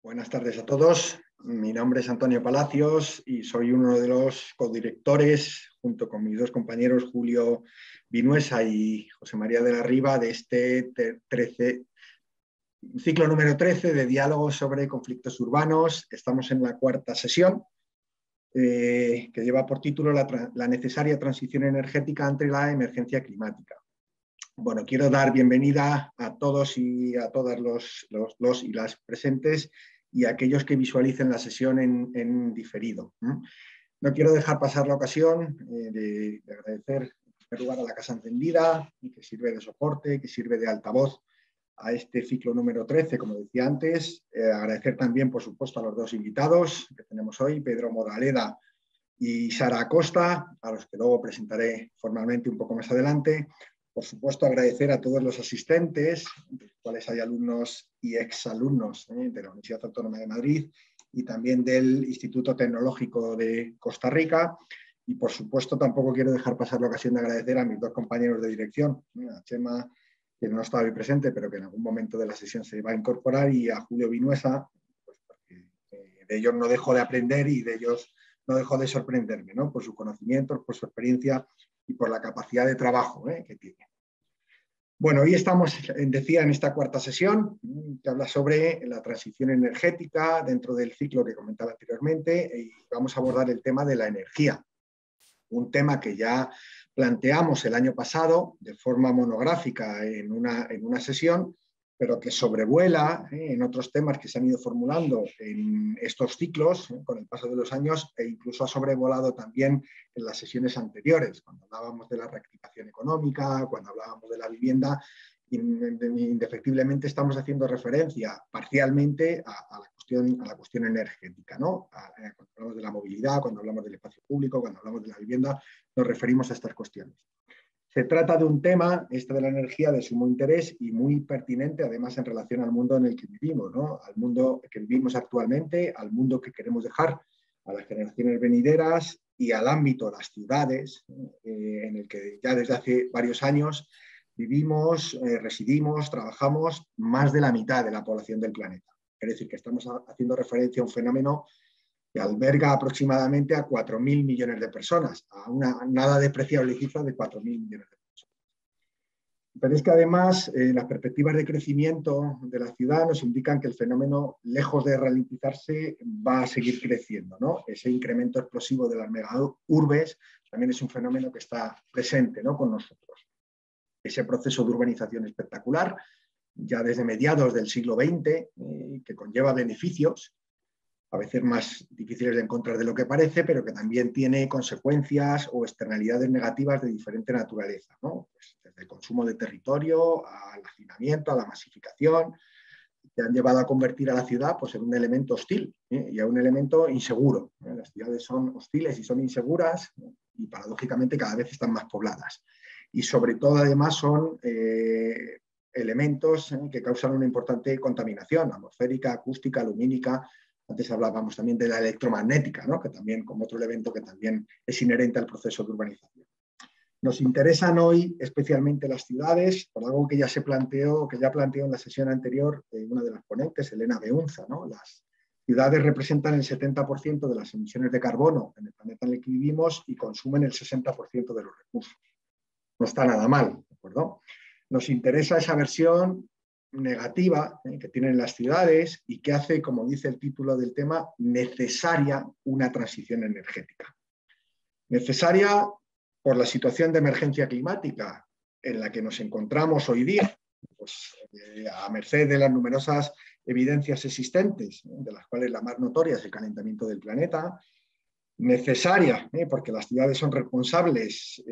Buenas tardes a todos. Mi nombre es Antonio Palacios y soy uno de los codirectores, junto con mis dos compañeros Julio Vinuesa y José María de la Riva, de este ciclo número 13 de diálogos sobre conflictos urbanos. Estamos en la cuarta sesión que lleva por título la necesaria transición energética ante la emergencia climática. Bueno, quiero dar bienvenida a todos y a todas los y las presentes y a aquellos que visualicen la sesión en diferido. No quiero dejar pasar la ocasión de agradecer en primer lugar a La Casa Encendida, que sirve de soporte, que sirve de altavoz a este ciclo número 13, como decía antes. Agradecer también, por supuesto, a los dos invitados que tenemos hoy, Pedro Moraleda y Sara Acosta, a los que luego presentaré formalmente un poco más adelante. Por supuesto, agradecer a todos los asistentes, de los cuales hay alumnos y exalumnos de la Universidad Autónoma de Madrid y también del Instituto Tecnológico de Costa Rica. Y, por supuesto, tampoco quiero dejar pasar la ocasión de agradecer a mis dos compañeros de dirección, a Chema, que no está hoy presente, pero que en algún momento de la sesión se va a incorporar, y a Julio Vinuesa, pues porque de ellos no dejo de aprender y de ellos no dejo de sorprenderme, ¿no? Por sus conocimientos, por su experiencia y por la capacidad de trabajo que tiene. Bueno, hoy estamos, decía, en esta cuarta sesión que habla sobre la transición energética dentro del ciclo que comentaba anteriormente, y vamos a abordar el tema de la energía, un tema que ya planteamos el año pasado de forma monográfica en una sesión, pero que sobrevuela en otros temas que se han ido formulando en estos ciclos con el paso de los años, e incluso ha sobrevolado también en las sesiones anteriores, cuando hablábamos de la reactivación económica, cuando hablábamos de la vivienda. Indefectiblemente estamos haciendo referencia parcialmente a la cuestión energética, ¿no? Cuando hablamos de la movilidad, cuando hablamos del espacio público, cuando hablamos de la vivienda, nos referimos a estas cuestiones. Se trata de un tema, este de la energía, de sumo interés y muy pertinente, además, en relación al mundo en el que vivimos, ¿no? Al mundo que vivimos actualmente, al mundo que queremos dejar a las generaciones venideras y al ámbito, las ciudades, en el que ya desde hace varios años vivimos, residimos, trabajamos más de la mitad de la población del planeta. Es decir, que estamos haciendo referencia a un fenómeno que alberga aproximadamente a 4.000 millones de personas, a una nada despreciable cifra de 4.000 millones de personas. Pero es que además las perspectivas de crecimiento de la ciudad nos indican que el fenómeno, lejos de ralentizarse, va a seguir creciendo, ¿no? Ese incremento explosivo de las megaurbes también es un fenómeno que está presente, ¿no?, con nosotros. Ese proceso de urbanización espectacular, ya desde mediados del siglo XX, que conlleva beneficios, a veces más difíciles de encontrar de lo que parece, pero que también tiene consecuencias o externalidades negativas de diferente naturaleza, ¿no? Pues desde el consumo de territorio, al hacinamiento, a la masificación, que han llevado a convertir a la ciudad, pues, en un elemento hostil y a un elemento inseguro. Las ciudades son hostiles y son inseguras, y paradójicamente cada vez están más pobladas. Y sobre todo, además, son elementos que causan una importante contaminación atmosférica, acústica, lumínica. Antes hablábamos también de la electromagnética, ¿no?, que también, como otro elemento que también es inherente al proceso de urbanización. Nos interesan hoy especialmente las ciudades, por algo que ya se planteó, en la sesión anterior una de las ponentes, Elena Beunza, ¿no? Las ciudades representan el 70% de las emisiones de carbono en el planeta en el que vivimos y consumen el 60% de los recursos. No está nada mal, ¿de acuerdo? Nos interesa esa versión negativa que tienen las ciudades y que hace, como dice el título del tema, necesaria una transición energética. Necesaria por la situación de emergencia climática en la que nos encontramos hoy día, pues, a merced de las numerosas evidencias existentes, de las cuales la más notoria es el calentamiento del planeta. Necesaria, porque las ciudades son responsables,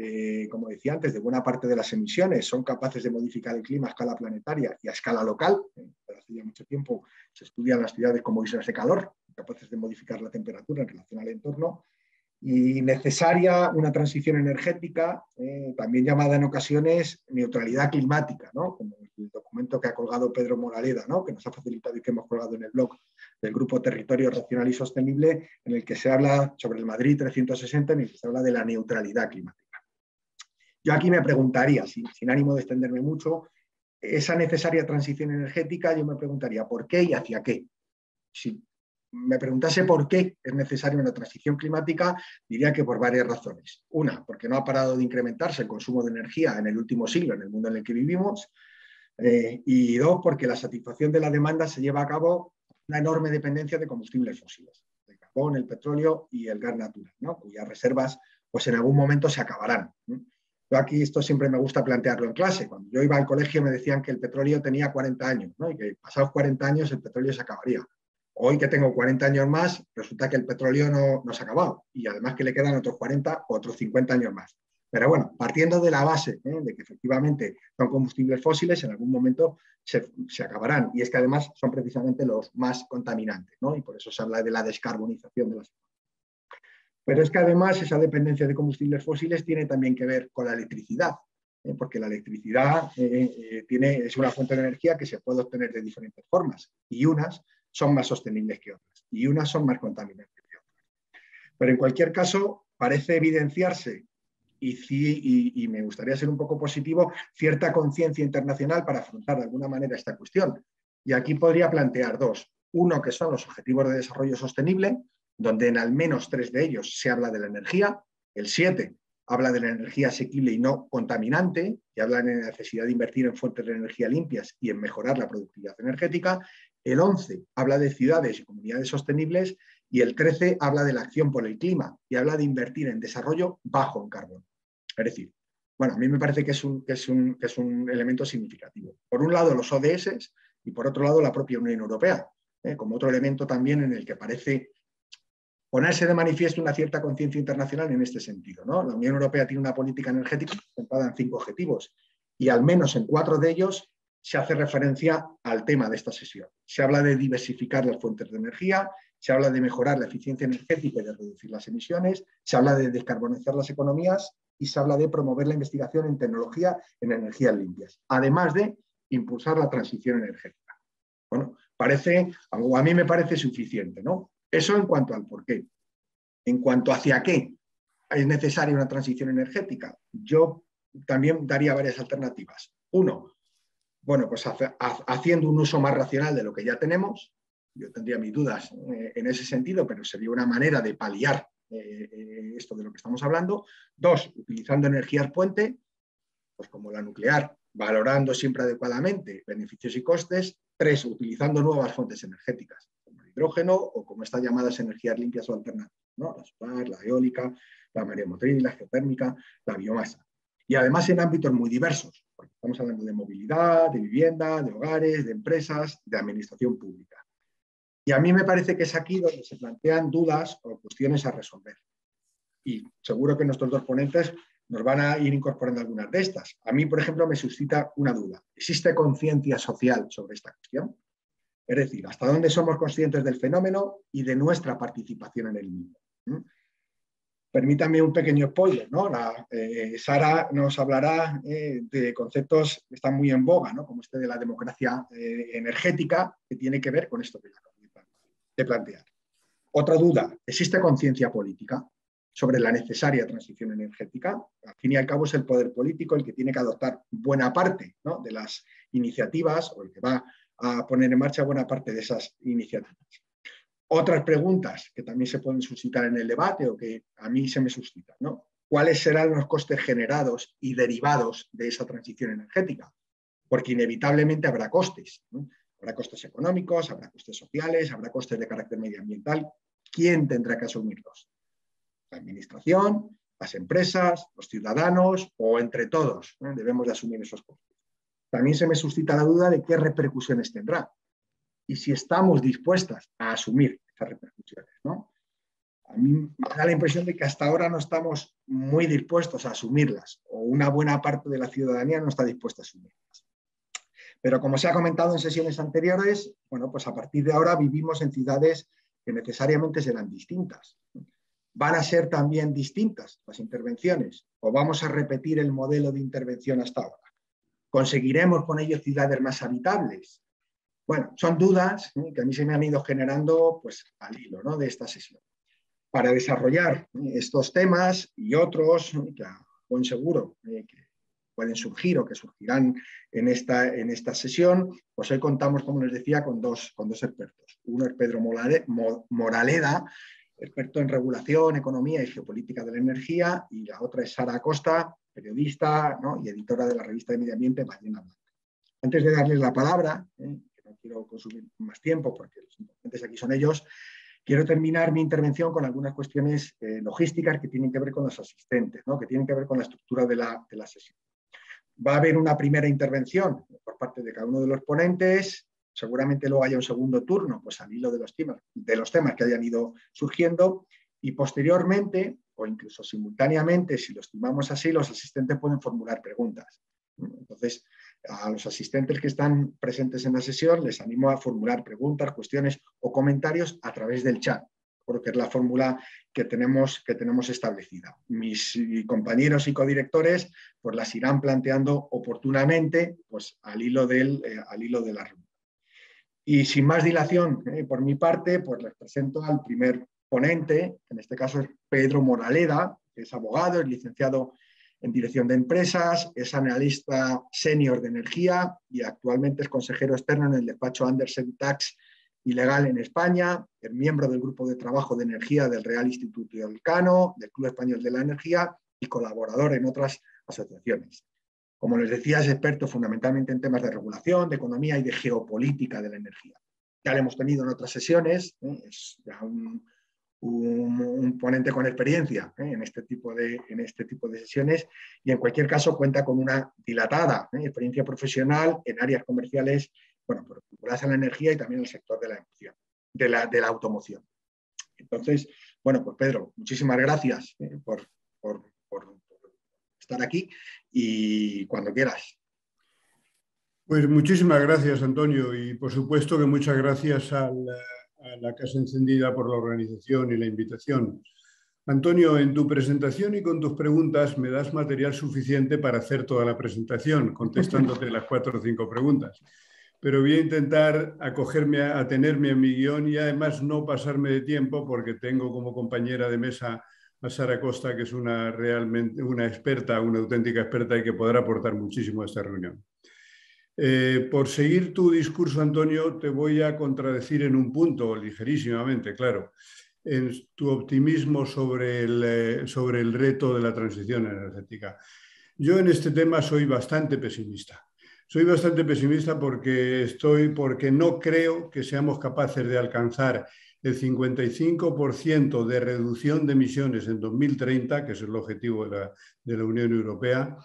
como decía antes, de buena parte de las emisiones, son capaces de modificar el clima a escala planetaria y a escala local. Desde hace ya mucho tiempo se estudian las ciudades como islas de calor, capaces de modificar la temperatura en relación al entorno. Y necesaria una transición energética, también llamada en ocasiones neutralidad climática, ¿no?, como el documento que ha colgado Pedro Moraleda, ¿no?, que nos ha facilitado y que hemos colgado en el blog del Grupo Territorio Racional y Sostenible, en el que se habla sobre el Madrid 360, en el que se habla de la neutralidad climática. Yo aquí me preguntaría, sin ánimo de extenderme mucho, esa necesaria transición energética, yo me preguntaría, ¿por qué y hacia qué? si me preguntase por qué es necesaria una transición climática, diría que por varias razones. Una, porque no ha parado de incrementarse el consumo de energía en el último siglo, en el mundo en el que vivimos. Y dos, porque la satisfacción de la demanda se lleva a cabo una enorme dependencia de combustibles fósiles, el carbón, el petróleo y el gas natural, ¿no?, cuyas reservas pues en algún momento se acabarán. Yo aquí esto siempre me gusta plantearlo en clase. Cuando yo iba al colegio me decían que el petróleo tenía 40 años, ¿no?, y que pasados 40 años el petróleo se acabaría. Hoy que tengo 40 años más, resulta que el petróleo no se ha acabado y además que le quedan otros 40 o otros 50 años más. Pero bueno, partiendo de la base de que efectivamente son combustibles fósiles, en algún momento se acabarán. Y es que además son precisamente los más contaminantes, ¿no?, y por eso se habla de la descarbonización de las. Pero es que además esa dependencia de combustibles fósiles tiene también que ver con la electricidad, porque la electricidad es una fuente de energía que se puede obtener de diferentes formas, y unas son más sostenibles que otras, y unas son más contaminantes que otras. Pero en cualquier caso, parece evidenciarse, y me gustaría ser un poco positivo, cierta conciencia internacional para afrontar de alguna manera esta cuestión. Y aquí podría plantear dos. Uno, que son los Objetivos de Desarrollo Sostenible, donde en al menos 3 de ellos se habla de la energía. El 7 habla de la energía asequible y no contaminante, y habla de la necesidad de invertir en fuentes de energía limpias y en mejorar la productividad energética. El 11 habla de ciudades y comunidades sostenibles, y el 13 habla de la acción por el clima y habla de invertir en desarrollo bajo en carbono. Es decir, bueno, a mí me parece que es un elemento significativo. Por un lado los ODS y por otro lado la propia Unión Europea, como otro elemento también en el que parece ponerse de manifiesto una cierta conciencia internacional en este sentido, ¿no? La Unión Europea tiene una política energética centrada en 5 objetivos y al menos en 4 de ellos se hace referencia al tema de esta sesión. Se habla de diversificar las fuentes de energía, se habla de mejorar la eficiencia energética y de reducir las emisiones, se habla de descarbonizar las economías y se habla de promover la investigación en tecnología en energías limpias, además de impulsar la transición energética. Bueno, parece, a mí me parece suficiente, ¿no? Eso en cuanto al por qué. En cuanto hacia qué es necesaria una transición energética, yo también daría varias alternativas. Uno, bueno, pues haciendo un uso más racional de lo que ya tenemos. Yo tendría mis dudas en ese sentido, pero sería una manera de paliar esto de lo que estamos hablando. Dos, utilizando energías puente, pues como la nuclear, valorando siempre adecuadamente beneficios y costes. Tres, utilizando nuevas fuentes energéticas, como el hidrógeno o como estas llamadas energías limpias o alternativas, ¿no?, la solar, la eólica, la mareomotriz, la geotérmica, la biomasa. Y además en ámbitos muy diversos, porque estamos hablando de movilidad, de vivienda, de hogares, de empresas, de administración pública. Y a mí me parece que es aquí donde se plantean dudas o cuestiones a resolver. Y seguro que nuestros dos ponentes nos van a ir incorporando algunas de estas. A mí, por ejemplo, me suscita una duda. ¿Existe conciencia social sobre esta cuestión? Es decir, ¿hasta dónde somos conscientes del fenómeno y de nuestra participación en el mismo? Permítanme un pequeño spoiler, ¿no? Sara nos hablará de conceptos que están muy en boga, ¿no?, como este de la democracia energética, que tiene que ver con esto que ya de plantear. Otra duda, ¿existe conciencia política sobre la necesaria transición energética? Al fin y al cabo es el poder político el que tiene que adoptar buena parte, ¿no?, de las iniciativas, o el que va a poner en marcha buena parte de esas iniciativas. Otras preguntas que también se pueden suscitar en el debate o que a mí se me suscitan, ¿no? ¿Cuáles serán los costes generados y derivados de esa transición energética? Porque inevitablemente habrá costes, ¿no? Habrá costes económicos, habrá costes sociales, habrá costes de carácter medioambiental. ¿Quién tendrá que asumirlos? ¿La administración, las empresas, los ciudadanos o entre todos, ¿no? Debemos de asumir esos costes. También se me suscita la duda de qué repercusiones tendrá y si estamos dispuestas a asumir esas repercusiones, ¿no? A mí me da la impresión de que hasta ahora no estamos muy dispuestos a asumirlas, o una buena parte de la ciudadanía no está dispuesta a asumirlas. Pero como se ha comentado en sesiones anteriores, bueno, pues a partir de ahora vivimos en ciudades que necesariamente serán distintas. ¿Van a ser también distintas las intervenciones o vamos a repetir el modelo de intervención hasta ahora? ¿Conseguiremos con ello ciudades más habitables? Bueno, son dudas que a mí se me han ido generando pues, al hilo, ¿no?, de esta sesión. Para desarrollar estos temas y otros, que a buen seguro que pueden surgir o que surgirán en esta sesión, pues hoy contamos, como les decía, con dos expertos. Uno es Pedro Moraleda, experto en regulación, economía y geopolítica de la energía, y la otra es Sara Acosta, periodista, ¿no?, y editora de la revista de medio ambiente Ballena Blanca. Antes de darles la palabra, que no quiero consumir más tiempo porque los importantes aquí son ellos, quiero terminar mi intervención con algunas cuestiones logísticas que tienen que ver con los asistentes, ¿no?, que tienen que ver con la estructura de la sesión. Va a haber una primera intervención por parte de cada uno de los ponentes. Seguramente luego haya un segundo turno, pues al hilo de los temas que hayan ido surgiendo, y posteriormente, o incluso simultáneamente, si lo estimamos así, los asistentes pueden formular preguntas. Entonces, a los asistentes que están presentes en la sesión les animo a formular preguntas, cuestiones o comentarios a través del chat, porque es la fórmula que tenemos establecida. Mis compañeros y codirectores pues las irán planteando oportunamente, pues, al hilo de la reunión. Y sin más dilación, por mi parte, pues les presento al primer ponente, que en este caso es Pedro Moraleda, que es abogado, es licenciado en Dirección de Empresas, es analista senior de energía y actualmente es consejero externo en el despacho Andersen Tax y Legal en España, es miembro del Grupo de Trabajo de Energía del Real Instituto Elcano, del Club Español de la Energía y colaborador en otras asociaciones. Como les decía, es experto fundamentalmente en temas de regulación, de economía y de geopolítica de la energía. Ya lo hemos tenido en otras sesiones, es ya un ponente con experiencia en este tipo de sesiones, y en cualquier caso cuenta con una dilatada experiencia profesional en áreas comerciales, bueno, vinculadas a la energía y también al sector de la automoción. De la automoción. Entonces, bueno, pues Pedro, muchísimas gracias por estar aquí, y cuando quieras. Pues muchísimas gracias, Antonio, y por supuesto que muchas gracias a la Casa Encendida por la organización y la invitación. Antonio, en tu presentación y con tus preguntas me das material suficiente para hacer toda la presentación, contestándote las 4 o 5 preguntas. Pero voy a intentar atenerme a mi guión y además no pasarme de tiempo, porque tengo como compañera de mesa a Sara Costa, que es realmente una experta, una auténtica experta, y que podrá aportar muchísimo a esta reunión. Por seguir tu discurso, Antonio, te voy a contradecir en un punto, ligerísimamente, claro, en tu optimismo sobre el reto de la transición energética. Yo en este tema soy bastante pesimista. Soy bastante pesimista porque no creo que seamos capaces de alcanzar el 55% de reducción de emisiones en 2030, que es el objetivo de la Unión Europea,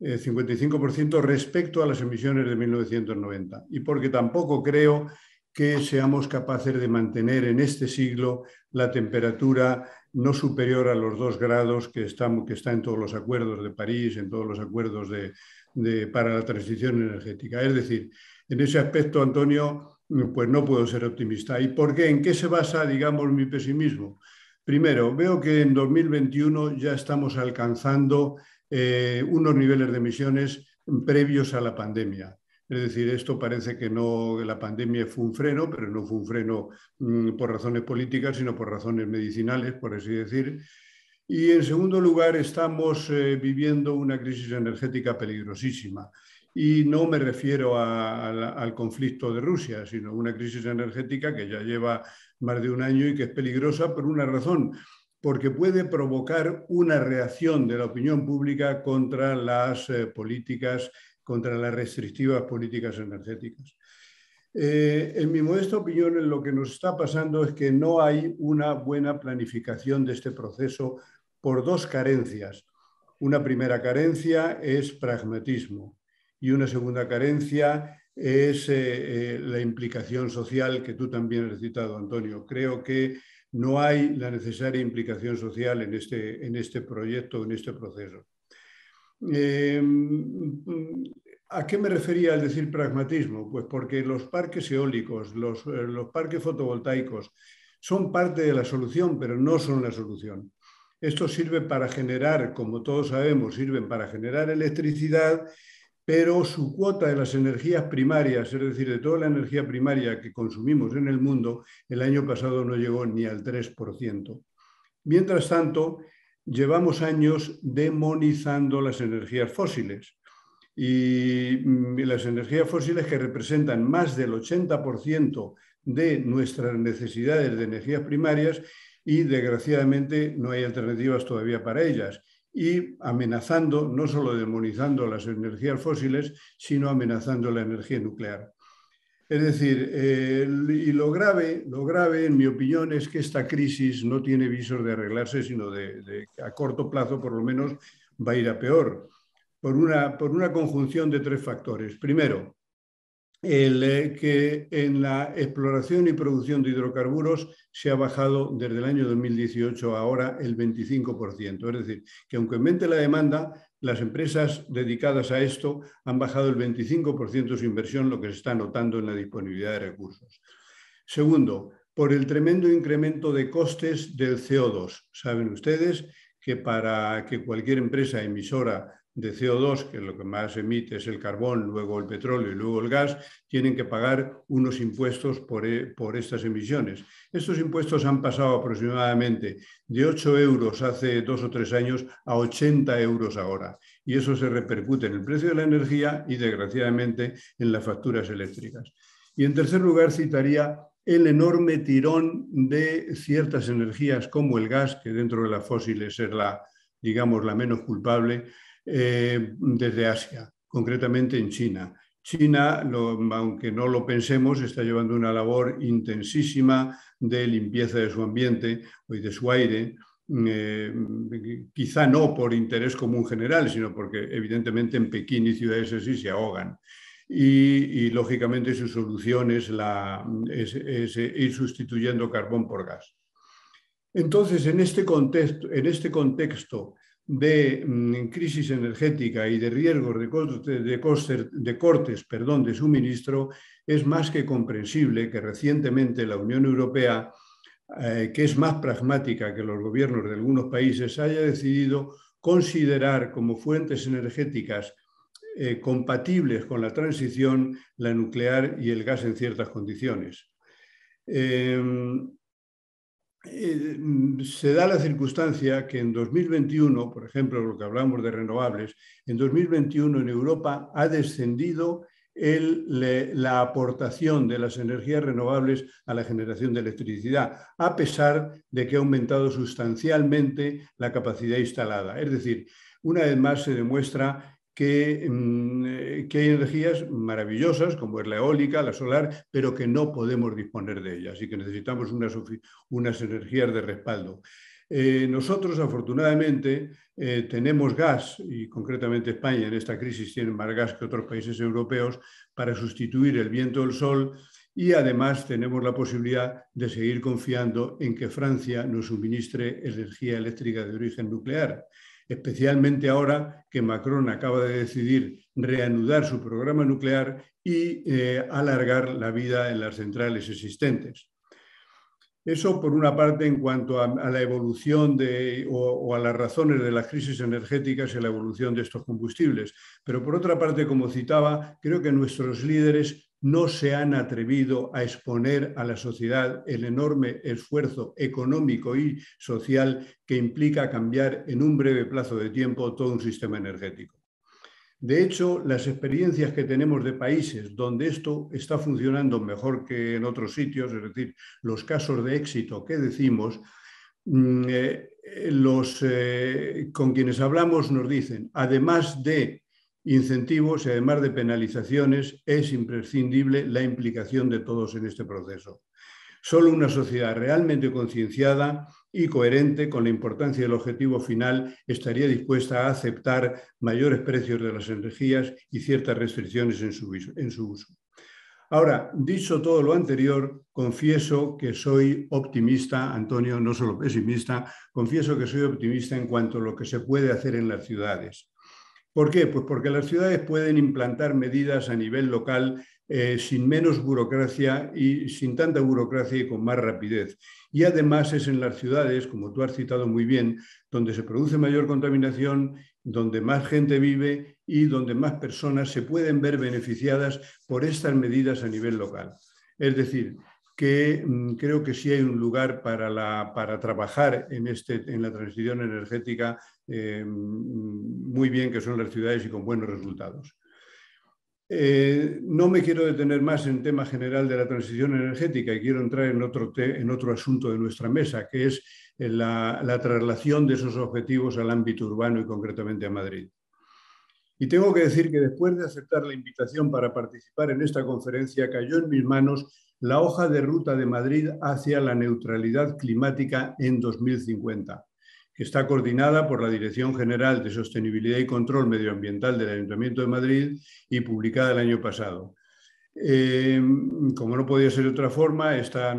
55% respecto a las emisiones de 1990. Y porque tampoco creo que seamos capaces de mantener en este siglo la temperatura no superior a los 2 grados que está en todos los acuerdos de París, en todos los acuerdos para la transición energética. Es decir, en ese aspecto, Antonio, pues no puedo ser optimista. ¿Y por qué? ¿En qué se basa, digamos, mi pesimismo? Primero, veo que en 2021 ya estamos alcanzando unos niveles de emisiones previos a la pandemia. Es decir, esto parece que no, la pandemia fue un freno, pero no fue un freno por razones políticas, sino por razones medicinales, por así decir. Y en segundo lugar, estamos viviendo una crisis energética peligrosísima. Y no me refiero al conflicto de Rusia, sino una crisis energética que ya lleva más de un año y que es peligrosa por una razón, porque puede provocar una reacción de la opinión pública contra las restrictivas políticas energéticas. En mi modesta opinión, lo que nos está pasando es que no hay una buena planificación de este proceso por 2 carencias. Una primera carencia es pragmatismo y una segunda carencia es la implicación social, que tú también has citado, Antonio. Creo que no hay la necesaria implicación social en este proyecto, en este proceso. ¿A qué me refería al decir pragmatismo? Pues porque los parques eólicos, los parques fotovoltaicos son parte de la solución, pero no son la solución. Esto sirve para generar, como todos sabemos, sirven para generar electricidad, pero su cuota de las energías primarias, es decir, de toda la energía primaria que consumimos en el mundo, el año pasado no llegó ni al 3%. Mientras tanto, llevamos años demonizando las energías fósiles. Y las energías fósiles, que representan más del 80% de nuestras necesidades de energías primarias y, desgraciadamente, no hay alternativas todavía para ellas. Y amenazando, no solo demonizando las energías fósiles, sino amenazando la energía nuclear. Es decir, y lo grave, en mi opinión, es que esta crisis no tiene visos de arreglarse, sino a corto plazo, por lo menos, va a ir a peor. Por una conjunción de tres factores. Primero, que en la exploración y producción de hidrocarburos se ha bajado desde el año 2018 a ahora el 25%. Es decir, que aunque aumente la demanda, las empresas dedicadas a esto han bajado el 25% de su inversión, lo que se está notando en la disponibilidad de recursos. Segundo, por el tremendo incremento de costes del CO2. Saben ustedes que para que cualquier empresa emisora de CO2, que lo que más emite es el carbón, luego el petróleo y luego el gas, tienen que pagar unos impuestos por estas emisiones. Estos impuestos han pasado aproximadamente de 8 euros hace 2 o 3 años a 80 euros ahora. Y eso se repercute en el precio de la energía y, desgraciadamente, en las facturas eléctricas. Y, en tercer lugar, citaría el enorme tirón de ciertas energías como el gas, que dentro de las fósiles es la menos culpable, desde Asia, concretamente en China. China, aunque no lo pensemos, está llevando una labor intensísima de limpieza de su ambiente y de su aire, quizá no por interés común general, sino porque evidentemente en Pekín y ciudades así se ahogan. Y lógicamente su solución es ir sustituyendo carbón por gas. Entonces, en este contexto de crisis energética y de riesgos de cortes de suministro, es más que comprensible que recientemente la Unión Europea, que es más pragmática que los gobiernos de algunos países, haya decidido considerar como fuentes energéticas compatibles con la transición la nuclear y el gas en ciertas condiciones. Se da la circunstancia que en 2021, por ejemplo, lo que hablamos de renovables, en 2021 en Europa ha descendido la aportación de las energías renovables a la generación de electricidad, a pesar de que ha aumentado sustancialmente la capacidad instalada. Es decir, una vez más se demuestra que hay energías maravillosas, como es la eólica, la solar, pero que no podemos disponer de ellas y que necesitamos unas energías de respaldo. Nosotros, afortunadamente, tenemos gas, y concretamente España en esta crisis tiene más gas que otros países europeos, para sustituir el viento del sol, y además tenemos la posibilidad de seguir confiando en que Francia nos suministre energía eléctrica de origen nuclear, especialmente ahora que Macron acaba de decidir reanudar su programa nuclear y alargar la vida en las centrales existentes. Eso por una parte en cuanto a la evolución o a las razones de las crisis energéticas y la evolución de estos combustibles. Pero por otra parte, como citaba, creo que nuestros líderes no se han atrevido a exponer a la sociedad el enorme esfuerzo económico y social que implica cambiar en un breve plazo de tiempo todo un sistema energético. De hecho, las experiencias que tenemos de países donde esto está funcionando mejor que en otros sitios, es decir, los casos de éxito que decimos, con quienes hablamos nos dicen, además de incentivos y además de penalizaciones, es imprescindible la implicación de todos en este proceso. Solo una sociedad realmente concienciada y coherente con la importancia del objetivo final estaría dispuesta a aceptar mayores precios de las energías y ciertas restricciones en su uso. Ahora, dicho todo lo anterior, confieso que soy optimista, Antonio, no solo pesimista, confieso que soy optimista en cuanto a lo que se puede hacer en las ciudades. ¿Por qué? Pues porque las ciudades pueden implantar medidas a nivel local sin menos burocracia y sin tanta burocracia y con más rapidez. Y además es en las ciudades, como tú has citado muy bien, donde se produce mayor contaminación, donde más gente vive y donde más personas se pueden ver beneficiadas por estas medidas a nivel local. Es decir, que creo que sí hay un lugar para trabajar en la transición energética muy bien, que son las ciudades y con buenos resultados. No me quiero detener más en tema general de la transición energética y quiero entrar en otro asunto de nuestra mesa, que es la traslación de esos objetivos al ámbito urbano y concretamente a Madrid. Y tengo que decir que después de aceptar la invitación para participar en esta conferencia, cayó en mis manos la hoja de ruta de Madrid hacia la neutralidad climática en 2050, que está coordinada por la Dirección General de Sostenibilidad y Control Medioambiental del Ayuntamiento de Madrid y publicada el año pasado. Como no podía ser de otra forma, esta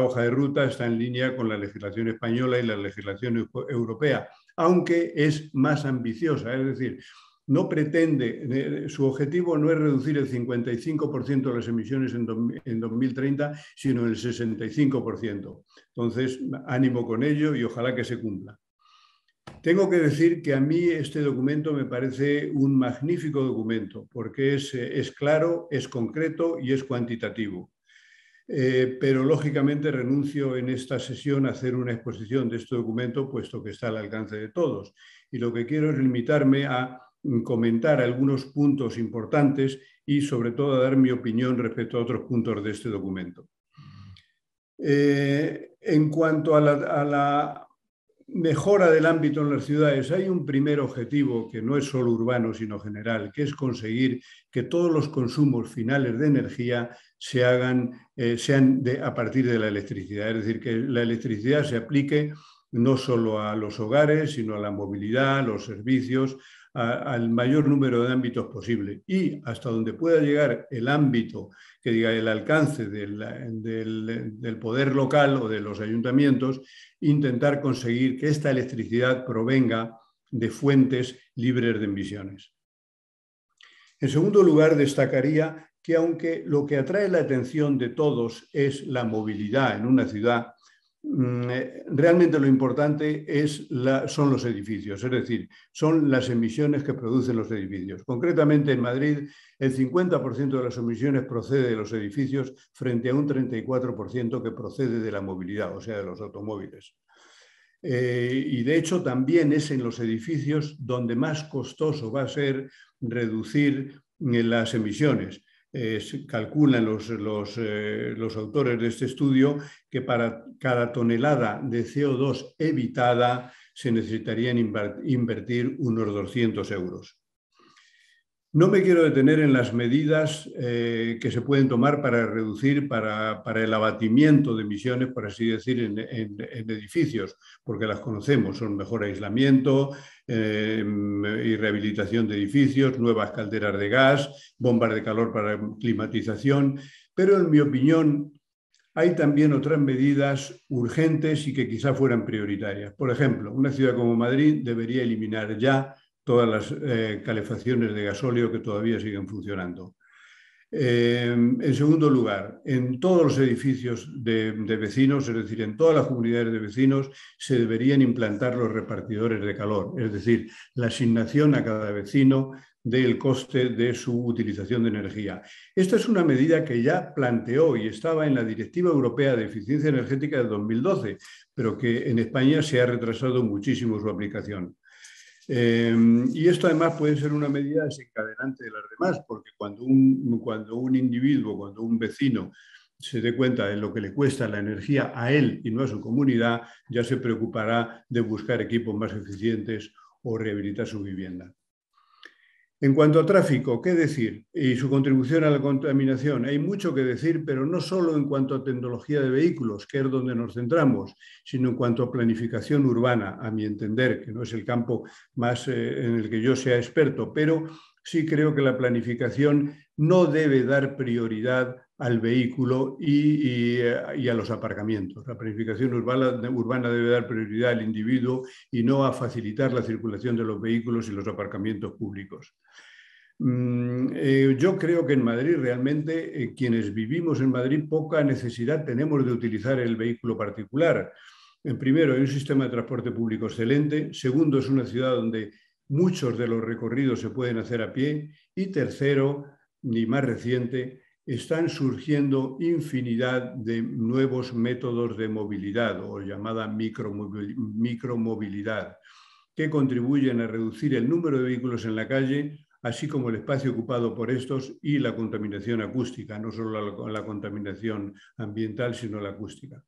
hoja de ruta está en línea con la legislación española y la legislación europea, aunque es más ambiciosa, es decir, no pretende, su objetivo no es reducir el 55% de las emisiones en 2030, sino el 65%. Entonces, ánimo con ello y ojalá que se cumpla. Tengo que decir que a mí este documento me parece un magnífico documento, porque es claro, es concreto y es cuantitativo. Pero, lógicamente, renuncio en esta sesión a hacer una exposición de este documento, puesto que está al alcance de todos. Y lo que quiero es limitarme a comentar algunos puntos importantes y, sobre todo, a dar mi opinión respecto a otros puntos de este documento. En cuanto a la mejora del ámbito en las ciudades, hay un primer objetivo que no es solo urbano, sino general, que es conseguir que todos los consumos finales de energía sean a partir de la electricidad, es decir, que la electricidad se aplique no solo a los hogares, sino a la movilidad, a los servicios, al mayor número de ámbitos posible. Y hasta donde pueda llegar el ámbito, que diga el alcance del poder local o de los ayuntamientos, intentar conseguir que esta electricidad provenga de fuentes libres de emisiones. En segundo lugar, destacaría que aunque lo que atrae la atención de todos es la movilidad en una ciudad, realmente lo importante son los edificios, es decir, son las emisiones que producen los edificios. Concretamente en Madrid, el 50% de las emisiones procede de los edificios frente a un 34% que procede de la movilidad, o sea, de los automóviles. Y de hecho también es en los edificios donde más costoso va a ser reducir las emisiones. Calculan los autores de este estudio que para cada tonelada de CO2 evitada se necesitarían invertir unos 200 euros. No me quiero detener en las medidas que se pueden tomar para reducir, para el abatimiento de emisiones, por así decir, en edificios, porque las conocemos, son mejor aislamiento y rehabilitación de edificios, nuevas calderas de gas, bombas de calor para climatización, pero en mi opinión hay también otras medidas urgentes y que quizá fueran prioritarias. Por ejemplo, una ciudad como Madrid debería eliminar ya todas las calefacciones de gasóleo que todavía siguen funcionando. En segundo lugar, en todos los edificios de vecinos, es decir, en todas las comunidades de vecinos, se deberían implantar los repartidores de calor, es decir, la asignación a cada vecino del coste de su utilización de energía. Esta es una medida que ya planteó y estaba en la Directiva Europea de Eficiencia Energética de 2012, pero que en España se ha retrasado muchísimo su aplicación. Y esto además puede ser una medida desencadenante de las demás, porque cuando un individuo, cuando un vecino se dé cuenta de lo que le cuesta la energía a él y no a su comunidad, ya se preocupará de buscar equipos más eficientes o rehabilitar su vivienda. En cuanto a tráfico, ¿qué decir? Y su contribución a la contaminación. Hay mucho que decir, pero no solo en cuanto a tecnología de vehículos, que es donde nos centramos, sino en cuanto a planificación urbana, a mi entender, que no es el campo más en el que yo sea experto, pero sí creo que la planificación no debe dar prioridad al vehículo y a los aparcamientos. La planificación urbana debe dar prioridad al individuo y no a facilitar la circulación de los vehículos y los aparcamientos públicos. Yo creo que en Madrid realmente quienes vivimos en Madrid poca necesidad tenemos de utilizar el vehículo particular. Primero, hay un sistema de transporte público excelente. Segundo, es una ciudad donde muchos de los recorridos se pueden hacer a pie. Y tercero, ni más reciente, están surgiendo infinidad de nuevos métodos de movilidad o llamada micromovilidad que contribuyen a reducir el número de vehículos en la calle, así como el espacio ocupado por estos y la contaminación acústica, no solo la contaminación ambiental, sino la acústica.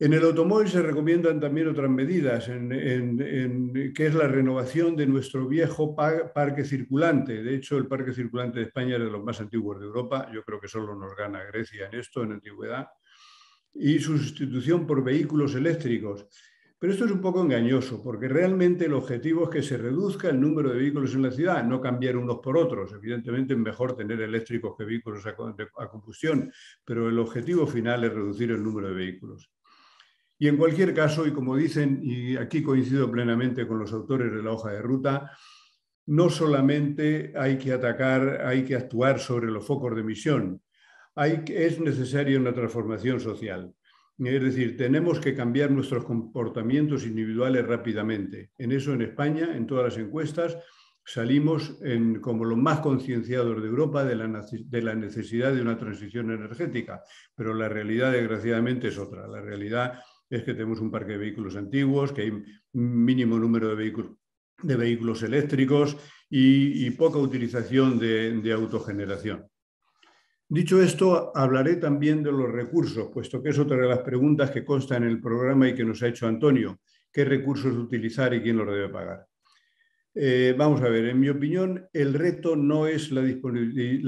En el automóvil se recomiendan también otras medidas, que es la renovación de nuestro viejo parque circulante. De hecho, el parque circulante de España es de los más antiguos de Europa. Yo creo que solo nos gana Grecia en esto, en antigüedad. Y su sustitución por vehículos eléctricos. Pero esto es un poco engañoso, porque realmente el objetivo es que se reduzca el número de vehículos en la ciudad, no cambiar unos por otros. Evidentemente es mejor tener eléctricos que vehículos a combustión, pero el objetivo final es reducir el número de vehículos. Y en cualquier caso, y como dicen, y aquí coincido plenamente con los autores de la hoja de ruta, no solamente hay que atacar, hay que actuar sobre los focos de emisión, es necesaria una transformación social. Es decir, tenemos que cambiar nuestros comportamientos individuales rápidamente. En eso en España, en todas las encuestas, salimos como los más concienciados de Europa de la necesidad de una transición energética. Pero la realidad, desgraciadamente, es otra. La realidad es que tenemos un parque de vehículos antiguos, que hay un mínimo número de vehículos eléctricos y poca utilización de autogeneración. Dicho esto, hablaré también de los recursos, puesto que es otra de las preguntas que consta en el programa y que nos ha hecho Antonio. ¿Qué recursos utilizar y quién los debe pagar? Vamos a ver, en mi opinión, el reto no es la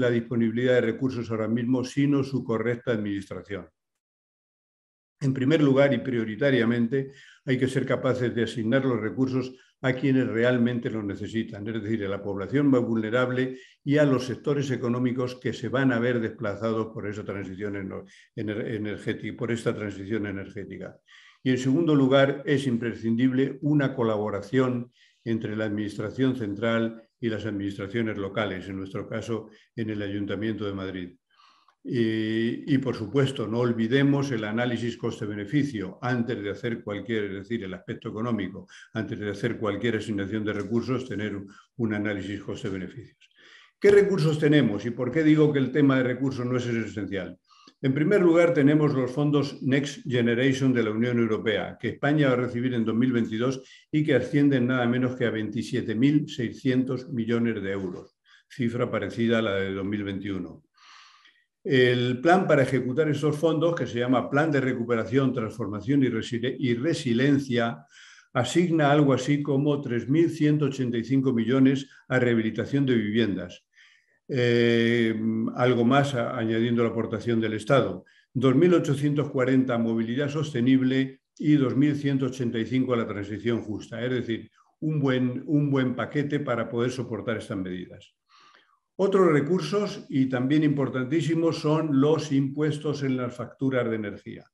disponibilidad de recursos ahora mismo, sino su correcta administración. En primer lugar y prioritariamente, hay que ser capaces de asignar los recursos a quienes realmente los necesitan, es decir, a la población más vulnerable y a los sectores económicos que se van a ver desplazados por esa transición energética, por esta transición energética. Y en segundo lugar, es imprescindible una colaboración entre la Administración central y las administraciones locales, en nuestro caso, en el Ayuntamiento de Madrid. Y por supuesto, no olvidemos el análisis coste-beneficio antes de hacer cualquier, es decir, el aspecto económico, antes de hacer cualquier asignación de recursos, tener un análisis coste-beneficios. ¿Qué recursos tenemos y por qué digo que el tema de recursos no es esencial? En primer lugar, tenemos los fondos Next Generation de la Unión Europea, que España va a recibir en 2022 y que ascienden nada menos que a 27.600 millones de euros, cifra parecida a la de 2021. El plan para ejecutar esos fondos, que se llama Plan de Recuperación, Transformación y Resiliencia, asigna algo así como 3.185 millones a rehabilitación de viviendas, algo más añadiendo la aportación del Estado, 2.840 a movilidad sostenible y 2.185 a la transición justa, es decir, un buen paquete para poder soportar estas medidas. Otros recursos, y también importantísimos, son los impuestos en las facturas de energía.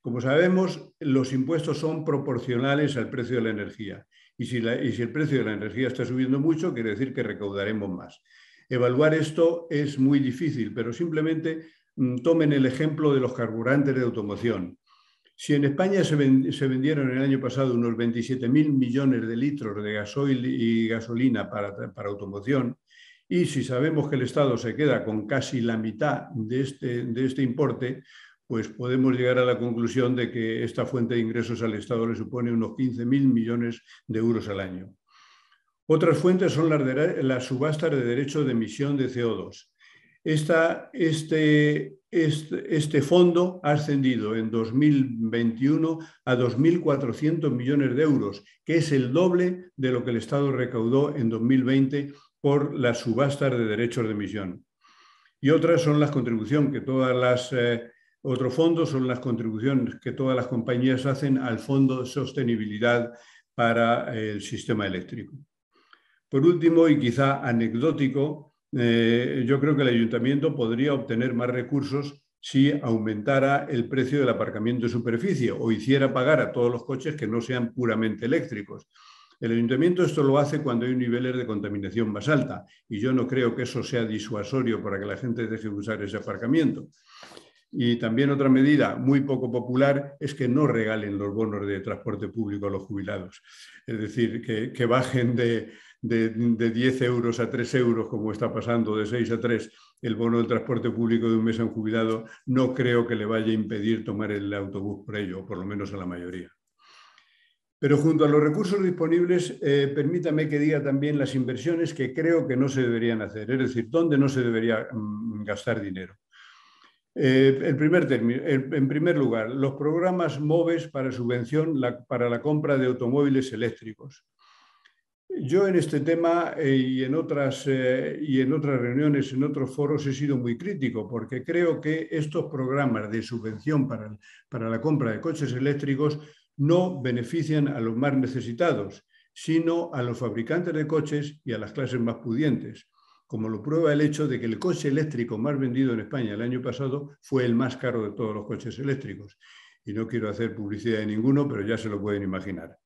Como sabemos, los impuestos son proporcionales al precio de la energía. Y si el precio de la energía está subiendo mucho, quiere decir que recaudaremos más. Evaluar esto es muy difícil, pero simplemente tomen el ejemplo de los carburantes de automoción. Si en España se vendieron el año pasado unos 27.000 millones de litros de gasoil y gasolina para automoción, y si sabemos que el Estado se queda con casi la mitad de este importe, pues podemos llegar a la conclusión de que esta fuente de ingresos al Estado le supone unos 15.000 millones de euros al año. Otras fuentes son las subastas de derechos de emisión de CO2. Este fondo ha ascendido en 2021 a 2.400 millones de euros, que es el doble de lo que el Estado recaudó en 2020 por las subastas de derechos de emisión. Y otras son las contribuciones que todas las compañías hacen al Fondo de Sostenibilidad para el sistema eléctrico. Por último, y quizá anecdótico, yo creo que el ayuntamiento podría obtener más recursos si aumentara el precio del aparcamiento de superficie o hiciera pagar a todos los coches que no sean puramente eléctricos. El ayuntamiento esto lo hace cuando hay niveles de contaminación más alta y yo no creo que eso sea disuasorio para que la gente deje de usar ese aparcamiento. Y también otra medida muy poco popular es que no regalen los bonos de transporte público a los jubilados. Es decir, que bajen de 10 euros a 3 euros, como está pasando de 6 a 3, el bono del transporte público de un mes a un jubilado, no creo que le vaya a impedir tomar el autobús por ello, por lo menos a la mayoría. Pero junto a los recursos disponibles, permítame que diga también las inversiones que creo que no se deberían hacer, es decir, dónde no se debería gastar dinero. En primer lugar, los programas MOVES para subvención para la compra de automóviles eléctricos. Yo en este tema y en otras reuniones, en otros foros, he sido muy crítico porque creo que estos programas de subvención para la compra de coches eléctricos no benefician a los más necesitados, sino a los fabricantes de coches y a las clases más pudientes, como lo prueba el hecho de que el coche eléctrico más vendido en España el año pasado fue el más caro de todos los coches eléctricos. Y no quiero hacer publicidad de ninguno, pero ya se lo pueden imaginar.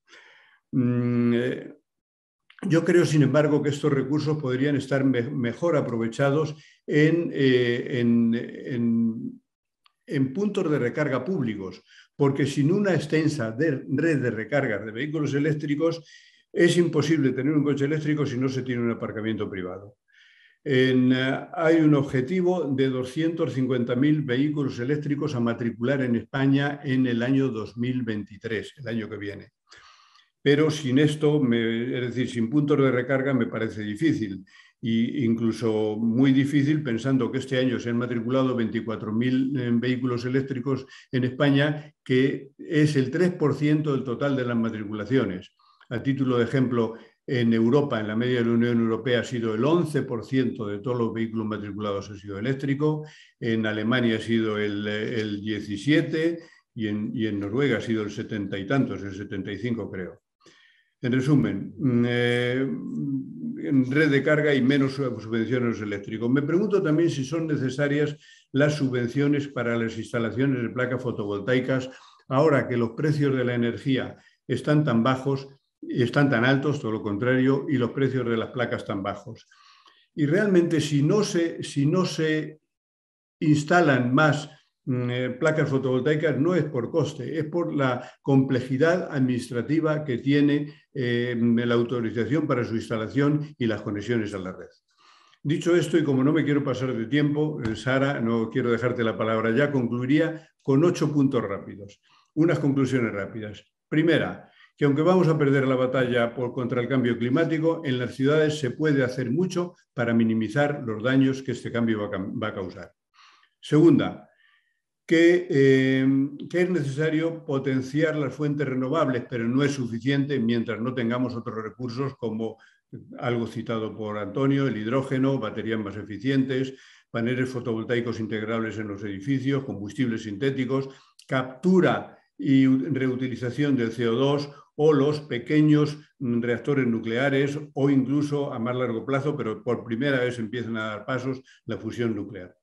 Yo creo, sin embargo, que estos recursos podrían estar mejor aprovechados en puntos de recarga públicos, porque sin una extensa red de recargas de vehículos eléctricos es imposible tener un coche eléctrico si no se tiene un aparcamiento privado. Hay un objetivo de 250.000 vehículos eléctricos a matricular en España en el año 2023, el año que viene. Pero sin esto, sin puntos de recarga, me parece difícil. E incluso muy difícil pensando que este año se han matriculado 24.000 vehículos eléctricos en España, que es el 3% del total de las matriculaciones. A título de ejemplo, en Europa, en la media de la Unión Europea, ha sido el 11% de todos los vehículos matriculados ha sido eléctrico, en Alemania ha sido el 17% y en Noruega ha sido el 70 y tantos, el 75 creo. En resumen, en red de carga y menos subvenciones eléctricos. Me pregunto también si son necesarias las subvenciones para las instalaciones de placas fotovoltaicas, ahora que los precios de la energía están tan bajos, están tan altos, todo lo contrario, y los precios de las placas tan bajos. Y realmente si no se instalan más placas fotovoltaicas no es por coste, es por la complejidad administrativa que tiene la autorización para su instalación y las conexiones a la red. Dicho esto, y como no me quiero pasar de tiempo, Sara, no quiero dejarte la palabra ya, concluiría con 8 puntos rápidos, unas conclusiones rápidas. Primera, que aunque vamos a perder la batalla contra el cambio climático, en las ciudades se puede hacer mucho para minimizar los daños que este cambio va a causar. Segunda, que es necesario potenciar las fuentes renovables, pero no es suficiente mientras no tengamos otros recursos como algo citado por Antonio, el hidrógeno, baterías más eficientes, paneles fotovoltaicos integrables en los edificios, combustibles sintéticos, captura y reutilización del CO2 o los pequeños reactores nucleares o incluso a más largo plazo, pero por primera vez empiezan a dar pasos, la fusión nuclear.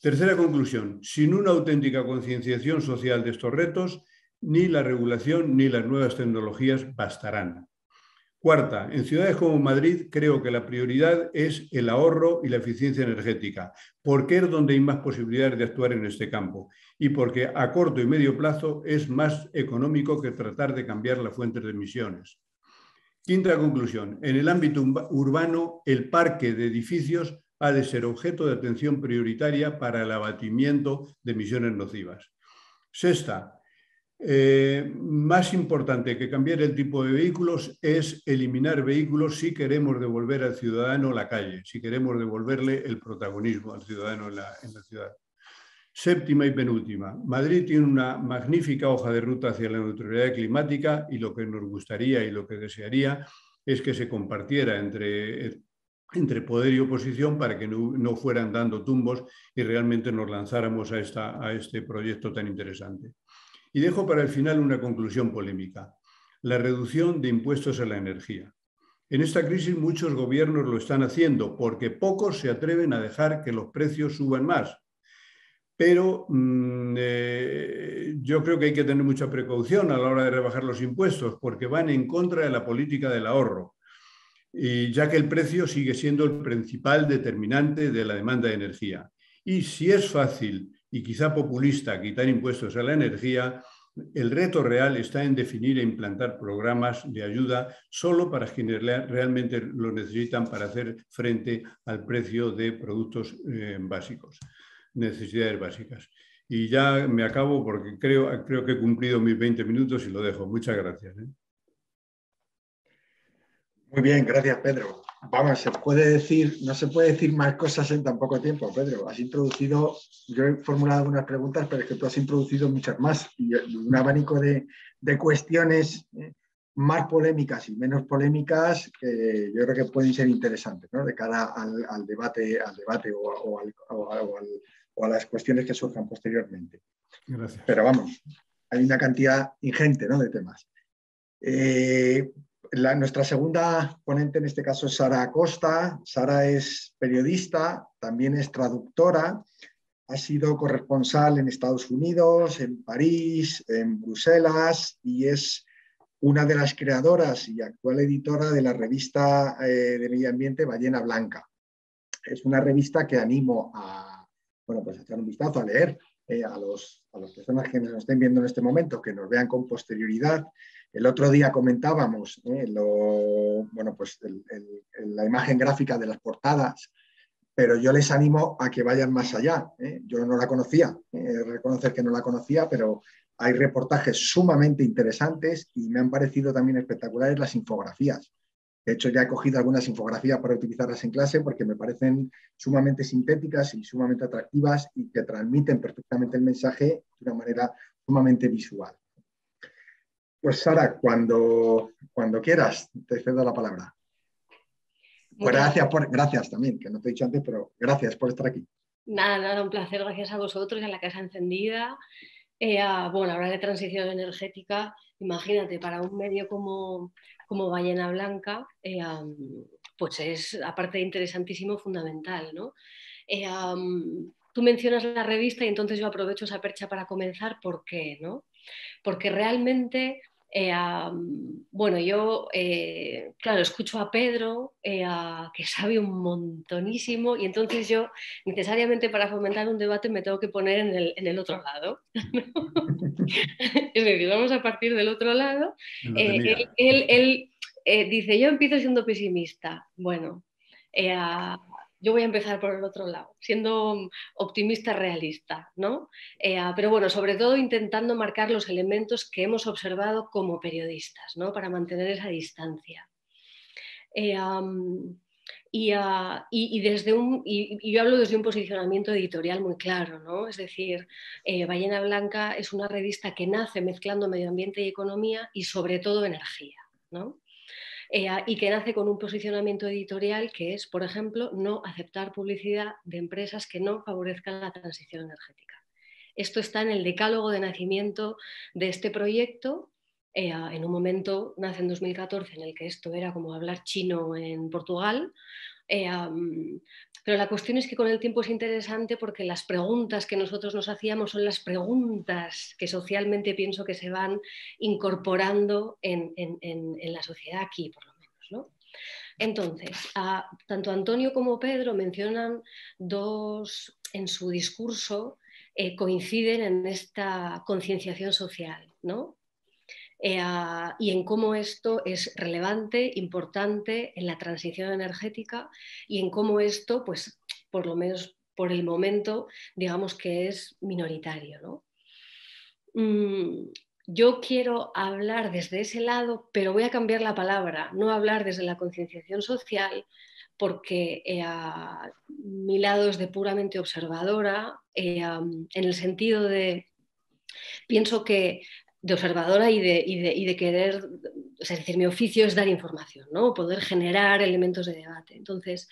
Tercera conclusión, sin una auténtica concienciación social de estos retos, ni la regulación ni las nuevas tecnologías bastarán. Cuarta, en ciudades como Madrid creo que la prioridad es el ahorro y la eficiencia energética, porque es donde hay más posibilidades de actuar en este campo y porque a corto y medio plazo es más económico que tratar de cambiar las fuentes de emisiones. Quinta conclusión, en el ámbito urbano el parque de edificios ha de ser objeto de atención prioritaria para el abatimiento de emisiones nocivas. Sexta, más importante que cambiar el tipo de vehículos es eliminar vehículos si queremos devolver al ciudadano la calle, si queremos devolverle el protagonismo al ciudadano en la ciudad. Séptima y penúltima, Madrid tiene una magnífica hoja de ruta hacia la neutralidad climática y lo que nos gustaría y lo que desearía es que se compartiera entre poder y oposición para que no fueran dando tumbos y realmente nos lanzáramos a este proyecto tan interesante. Y dejo para el final una conclusión polémica, la reducción de impuestos a la energía. En esta crisis muchos gobiernos lo están haciendo porque pocos se atreven a dejar que los precios suban más. Pero yo creo que hay que tener mucha precaución a la hora de rebajar los impuestos porque van en contra de la política del ahorro. Y ya que el precio sigue siendo el principal determinante de la demanda de energía. Y si es fácil y quizá populista quitar impuestos a la energía, el reto real está en definir e implantar programas de ayuda solo para quienes realmente lo necesitan para hacer frente al precio de productos básicos, necesidades básicas. Y ya me acabo porque creo que he cumplido mis 20 minutos y lo dejo. Muchas gracias. Muy bien, gracias, Pedro. Vamos, no se puede decir más cosas en tan poco tiempo, Pedro. Has introducido, yo he formulado algunas preguntas, pero es que tú has introducido muchas más y un abanico de cuestiones más polémicas y menos polémicas que yo creo que pueden ser interesantes, ¿no? De cara al debate o a las cuestiones que surjan posteriormente. Gracias. Pero vamos, hay una cantidad ingente, ¿no?, de temas. Nuestra segunda ponente en este caso es Sara Acosta. Sara es periodista, también es traductora, ha sido corresponsal en Estados Unidos, en París, en Bruselas y es una de las creadoras y actual editora de la revista de medio ambiente Ballena Blanca. Es una revista que animo a, bueno, pues a echar un vistazo, a leer, a las personas que nos estén viendo en este momento, que nos vean con posterioridad. El otro día comentábamos la imagen gráfica de las portadas, pero yo les animo a que vayan más allá. Yo no la conocía, reconocer que no la conocía, pero hay reportajes sumamente interesantes y me han parecido también espectaculares las infografías. De hecho, ya he cogido algunas infografías para utilizarlas en clase porque me parecen sumamente sintéticas y sumamente atractivas y que transmiten perfectamente el mensaje de una manera sumamente visual. Pues Sara, cuando quieras, te cedo la palabra. Gracias también, que no te he dicho antes, pero gracias por estar aquí. Nada, un placer, gracias a vosotros, en La Casa Encendida. Hablar de transición energética, imagínate, para un medio como Ballena Blanca, pues es, aparte de interesantísimo, fundamental, ¿no? Tú mencionas la revista y entonces yo aprovecho esa percha para comenzar. ¿Por qué, no? Porque realmente... Yo escucho a Pedro, que sabe un montonísimo, y entonces yo, necesariamente para fomentar un debate, me tengo que poner en el otro lado, ¿no? Es decir, vamos a partir del otro lado. Él dice, yo empiezo siendo pesimista. Bueno, yo voy a empezar por el otro lado, siendo optimista realista, ¿no? Pero bueno, sobre todo intentando marcar los elementos que hemos observado como periodistas, ¿no?, para mantener esa distancia. Yo hablo desde un posicionamiento editorial muy claro, ¿no? Es decir, Ballena Blanca es una revista que nace mezclando medio ambiente y economía y sobre todo energía, ¿no? Y que nace con un posicionamiento editorial que es, por ejemplo, no aceptar publicidad de empresas que no favorezcan la transición energética. Esto está en el decálogo de nacimiento de este proyecto. En un momento, nace en 2014, en el que esto era como hablar chino en Portugal. Pero la cuestión es que con el tiempo es interesante porque las preguntas que nosotros nos hacíamos son las preguntas que socialmente pienso que se van incorporando en la sociedad aquí, por lo menos, ¿no? Entonces, tanto Antonio como Pedro mencionan dos, en su discurso, coinciden en esta concienciación social, ¿no? Y en cómo esto es relevante, importante en la transición energética y en cómo esto, pues, por lo menos por el momento, digamos que es minoritario, ¿no? Yo quiero hablar desde ese lado, pero voy a cambiar la palabra, no hablar desde la concienciación social, porque mi lado es de puramente observadora, en el sentido de, pienso que, de observadora y de querer, es decir, mi oficio es dar información, ¿no?, poder generar elementos de debate. Entonces,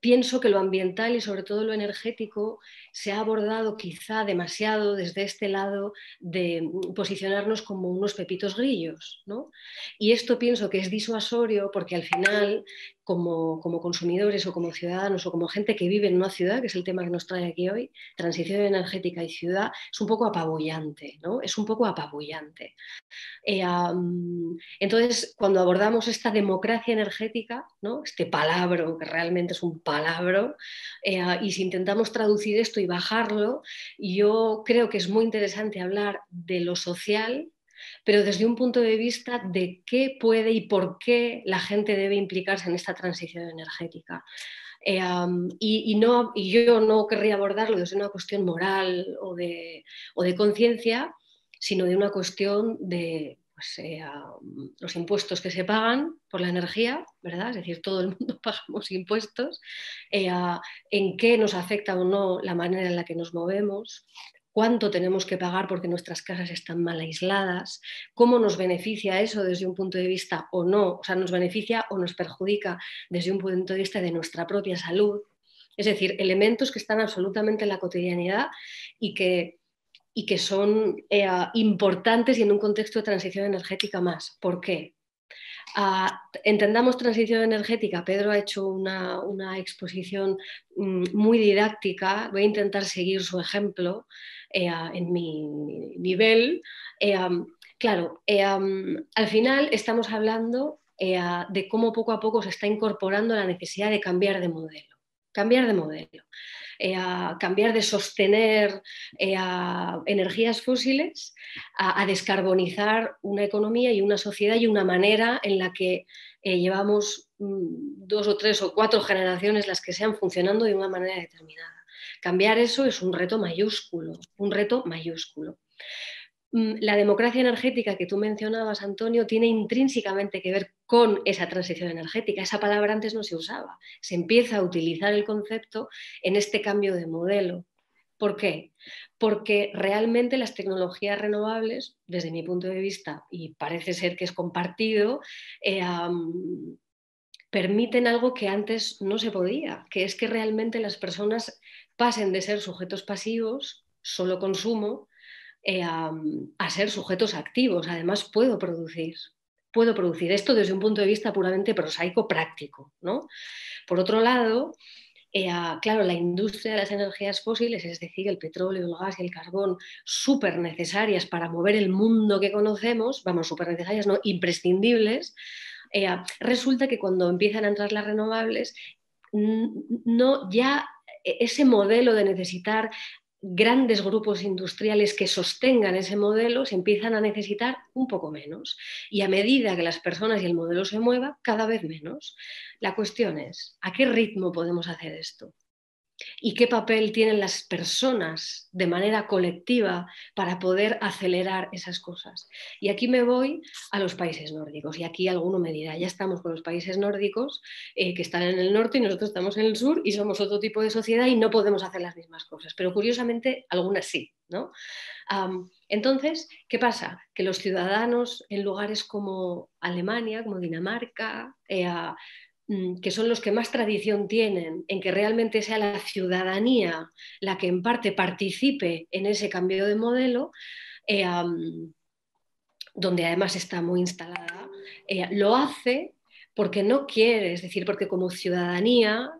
pienso que lo ambiental y sobre todo lo energético se ha abordado quizá demasiado desde este lado de posicionarnos como unos pepitos grillos, ¿no? Y esto pienso que es disuasorio porque al final, como consumidores o como ciudadanos o como gente que vive en una ciudad, que es el tema que nos trae aquí hoy, transición energética y ciudad, es un poco apabullante, ¿no? Es un poco apabullante. Entonces, cuando abordamos esta democracia energética, ¿no?, este palabro, que realmente es un palabro, y si intentamos traducir esto y bajarlo, yo creo que es muy interesante hablar de lo social, pero desde un punto de vista de qué puede y por qué la gente debe implicarse en esta transición energética. Yo no querría abordarlo desde una cuestión moral o de conciencia, sino de una cuestión de, pues, los impuestos que se pagan por la energía, ¿verdad? Es decir, todo el mundo pagamos impuestos, en qué nos afecta o no la manera en la que nos movemos, cuánto tenemos que pagar porque nuestras casas están mal aisladas, cómo nos beneficia eso desde un punto de vista o no, o sea, nos beneficia o nos perjudica desde un punto de vista de nuestra propia salud. Es decir, elementos que están absolutamente en la cotidianidad y que son importantes y en un contexto de transición energética más. ¿Por qué? Entendamos transición energética. Pedro ha hecho una exposición muy didáctica. Voy a intentar seguir su ejemplo en mi nivel. Al final estamos hablando de cómo poco a poco se está incorporando la necesidad de cambiar de modelo. Cambiar de modelo, cambiar de sostener energías fósiles a descarbonizar una economía y una sociedad y una manera en la que llevamos 2 o 3 o 4 generaciones las que sean funcionando de una manera determinada. Cambiar eso es un reto mayúsculo, un reto mayúsculo. La democracia energética que tú mencionabas, Antonio, tiene intrínsecamente que ver con esa transición energética. Esa palabra antes no se usaba. Se empieza a utilizar el concepto en este cambio de modelo. ¿Por qué? Porque realmente las tecnologías renovables, desde mi punto de vista, y parece ser que es compartido, permiten algo que antes no se podía, que es que realmente las personas pasen de ser sujetos pasivos, solo consumo, a ser sujetos activos. Además, puedo producir esto desde un punto de vista puramente prosaico práctico, ¿no? Por otro lado, claro, la industria de las energías fósiles, es decir, el petróleo, el gas y el carbón, súper necesarias para mover el mundo que conocemos, vamos, súper necesarias, no, imprescindibles, resulta que cuando empiezan a entrar las renovables, ya ese modelo de necesitar grandes grupos industriales que sostengan ese modelo se empiezan a necesitar un poco menos, y a medida que las personas y el modelo se mueva, cada vez menos. La cuestión es, ¿a qué ritmo podemos hacer esto? ¿Y qué papel tienen las personas de manera colectiva para poder acelerar esas cosas? Y aquí me voy a los países nórdicos, y aquí alguno me dirá, ya estamos con los países nórdicos que están en el norte y nosotros estamos en el sur y somos otro tipo de sociedad y no podemos hacer las mismas cosas, pero curiosamente algunas sí, ¿no? Entonces, ¿qué pasa? Que los ciudadanos en lugares como Alemania, como Dinamarca, que son los que más tradición tienen en que realmente sea la ciudadanía la que en parte participe en ese cambio de modelo, donde además está muy instalada, lo hace porque no quiere, es decir, porque como ciudadanía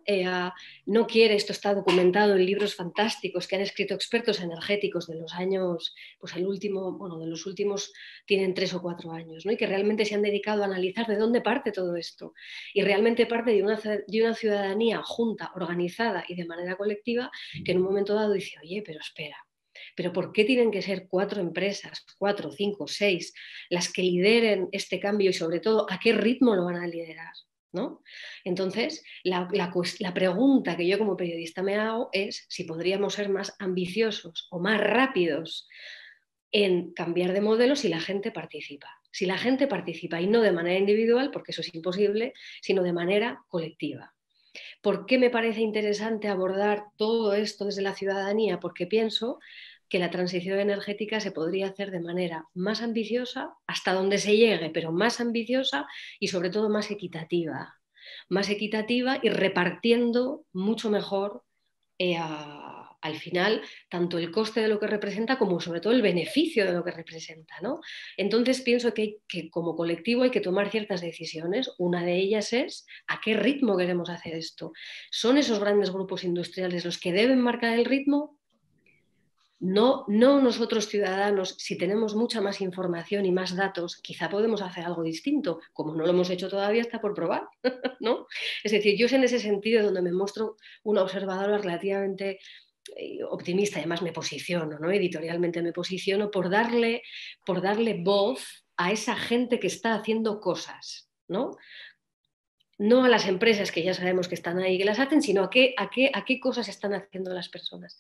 no quiere, esto está documentado en libros fantásticos que han escrito expertos energéticos de los años, pues el último, bueno, de los últimos tienen 3 o 4 años, ¿no? Y que realmente se han dedicado a analizar de dónde parte todo esto. Y realmente parte de una ciudadanía junta, organizada y de manera colectiva, que en un momento dado dice, oye, pero espera, ¿pero por qué tienen que ser 4 empresas, 4, 5, 6, las que lideren este cambio y sobre todo a qué ritmo lo van a liderar, ¿no? Entonces, la pregunta que yo como periodista me hago es si podríamos ser más ambiciosos o más rápidos en cambiar de modelo si la gente participa. Si la gente participa, y no de manera individual, porque eso es imposible, sino de manera colectiva. ¿Por qué me parece interesante abordar todo esto desde la ciudadanía? Porque pienso que la transición energética se podría hacer de manera más ambiciosa, hasta donde se llegue, pero más ambiciosa y sobre todo más equitativa. Más equitativa y repartiendo mucho mejor al final tanto el coste de lo que representa como sobre todo el beneficio de lo que representa, ¿no? Entonces pienso que como colectivo hay que tomar ciertas decisiones. Una de ellas es ¿a qué ritmo queremos hacer esto? ¿Son esos grandes grupos industriales los que deben marcar el ritmo? No nosotros ciudadanos, si tenemos mucha más información y más datos, quizá podemos hacer algo distinto, como no lo hemos hecho todavía, está por probar, ¿no? Es decir, yo es en ese sentido donde me muestro una observadora relativamente optimista, además me posiciono, ¿no? Editorialmente me posiciono por darle voz a esa gente que está haciendo cosas, ¿no? no a las empresas que ya sabemos que están ahí y que las hacen, sino a qué cosas están haciendo las personas.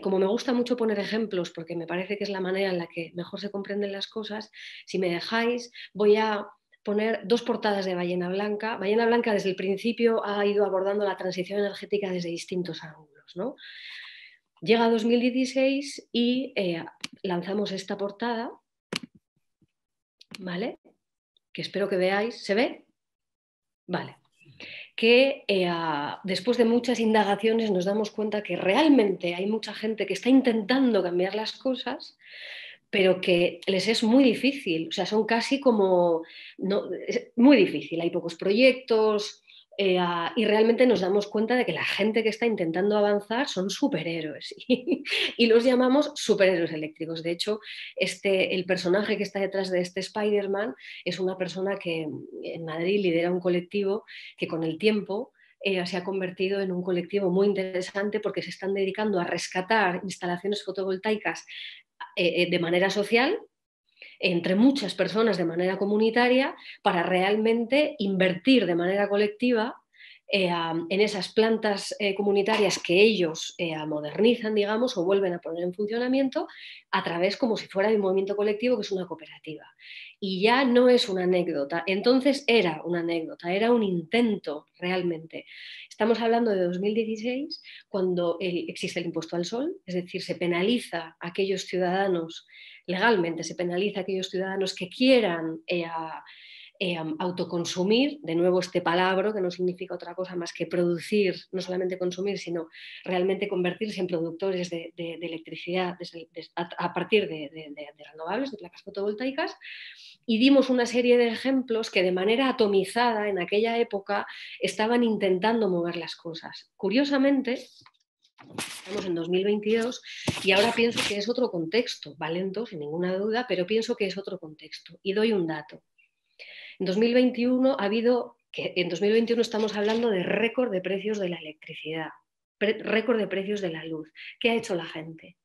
Como me gusta mucho poner ejemplos, porque me parece que es la manera en la que mejor se comprenden las cosas, si me dejáis, voy a poner dos portadas de Ballena Blanca. Ballena Blanca desde el principio ha ido abordando la transición energética desde distintos ángulos, ¿no? Llega 2016 y lanzamos esta portada, ¿vale? Que espero que veáis. ¿Se ve? Vale. Que después de muchas indagaciones nos damos cuenta que realmente hay mucha gente que está intentando cambiar las cosas, pero que les es muy difícil. O sea, son casi como... No, es muy difícil, hay pocos proyectos... y realmente nos damos cuenta de que la gente que está intentando avanzar son superhéroes y los llamamos superhéroes eléctricos. De hecho, el personaje que está detrás de este Spider-Man es una persona que en Madrid lidera un colectivo que con el tiempo se ha convertido en un colectivo muy interesante, porque se están dedicando a rescatar instalaciones fotovoltaicas de manera social, entre muchas personas de manera comunitaria, para realmente invertir de manera colectiva en esas plantas comunitarias que ellos modernizan, digamos, o vuelven a poner en funcionamiento, a través como si fuera de un movimiento colectivo, que es una cooperativa. Y ya no es una anécdota, entonces era una anécdota, era un intento realmente. Estamos hablando de 2016, cuando existe el impuesto al sol, es decir, se penaliza a aquellos ciudadanos, legalmente se penaliza a aquellos ciudadanos que quieran autoconsumir, de nuevo este palabra que no significa otra cosa más que producir, no solamente consumir, sino realmente convertirse en productores de electricidad a partir de renovables, de placas fotovoltaicas. Y dimos una serie de ejemplos que de manera atomizada en aquella época estaban intentando mover las cosas. Curiosamente, estamos en 2022 y ahora pienso que es otro contexto, valento sin ninguna duda, pero pienso que es otro contexto. Y doy un dato. En 2021 estamos hablando de récord de precios de la electricidad, récord de precios de la luz. ¿Qué ha hecho la gente?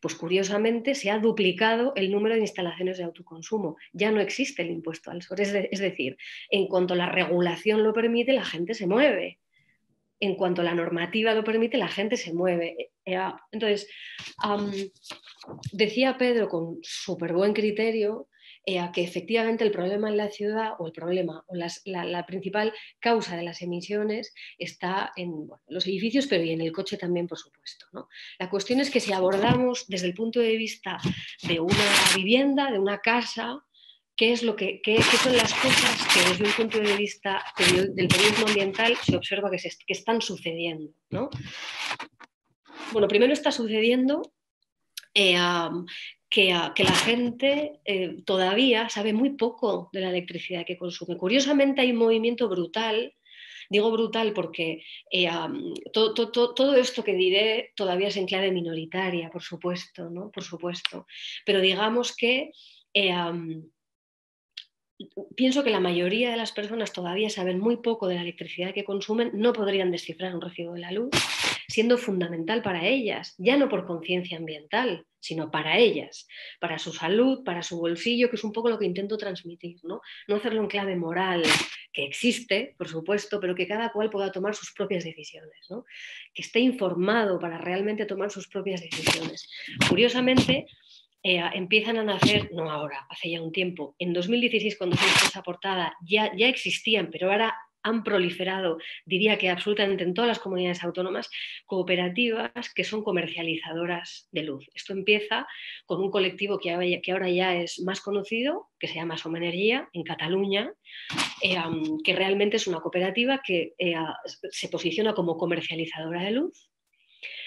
Pues curiosamente se ha duplicado el número de instalaciones de autoconsumo. Ya no existe el impuesto al sol. Es decir, en cuanto la regulación lo permite, la gente se mueve. En cuanto la normativa lo permite, la gente se mueve. Entonces, decía Pedro con súper buen criterio que efectivamente el problema en la ciudad, o el problema, o la principal causa de las emisiones está en los edificios, pero y en el coche también, por supuesto, ¿no? La cuestión es que si abordamos desde el punto de vista de una vivienda, de una casa, ¿Qué son las cosas que desde un punto de vista del periodismo ambiental se observa que están sucediendo, ¿no? Bueno, primero está sucediendo que la gente todavía sabe muy poco de la electricidad que consume. Curiosamente hay un movimiento brutal. Digo brutal porque todo esto que diré todavía es en clave minoritaria, por supuesto, ¿no? Por supuesto. Pero digamos que... pienso que la mayoría de las personas todavía saben muy poco de la electricidad que consumen, no podrían descifrar un recibo de la luz, siendo fundamental para ellas, ya no por conciencia ambiental, sino para ellas, para su salud, para su bolsillo, que es un poco lo que intento transmitir, ¿no? No hacerlo en clave moral, que existe, por supuesto, pero que cada cual pueda tomar sus propias decisiones, ¿no? Que esté informado para realmente tomar sus propias decisiones. Curiosamente, empiezan a nacer, no ahora, hace ya un tiempo, en 2016 cuando se hizo esa portada ya existían, pero ahora han proliferado, diría que absolutamente en todas las comunidades autónomas, cooperativas que son comercializadoras de luz. Esto empieza con un colectivo que ahora ya es más conocido, que se llama Som Energia, en Cataluña, que realmente es una cooperativa que se posiciona como comercializadora de luz,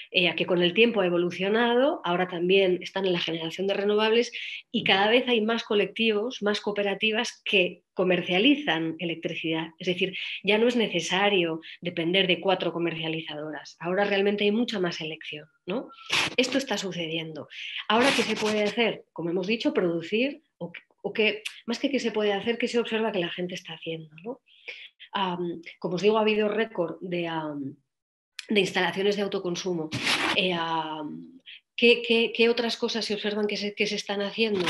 que con el tiempo ha evolucionado, ahora también están en la generación de renovables y cada vez hay más colectivos, más cooperativas que comercializan electricidad. Es decir, ya no es necesario depender de 4 comercializadoras, ahora realmente hay mucha más elección, ¿no? Esto está sucediendo. Ahora, ¿qué se puede hacer? Como hemos dicho, producir, más que qué se puede hacer, qué se observa que la gente está haciendo, ¿no? Como os digo, ha habido récord de instalaciones de autoconsumo. ¿Qué otras cosas se observan que se están haciendo?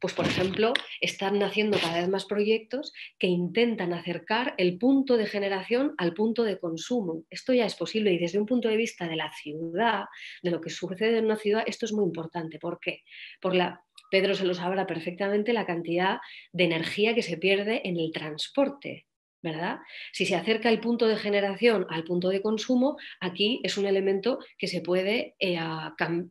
Pues, por ejemplo, están naciendo cada vez más proyectos que intentan acercar el punto de generación al punto de consumo. Esto ya es posible y desde un punto de vista de la ciudad, de lo que sucede en una ciudad, esto es muy importante. ¿Por qué? Pedro se lo sabrá perfectamente, la cantidad de energía que se pierde en el transporte, ¿verdad? Si se acerca el punto de generación al punto de consumo, aquí es un elemento que se puede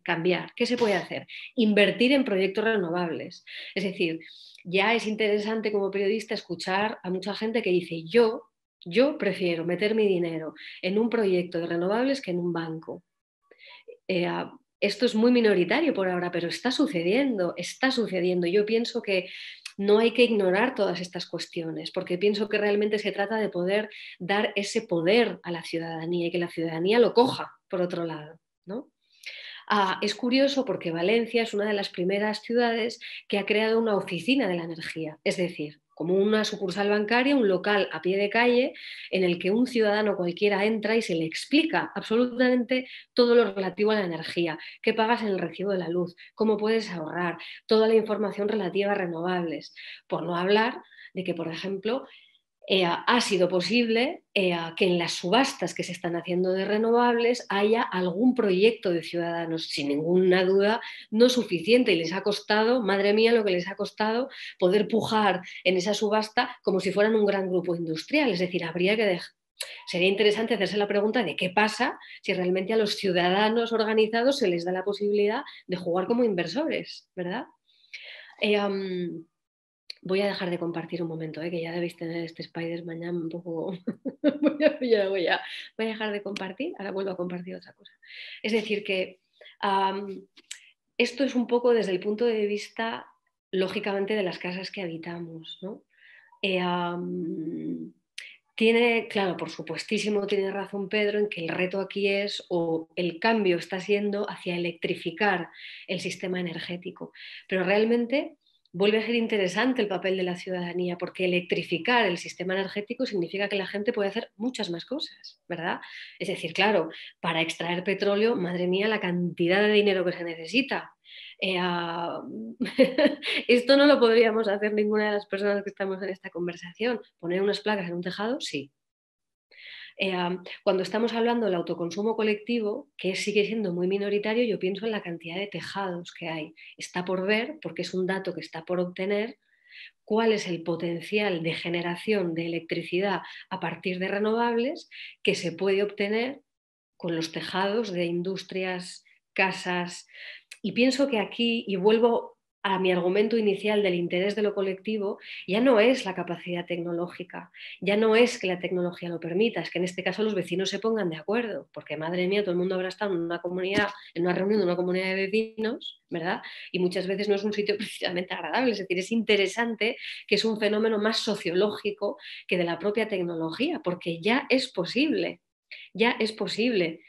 cambiar. ¿Qué se puede hacer? Invertir en proyectos renovables. Es decir, ya es interesante como periodista escuchar a mucha gente que dice yo prefiero meter mi dinero en un proyecto de renovables que en un banco. Esto es muy minoritario por ahora, pero está sucediendo, está sucediendo. Yo pienso que no hay que ignorar todas estas cuestiones, porque pienso que realmente se trata de poder dar ese poder a la ciudadanía y que la ciudadanía lo coja, por otro lado, ¿no? Es curioso porque Valencia es una de las primeras ciudades que ha creado una oficina de la energía, es decir, como una sucursal bancaria, un local a pie de calle en el que un ciudadano cualquiera entra y se le explica absolutamente todo lo relativo a la energía, qué pagas en el recibo de la luz, cómo puedes ahorrar, toda la información relativa a renovables, por no hablar de que, por ejemplo, ha sido posible que en las subastas que se están haciendo de renovables haya algún proyecto de ciudadanos, sin ninguna duda, no suficiente y les ha costado, madre mía lo que les ha costado, poder pujar en esa subasta como si fueran un gran grupo industrial. Es decir, habría que dejar. Sería interesante hacerse la pregunta de qué pasa si realmente a los ciudadanos organizados se les da la posibilidad de jugar como inversores, ¿verdad? Voy a dejar de compartir un momento, que ya debéis tener este Spider-Man un poco... Voy a dejar de compartir, ahora vuelvo a compartir otra cosa. Es decir que esto es un poco desde el punto de vista, lógicamente, de las casas que habitamos, ¿no? Claro, por supuestísimo tiene razón Pedro en que el reto aquí es, o el cambio está siendo hacia electrificar el sistema energético, pero realmente... Vuelve a ser interesante el papel de la ciudadanía, porque electrificar el sistema energético significa que la gente puede hacer muchas más cosas, ¿verdad? Es decir, claro, para extraer petróleo, madre mía, la cantidad de dinero que se necesita. Esto no lo podríamos hacer ninguna de las personas que estamos en esta conversación. Poner unas placas en un tejado, sí. Cuando estamos hablando del autoconsumo colectivo, que sigue siendo muy minoritario, yo pienso en la cantidad de tejados que hay. Está por ver, porque es un dato que está por obtener, cuál es el potencial de generación de electricidad a partir de renovables que se puede obtener con los tejados de industrias, casas. Y pienso que aquí, y vuelvo a mi argumento inicial del interés de lo colectivo, ya no es la capacidad tecnológica, ya no es que la tecnología lo permita, es que en este caso los vecinos se pongan de acuerdo, porque madre mía, todo el mundo habrá estado en una comunidad, en una reunión de una comunidad de vecinos, ¿verdad? Y muchas veces no es un sitio precisamente agradable, es decir, es interesante que es un fenómeno más sociológico que de la propia tecnología, porque ya es posible, ya es posible.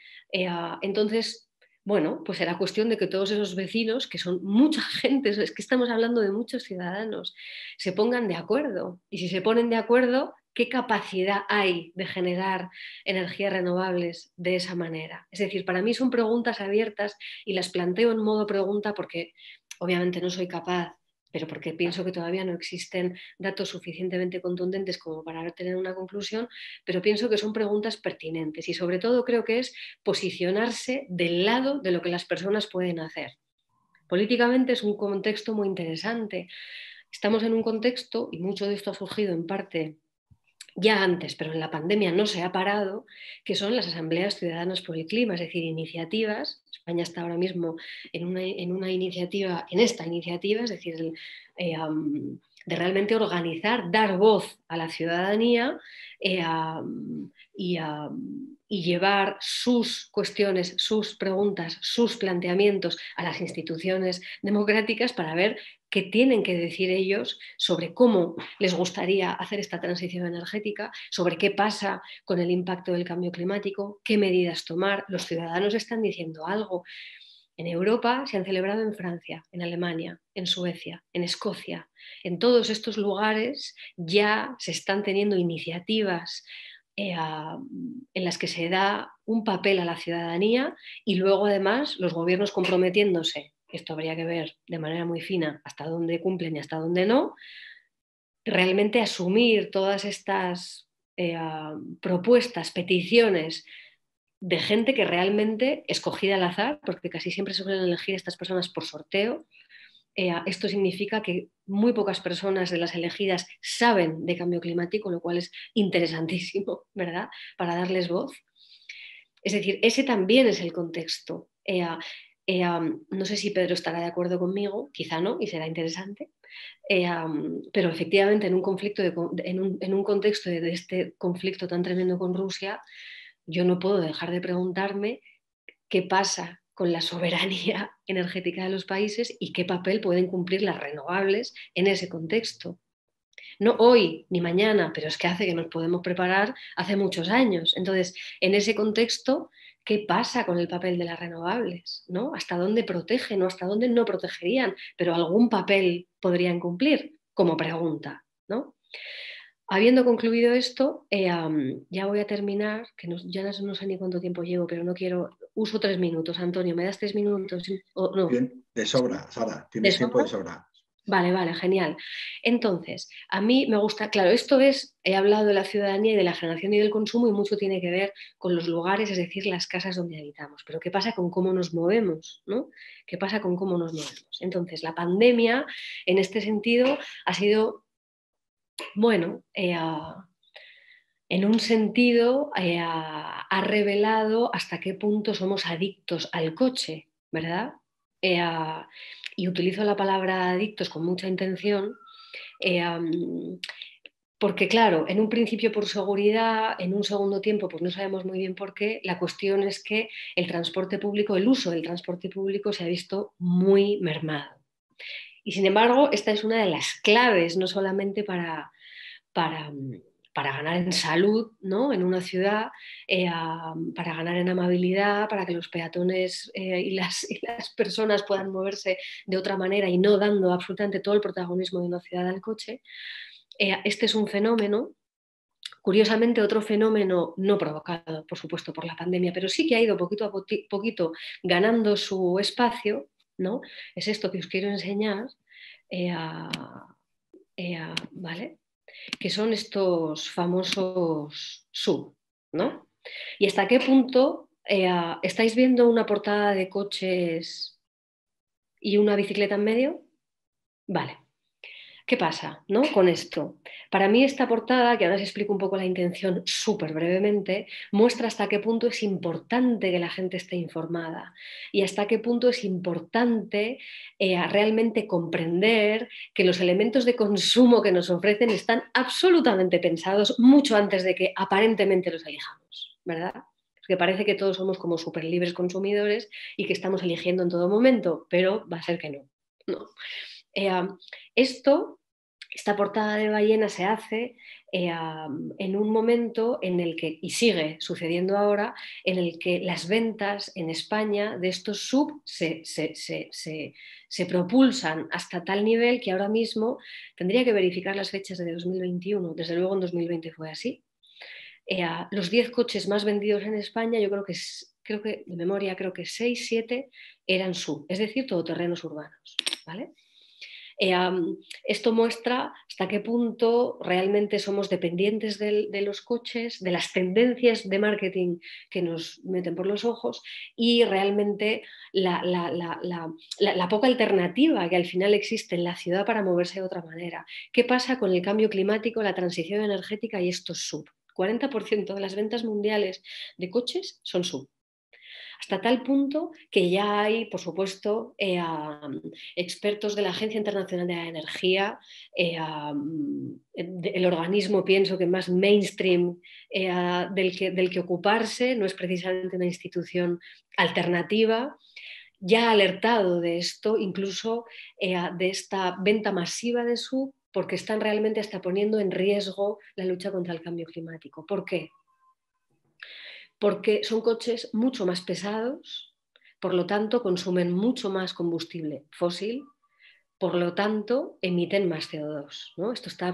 Entonces, bueno, pues era cuestión de que todos esos vecinos, que son mucha gente, es que estamos hablando de muchos ciudadanos, se pongan de acuerdo. Y si se ponen de acuerdo, ¿qué capacidad hay de generar energías renovables de esa manera? Es decir, para mí son preguntas abiertas y las planteo en modo pregunta porque obviamente no soy capaz, pero porque pienso que todavía no existen datos suficientemente contundentes como para tener una conclusión, pero pienso que son preguntas pertinentes y sobre todo creo que es posicionarse del lado de lo que las personas pueden hacer. Políticamente es un contexto muy interesante. Estamos en un contexto, y mucho de esto ha surgido en parte ya antes, pero en la pandemia no se ha parado, que son las asambleas ciudadanas por el clima, es decir, iniciativas. España está ahora mismo en esta iniciativa, es decir, de realmente organizar, dar voz a la ciudadanía y llevar sus cuestiones, sus preguntas, sus planteamientos a las instituciones democráticas para ver qué tienen que decir ellos sobre cómo les gustaría hacer esta transición energética, sobre qué pasa con el impacto del cambio climático, qué medidas tomar. Los ciudadanos están diciendo algo. En Europa se han celebrado en Francia, en Alemania, en Suecia, en Escocia. En todos estos lugares ya se están teniendo iniciativas en las que se da un papel a la ciudadanía y luego además los gobiernos comprometiéndose, esto habría que ver de manera muy fina hasta dónde cumplen y hasta dónde no, realmente asumir todas estas propuestas, peticiones de gente que realmente, escogida al azar, porque casi siempre se suelen elegir estas personas por sorteo, esto significa que muy pocas personas de las elegidas saben de cambio climático, lo cual es interesantísimo, ¿verdad?, para darles voz. Es decir, ese también es el contexto. No sé si Pedro estará de acuerdo conmigo, quizá no, y será interesante, pero efectivamente en un conflicto, en un contexto de este conflicto tan tremendo con Rusia, yo no puedo dejar de preguntarme qué pasa con la soberanía energética de los países y qué papel pueden cumplir las renovables en ese contexto. No hoy ni mañana, pero es que hace que nos podemos preparar hace muchos años. Entonces, en ese contexto, ¿qué pasa con el papel de las renovables? ¿No? ¿Hasta dónde protegen o hasta dónde no protegerían? Pero algún papel podrían cumplir, como pregunta, ¿no? Habiendo concluido esto, ya voy a terminar, que ya no sé ni cuánto tiempo llevo, pero no quiero... Uso 3 minutos, Antonio, ¿me das 3 minutos? ¿O no? Bien, de sobra, Sara, tienes tiempo de sobra. Vale, vale, genial. Entonces, a mí me gusta, claro, esto es, he hablado de la ciudadanía y de la generación y del consumo y mucho tiene que ver con los lugares, es decir, las casas donde habitamos. Pero ¿qué pasa con cómo nos movemos? ¿No? ¿Qué pasa con cómo nos movemos? Entonces, la pandemia, en este sentido, ha sido, bueno, en un sentido, ha revelado hasta qué punto somos adictos al coche, ¿verdad? Y utilizo la palabra adictos con mucha intención, porque claro, en un principio por seguridad, en un segundo tiempo pues no sabemos muy bien por qué, la cuestión es que el transporte público, el uso del transporte público se ha visto muy mermado. Y sin embargo, esta es una de las claves, no solamente para ganar en salud, ¿no?, en una ciudad, para ganar en amabilidad, para que los peatones y las personas puedan moverse de otra manera y no dando absolutamente todo el protagonismo de una ciudad al coche. Este es un fenómeno, curiosamente otro fenómeno no provocado, por supuesto, por la pandemia, pero sí que ha ido poquito a poquito ganando su espacio, ¿no? Es esto que os quiero enseñar, ¿vale?, que son estos famosos SUV, ¿no? Y hasta qué punto estáis viendo una portada de coches y una bicicleta en medio. Vale, ¿qué pasa, ¿no?, con esto? Para mí esta portada, que ahora os explico un poco la intención súper brevemente, muestra hasta qué punto es importante que la gente esté informada y hasta qué punto es importante realmente comprender que los elementos de consumo que nos ofrecen están absolutamente pensados mucho antes de que aparentemente los elijamos, ¿verdad? Porque parece que todos somos como súper libres consumidores y que estamos eligiendo en todo momento, pero va a ser que no, ¿no? Esta portada de Ballena se hace en un momento en el que, y sigue sucediendo ahora, en el que las ventas en España de estos SUV se propulsan hasta tal nivel que ahora mismo, tendría que verificar las fechas de 2021, desde luego en 2020 fue así, los 10 coches más vendidos en España, yo creo que de memoria, creo que 6, 7 eran SUV, es decir, todoterrenos urbanos, ¿vale? Esto muestra hasta qué punto realmente somos dependientes de los coches, de las tendencias de marketing que nos meten por los ojos y realmente la poca alternativa que al final existe en la ciudad para moverse de otra manera. ¿Qué pasa con el cambio climático, la transición energética y estos SUV? 40% de las ventas mundiales de coches son SUV. Hasta tal punto que ya hay, por supuesto, expertos de la Agencia Internacional de la Energía, el organismo, pienso que más mainstream del que ocuparse, no es precisamente una institución alternativa, ya ha alertado de esto, incluso de esta venta masiva de SUV, porque están realmente hasta poniendo en riesgo la lucha contra el cambio climático. ¿Por qué? Porque son coches mucho más pesados, por lo tanto consumen mucho más combustible fósil, por lo tanto emiten más CO2, ¿no? Esto está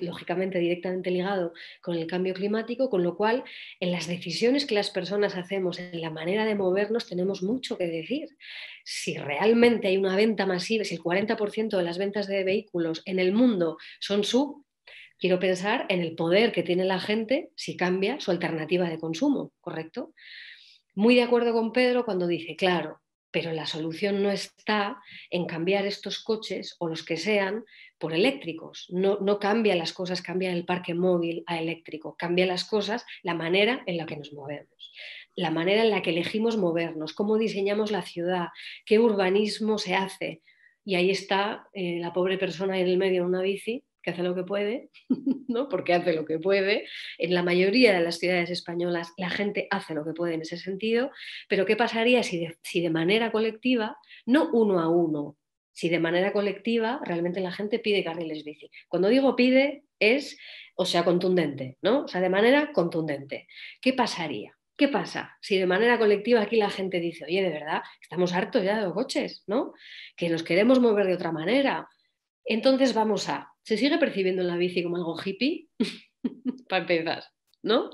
lógicamente directamente ligado con el cambio climático, con lo cual en las decisiones que las personas hacemos, en la manera de movernos, tenemos mucho que decir. Si realmente hay una venta masiva, si el 40% de las ventas de vehículos en el mundo son sub, quiero pensar en el poder que tiene la gente si cambia su alternativa de consumo, ¿correcto? Muy de acuerdo con Pedro cuando dice, claro, pero la solución no está en cambiar estos coches o los que sean por eléctricos. No cambia las cosas, cambia el parque móvil a eléctrico, cambia las cosas, la manera en la que nos movemos, la manera en la que elegimos movernos, cómo diseñamos la ciudad, qué urbanismo se hace. Y ahí está la pobre persona en el medio en una bici que hace lo que puede, ¿no? Porque hace lo que puede. En la mayoría de las ciudades españolas la gente hace lo que puede en ese sentido, pero ¿qué pasaría si de manera colectiva, no uno a uno, si de manera colectiva realmente la gente pide carriles bici? Cuando digo pide es, o sea, contundente, ¿no? O sea, de manera contundente. ¿Qué pasaría? ¿Qué pasa si de manera colectiva aquí la gente dice, oye, de verdad, estamos hartos ya de los coches, ¿no? Que nos queremos mover de otra manera. Entonces vamos a, ¿se sigue percibiendo en la bici como algo hippie? Para empezar, ¿no?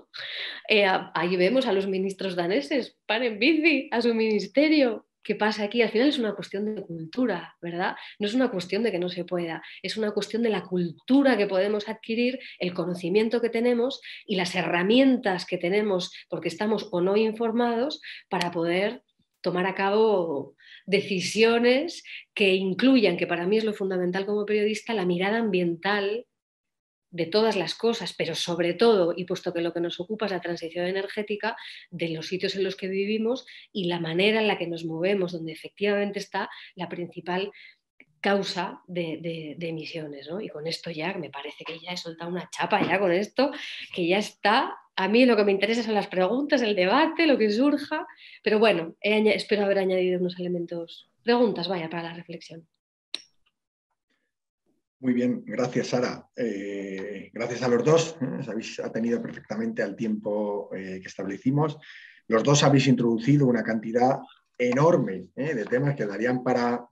Ahí vemos a los ministros daneses, van en bici a su ministerio. ¿Qué pasa aquí? Al final es una cuestión de cultura, ¿verdad? No es una cuestión de que no se pueda, es una cuestión de la cultura que podemos adquirir, el conocimiento que tenemos y las herramientas que tenemos, porque estamos o no informados, para poder tomar a cabo decisiones que incluyan, que para mí es lo fundamental como periodista, la mirada ambiental de todas las cosas, pero sobre todo, y puesto que lo que nos ocupa es la transición energética, de los sitios en los que vivimos y la manera en la que nos movemos, donde efectivamente está la principal causa de emisiones, ¿no? Y con esto ya, me parece que ya he soltado una chapa ya con esto, que ya está. A mí lo que me interesa son las preguntas, el debate, lo que surja, pero bueno, espero haber añadido unos elementos, preguntas, vaya, para la reflexión. Muy bien, gracias Sara. Gracias a los dos, habéis atenido perfectamente al tiempo que establecimos. Los dos habéis introducido una cantidad enorme de temas que darían para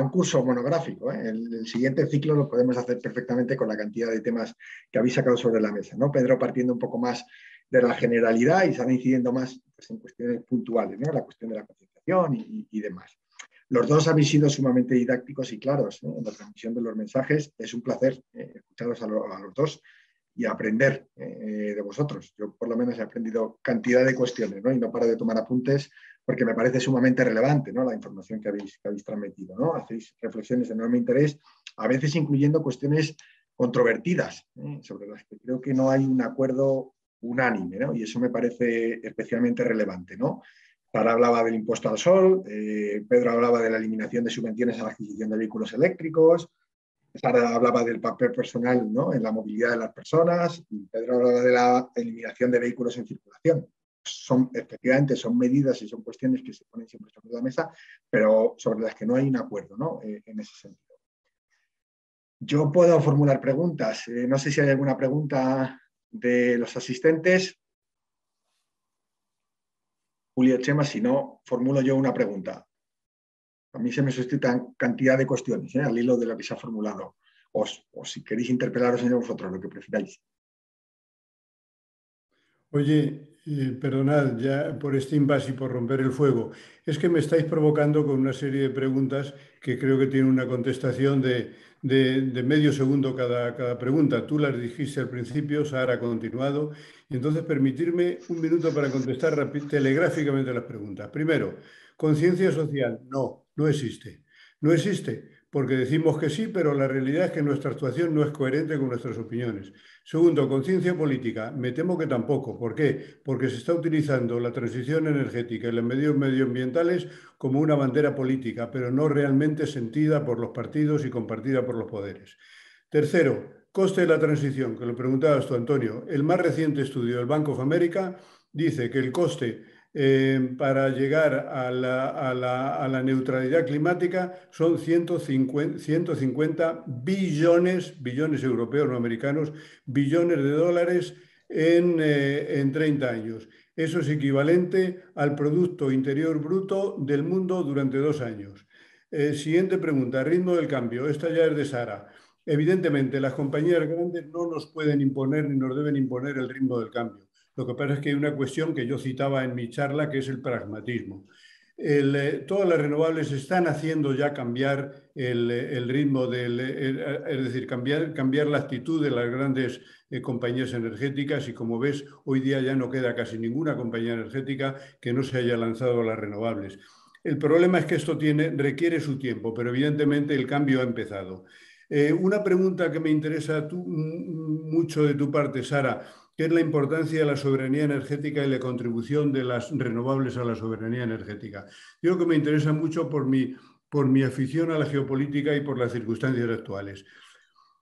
un curso monográfico, ¿eh? El siguiente ciclo lo podemos hacer perfectamente con la cantidad de temas que habéis sacado sobre la mesa, ¿no? Pedro partiendo un poco más de la generalidad y Sara incidiendo más, pues, en cuestiones puntuales, ¿no? La cuestión de la concienciación y demás. Los dos habéis sido sumamente didácticos y claros, ¿no? En la transmisión de los mensajes. Es un placer escucharos a los dos y aprender de vosotros. Yo por lo menos he aprendido cantidad de cuestiones, ¿no? Y no paro de tomar apuntes, porque me parece sumamente relevante, ¿no?, la información que habéis transmitido, ¿no? Hacéis reflexiones de enorme interés, a veces incluyendo cuestiones controvertidas, ¿eh?, sobre las que creo que no hay un acuerdo unánime, ¿no? Y eso me parece especialmente relevante, ¿no? Sara hablaba del impuesto al sol, Pedro hablaba de la eliminación de subvenciones a la adquisición de vehículos eléctricos, Sara hablaba del papel personal, ¿no?, en la movilidad de las personas, y Pedro hablaba de la eliminación de vehículos en circulación. Efectivamente son medidas y son cuestiones que se ponen siempre sobre la mesa, pero sobre las que no hay un acuerdo, ¿no?, en ese sentido. Yo puedo formular preguntas. No sé si hay alguna pregunta de los asistentes. Julio, Chema, si no, formulo yo una pregunta. A mí se me suscitan cantidad de cuestiones, ¿eh?, al hilo de lo que se ha formulado. O si queréis interpelaros entre vosotros, lo que prefiráis. Oye, perdonad ya por este impasse y por romper el fuego. Es que me estáis provocando con una serie de preguntas que creo que tienen una contestación de medio segundo cada pregunta. Tú las dijiste al principio, Sara ha continuado. Y entonces permitirme un minuto para contestar telegráficamente las preguntas. Primero, conciencia social. No existe. No existe, porque decimos que sí, pero la realidad es que nuestra actuación no es coherente con nuestras opiniones. Segundo, conciencia política. Me temo que tampoco. ¿Por qué? Porque se está utilizando la transición energética y las medidas medioambientales como una bandera política, pero no realmente sentida por los partidos y compartida por los poderes. Tercero, coste de la transición, que lo preguntabas tú, Antonio. El más reciente estudio del Bank of America dice que el coste para llegar a la neutralidad climática son 150 billones europeos, no americanos, billones de dólares en 30 años. Eso es equivalente al Producto Interior Bruto del mundo durante 2 años. Siguiente pregunta, ritmo del cambio. Esta ya es de Sara. Evidentemente, las compañías grandes no nos pueden imponer ni nos deben imponer el ritmo del cambio. Lo que pasa es que hay una cuestión que yo citaba en mi charla, que es el pragmatismo. Todas las renovables están haciendo ya cambiar el ritmo, es decir, cambiar la actitud de las grandes compañías energéticas, y como ves, hoy día ya no queda casi ninguna compañía energética que no se haya lanzado a las renovables. El problema es que esto requiere su tiempo, pero evidentemente el cambio ha empezado. Una pregunta que me interesa mucho de tu parte, Sara, que es la importancia de la soberanía energética y la contribución de las renovables a la soberanía energética. Yo creo que me interesa mucho por mi afición a la geopolítica y por las circunstancias actuales.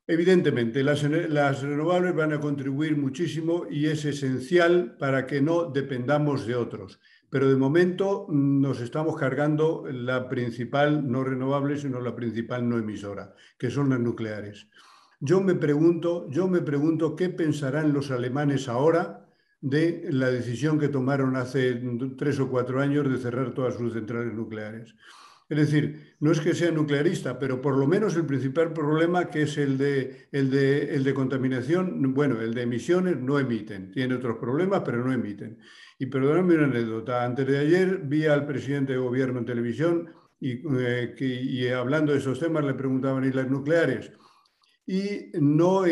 Evidentemente, las renovables van a contribuir muchísimo y es esencial para que no dependamos de otros. Pero de momento nos estamos cargando la principal no renovable, sino la principal no emisora, que son las nucleares. Yo me pregunto qué pensarán los alemanes ahora de la decisión que tomaron hace 3 o 4 años de cerrar todas sus centrales nucleares. Es decir, no es que sea nuclearista, pero por lo menos el principal problema, que es el de contaminación, bueno, el de emisiones, no emiten. Tiene otros problemas, pero no emiten. Y perdóname una anécdota. Antes de ayer vi al presidente de gobierno en televisión y hablando de esos temas le preguntaban, ¿y las nucleares? Y no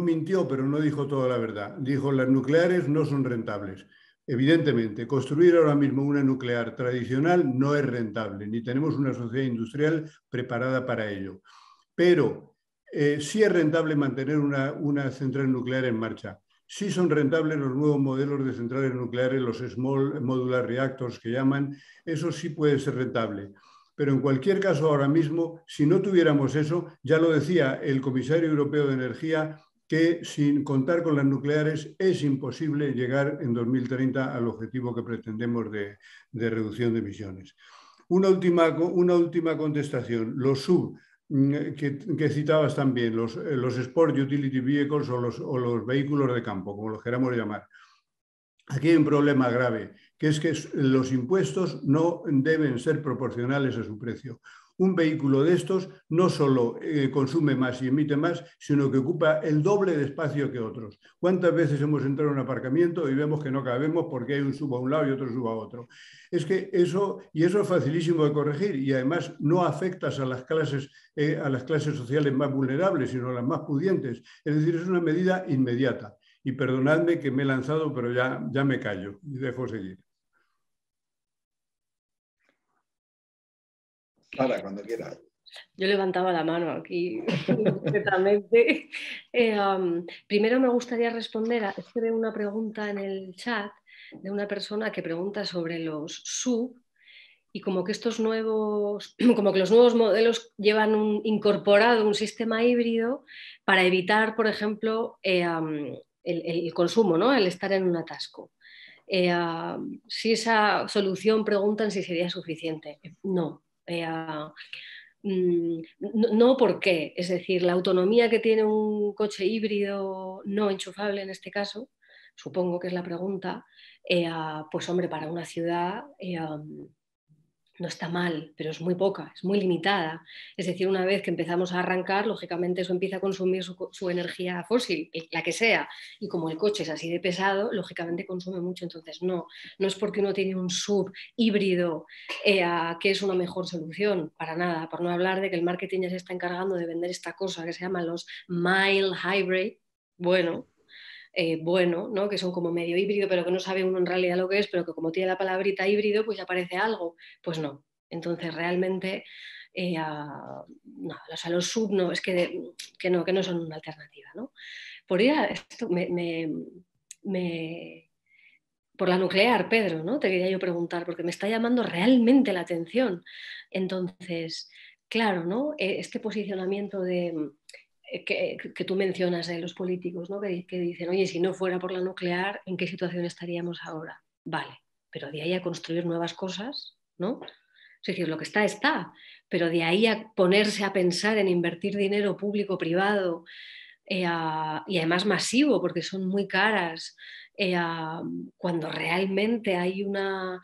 mintió, pero no dijo toda la verdad. Dijo, las nucleares no son rentables. Evidentemente, construir ahora mismo una nuclear tradicional no es rentable, ni tenemos una sociedad industrial preparada para ello. Pero sí es rentable mantener una central nuclear en marcha. Sí son rentables los nuevos modelos de centrales nucleares, los small modular reactors que llaman. Eso sí puede ser rentable. Pero en cualquier caso, ahora mismo, si no tuviéramos eso, ya lo decía el comisario europeo de Energía, que sin contar con las nucleares es imposible llegar en 2030 al objetivo que pretendemos de reducción de emisiones. Una última contestación. Los SUV que citabas también, los Sport Utility Vehicles o los vehículos de campo, como los queramos llamar. Aquí hay un problema grave, que es que los impuestos no deben ser proporcionales a su precio. Un vehículo de estos no solo consume más y emite más, sino que ocupa el doble de espacio que otros. ¿Cuántas veces hemos entrado en un aparcamiento y vemos que no cabemos porque hay un SUV a un lado y otro SUV a otro? Es que eso es facilísimo de corregir, y además no afectas a las clases sociales más vulnerables, sino a las más pudientes. Es decir, es una medida inmediata. Y perdonadme que me he lanzado, pero ya me callo y dejo seguir. Sara, cuando quieras. Yo levantaba la mano aquí completamente. Primero me gustaría responder a una pregunta en el chat de una persona que pregunta sobre los SUV y como que los nuevos modelos llevan incorporado un sistema híbrido para evitar, por ejemplo, el consumo, ¿no? El estar en un atasco. Si esa solución, preguntan si sería suficiente. No. No, ¿por qué? Es decir, la autonomía que tiene un coche híbrido no enchufable en este caso, supongo que es la pregunta, pues hombre, para una ciudad no está mal, pero es muy poca, es muy limitada. Es decir, una vez que empezamos a arrancar, lógicamente eso empieza a consumir su energía fósil, la que sea, y como el coche es así de pesado, lógicamente consume mucho. Entonces no es porque uno tiene un SUV híbrido que es una mejor solución, para nada, por no hablar de que el marketing ya se está encargando de vender esta cosa que se llama los mild hybrid, ¿no? Que son como medio híbrido, pero que no sabe uno en realidad lo que es, pero que como tiene la palabrita híbrido, pues ya parece algo. Pues no. Entonces realmente no, o sea, los sub no, es que no son una alternativa, ¿no? Por ir a esto, por la nuclear, Pedro, ¿no? Te quería yo preguntar, porque me está llamando realmente la atención. Entonces, claro, ¿no? Este posicionamiento que tú mencionas de los políticos, ¿no? Que dicen, oye, si no fuera por la nuclear, ¿en qué situación estaríamos ahora? Vale, pero de ahí a construir nuevas cosas, ¿no? Es decir, lo que está, pero de ahí a ponerse a pensar en invertir dinero público-privado y además masivo, porque son muy caras, cuando realmente hay una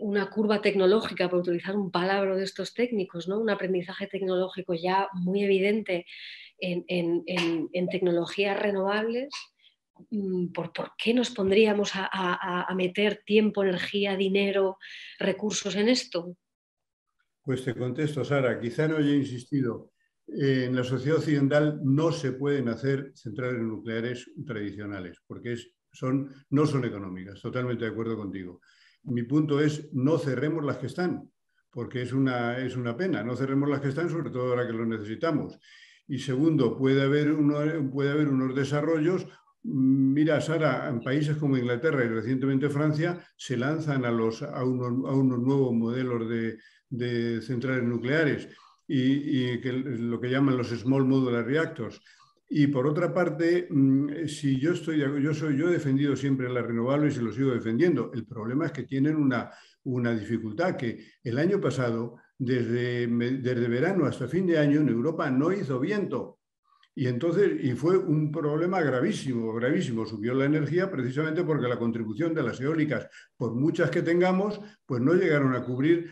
una curva tecnológica, por utilizar un palabra de estos técnicos, ¿no? Un aprendizaje tecnológico ya muy evidente en tecnologías renovables. ¿Por qué nos pondríamos a meter tiempo, energía, dinero, recursos en esto? Pues te contesto, Sara, quizá no haya insistido. En la sociedad occidental no se pueden hacer centrales nucleares tradicionales, porque no son económicas, totalmente de acuerdo contigo. Mi punto es no cerremos las que están, porque es una pena, no cerremos las que están, sobre todo ahora que lo necesitamos. Y segundo, puede haber unos desarrollos. Mira, Sara, en países como Inglaterra y recientemente Francia se lanzan a unos nuevos modelos de centrales nucleares y lo que llaman los Small Modular Reactors. Y por otra parte, si yo he defendido siempre las renovables y lo sigo defendiendo. El problema es que tienen una dificultad, que el año pasado, desde verano hasta fin de año, en Europa no hizo viento. Y entonces fue un problema gravísimo, gravísimo. Subió la energía precisamente porque la contribución de las eólicas, por muchas que tengamos, pues no llegaron a cubrir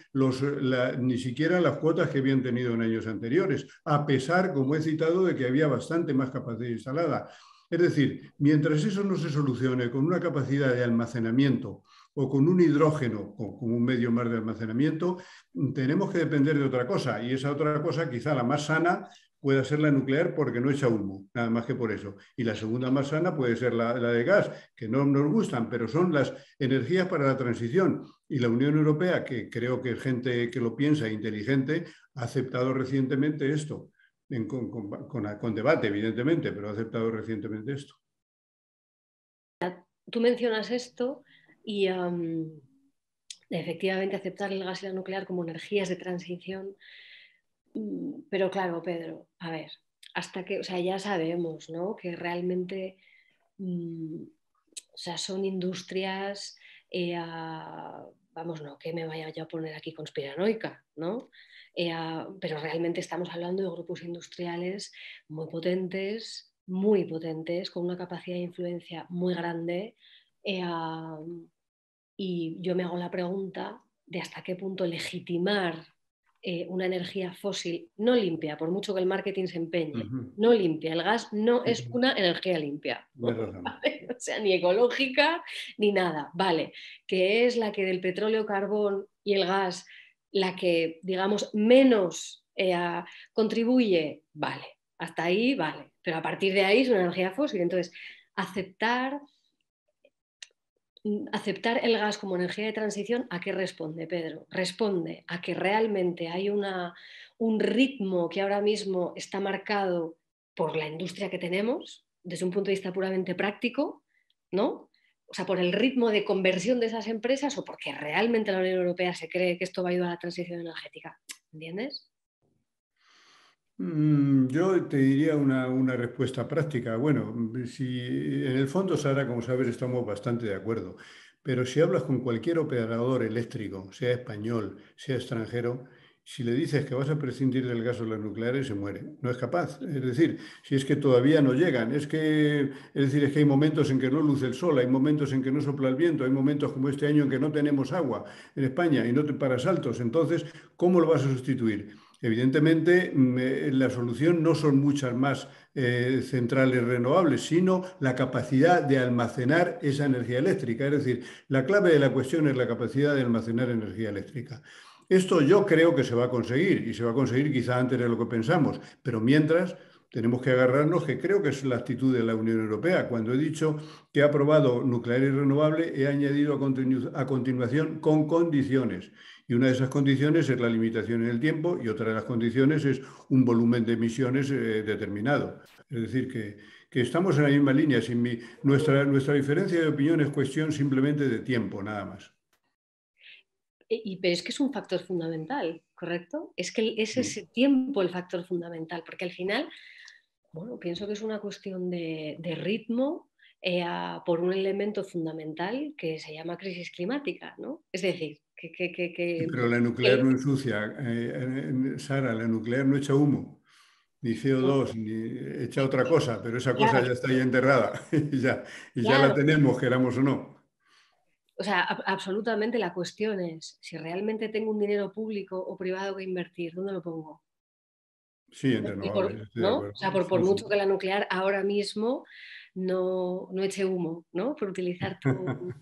ni siquiera las cuotas que habían tenido en años anteriores, a pesar, como he citado, de que había bastante más capacidad instalada. Es decir, mientras eso no se solucione con una capacidad de almacenamiento o con un hidrógeno o con un medio más de almacenamiento, tenemos que depender de otra cosa, y esa otra cosa, quizá la más sana, puede ser la nuclear porque no echa humo, nada más que por eso. Y la segunda más sana puede ser la de gas, que no nos gustan, pero son las energías para la transición. Y la Unión Europea, que creo que es gente que lo piensa inteligente, ha aceptado recientemente esto, con debate evidentemente, pero ha aceptado recientemente esto. Tú mencionas esto y efectivamente aceptar el gas y la nuclear como energías de transición. Pero claro, Pedro, a ver, hasta que, o sea, ya sabemos, ¿no? Que realmente o sea, son industrias, vamos, no que me vaya yo a poner aquí conspiranoica, ¿no? Pero realmente estamos hablando de grupos industriales muy potentes, con una capacidad de influencia muy grande. Y yo me hago la pregunta de hasta qué punto legitimar una energía fósil no limpia, por mucho que el marketing se empeñe, no limpia. El gas no es una energía limpia, ¿vale? O sea, ni ecológica ni nada, vale, que es la que del petróleo, carbón y el gas, la que, digamos, menos contribuye, vale, hasta ahí, vale, pero a partir de ahí es una energía fósil. Entonces, aceptar el gas como energía de transición, ¿a qué responde, Pedro? Responde a que realmente hay un ritmo que ahora mismo está marcado por la industria que tenemos, desde un punto de vista puramente práctico, ¿no? O sea, por el ritmo de conversión de esas empresas, o porque realmente la Unión Europea se cree que esto va a ayudar a la transición energética. ¿Entiendes? Yo te diría una respuesta práctica. Bueno, si en el fondo, Sara, como sabes, estamos bastante de acuerdo, pero si hablas con cualquier operador eléctrico, sea español, sea extranjero, si le dices que vas a prescindir del gas o las nucleares, se muere. No es capaz. Es decir, si es que todavía no llegan. Es decir, hay momentos en que no luce el sol, hay momentos en que no sopla el viento, hay momentos como este año en que no tenemos agua en España y no para saltos. Entonces, ¿cómo lo vas a sustituir? Evidentemente, la solución no son muchas más centrales renovables, sino la capacidad de almacenar esa energía eléctrica. Es decir, la clave de la cuestión es la capacidad de almacenar energía eléctrica. Esto yo creo que se va a conseguir, y se va a conseguir quizá antes de lo que pensamos, pero mientras tenemos que agarrarnos, que creo que es la actitud de la Unión Europea. Cuando he dicho que ha aprobado nuclear y renovable, he añadido a continuación con condiciones. Y una de esas condiciones es la limitación en el tiempo, y otra de las condiciones es un volumen de emisiones determinado. Es decir, que estamos en la misma línea. Nuestra diferencia de opinión es cuestión simplemente de tiempo, nada más. Pero es que es un factor fundamental, ¿correcto? Es que es ese tiempo el factor fundamental, porque al final, bueno, pienso que es una cuestión de ritmo, por un elemento fundamental que se llama crisis climática, ¿no? Es decir, pero la nuclear no ensucia, Sara, la nuclear no echa humo, ni CO2, ni echa otra cosa, pero esa cosa ya está ahí enterrada, y ya la tenemos, queramos o no. O sea, absolutamente la cuestión es, si realmente tengo un dinero público o privado que invertir, ¿dónde lo pongo? Sí, en renovables. ¿No? O sea, por mucho que la nuclear ahora mismo no eche humo, ¿no? Por utilizar tu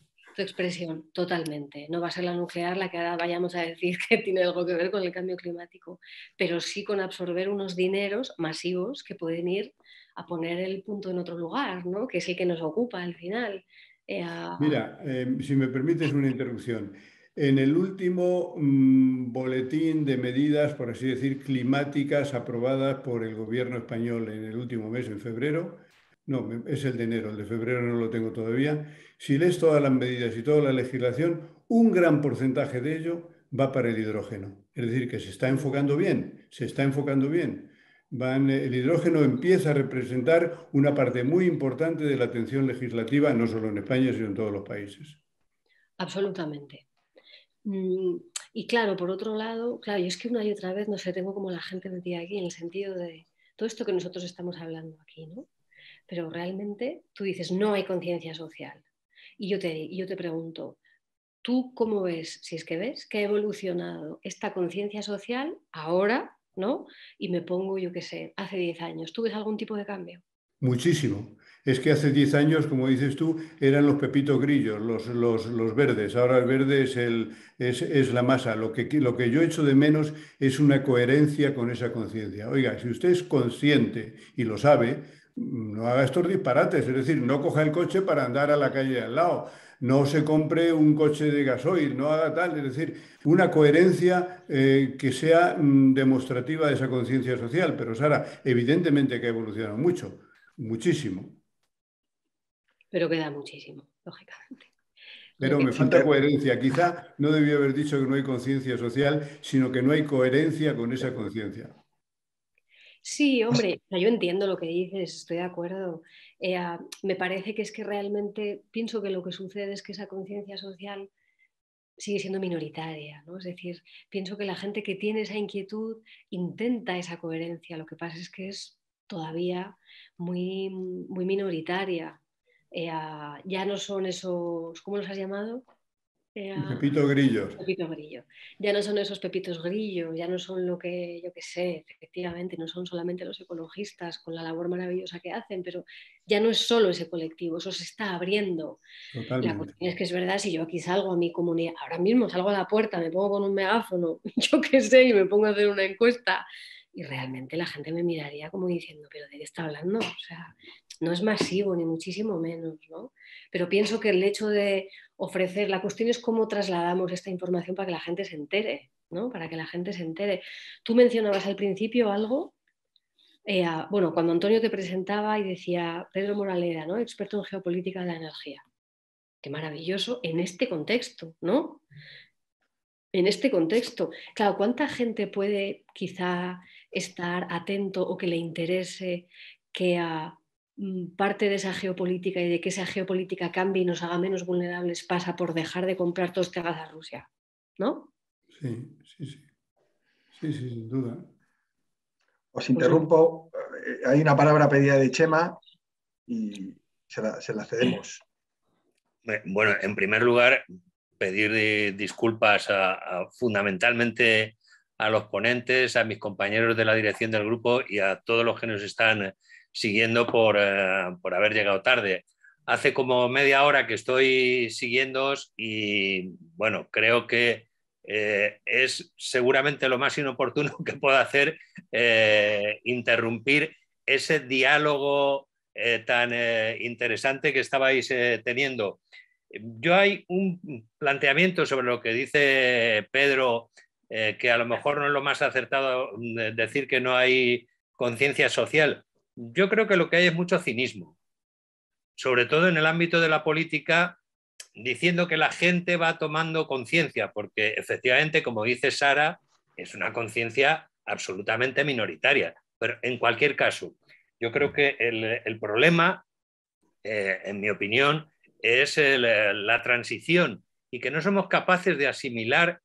expresión, totalmente. No va a ser la nuclear la que ahora vayamos a decir que tiene algo que ver con el cambio climático, pero sí con absorber unos dineros masivos que pueden ir a poner el punto en otro lugar, ¿no? Que es el que nos ocupa al final. Mira, si me permites una interrupción. En el último boletín de medidas, por así decir, climáticas aprobadas por el gobierno español en el último mes, en febrero, no, es el de enero, el de febrero no lo tengo todavía, si lees todas las medidas y toda la legislación, un gran porcentaje de ello va para el hidrógeno. Es decir, que se está enfocando bien, se está enfocando bien. El hidrógeno empieza a representar una parte muy importante de la atención legislativa, no solo en España, sino en todos los países. Absolutamente. Y claro, por otro lado, claro, y es que una y otra vez, no sé, tengo como la gente metida aquí en el sentido de todo esto que nosotros estamos hablando aquí, ¿no? Pero realmente tú dices, no hay conciencia social. Y yo te pregunto, ¿tú cómo ves, si es que ves, que ha evolucionado esta conciencia social ahora, ¿no? Y me pongo, yo qué sé, hace 10 años, ¿tú ves algún tipo de cambio? Muchísimo. Es que hace 10 años, como dices tú, eran los pepitos grillos, los verdes. Ahora el verde es la masa. Lo que yo echo de menos es una coherencia con esa conciencia. Oiga, si usted es consciente y lo sabe, no haga estos disparates. Es decir, no coja el coche para andar a la calle al lado. No se compre un coche de gasoil, no haga tal. Es decir, una coherencia que sea demostrativa de esa conciencia social. Pero, Sara, evidentemente que ha evolucionado mucho. Muchísimo. Pero queda muchísimo, lógicamente. Pero me falta coherencia. Quizá no debía haber dicho que no hay conciencia social, sino que no hay coherencia con esa conciencia. Sí, hombre, yo entiendo lo que dices, estoy de acuerdo. Me parece que es que realmente pienso que lo que sucede es que esa conciencia social sigue siendo minoritaria, ¿no? Es decir, pienso que la gente que tiene esa inquietud intenta esa coherencia. Lo que pasa es que es todavía muy, muy minoritaria. Ya no son esos, ¿cómo los has llamado? Pepito grillos. Pepito grillo. Ya no son esos pepitos grillos, ya no son lo que, yo qué sé, efectivamente, no son solamente los ecologistas con la labor maravillosa que hacen, pero ya no es solo ese colectivo, eso se está abriendo. Totalmente. La cuestión es que es verdad, si yo aquí salgo a mi comunidad, ahora mismo salgo a la puerta, me pongo con un megáfono, yo qué sé, y me pongo a hacer una encuesta, y realmente la gente me miraría como diciendo, ¿pero de qué está hablando? O sea, no es masivo, ni muchísimo menos, ¿no? Pero pienso que el hecho de ofrecer, la cuestión es cómo trasladamos esta información para que la gente se entere, ¿no? Para que la gente se entere. Tú mencionabas al principio algo, bueno, cuando Antonio te presentaba y decía Pedro Moraleda, ¿no? Experto en geopolítica de la energía. Qué maravilloso en este contexto, ¿no? En este contexto, claro, ¿cuánta gente puede quizá estar atento o que le interese que parte de esa geopolítica y de que esa geopolítica cambie y nos haga menos vulnerables pasa por dejar de comprar todo este gas a Rusia? ¿No? Sí, sí, sí. Sí, sí, sin duda. Os interrumpo. Hay una palabra pedida de Chema y se la cedemos. Bueno, en primer lugar, pedir disculpas fundamentalmente a los ponentes, a mis compañeros de la dirección del grupo y a todos los que nos están siguiendo por haber llegado tarde. Hace como media hora que estoy siguiéndoos y bueno, creo que es seguramente lo más inoportuno que puedo hacer, interrumpir ese diálogo tan interesante que estabais teniendo. Yo hay un planteamiento sobre lo que dice Pedro, que a lo mejor no es lo más acertado decir que no hay conciencia social. Yo creo que lo que hay es mucho cinismo, sobre todo en el ámbito de la política, diciendo que la gente va tomando conciencia, porque efectivamente, como dice Sara, es una conciencia absolutamente minoritaria. Pero en cualquier caso, yo creo que el problema, en mi opinión, es la transición y que no somos capaces de asimilar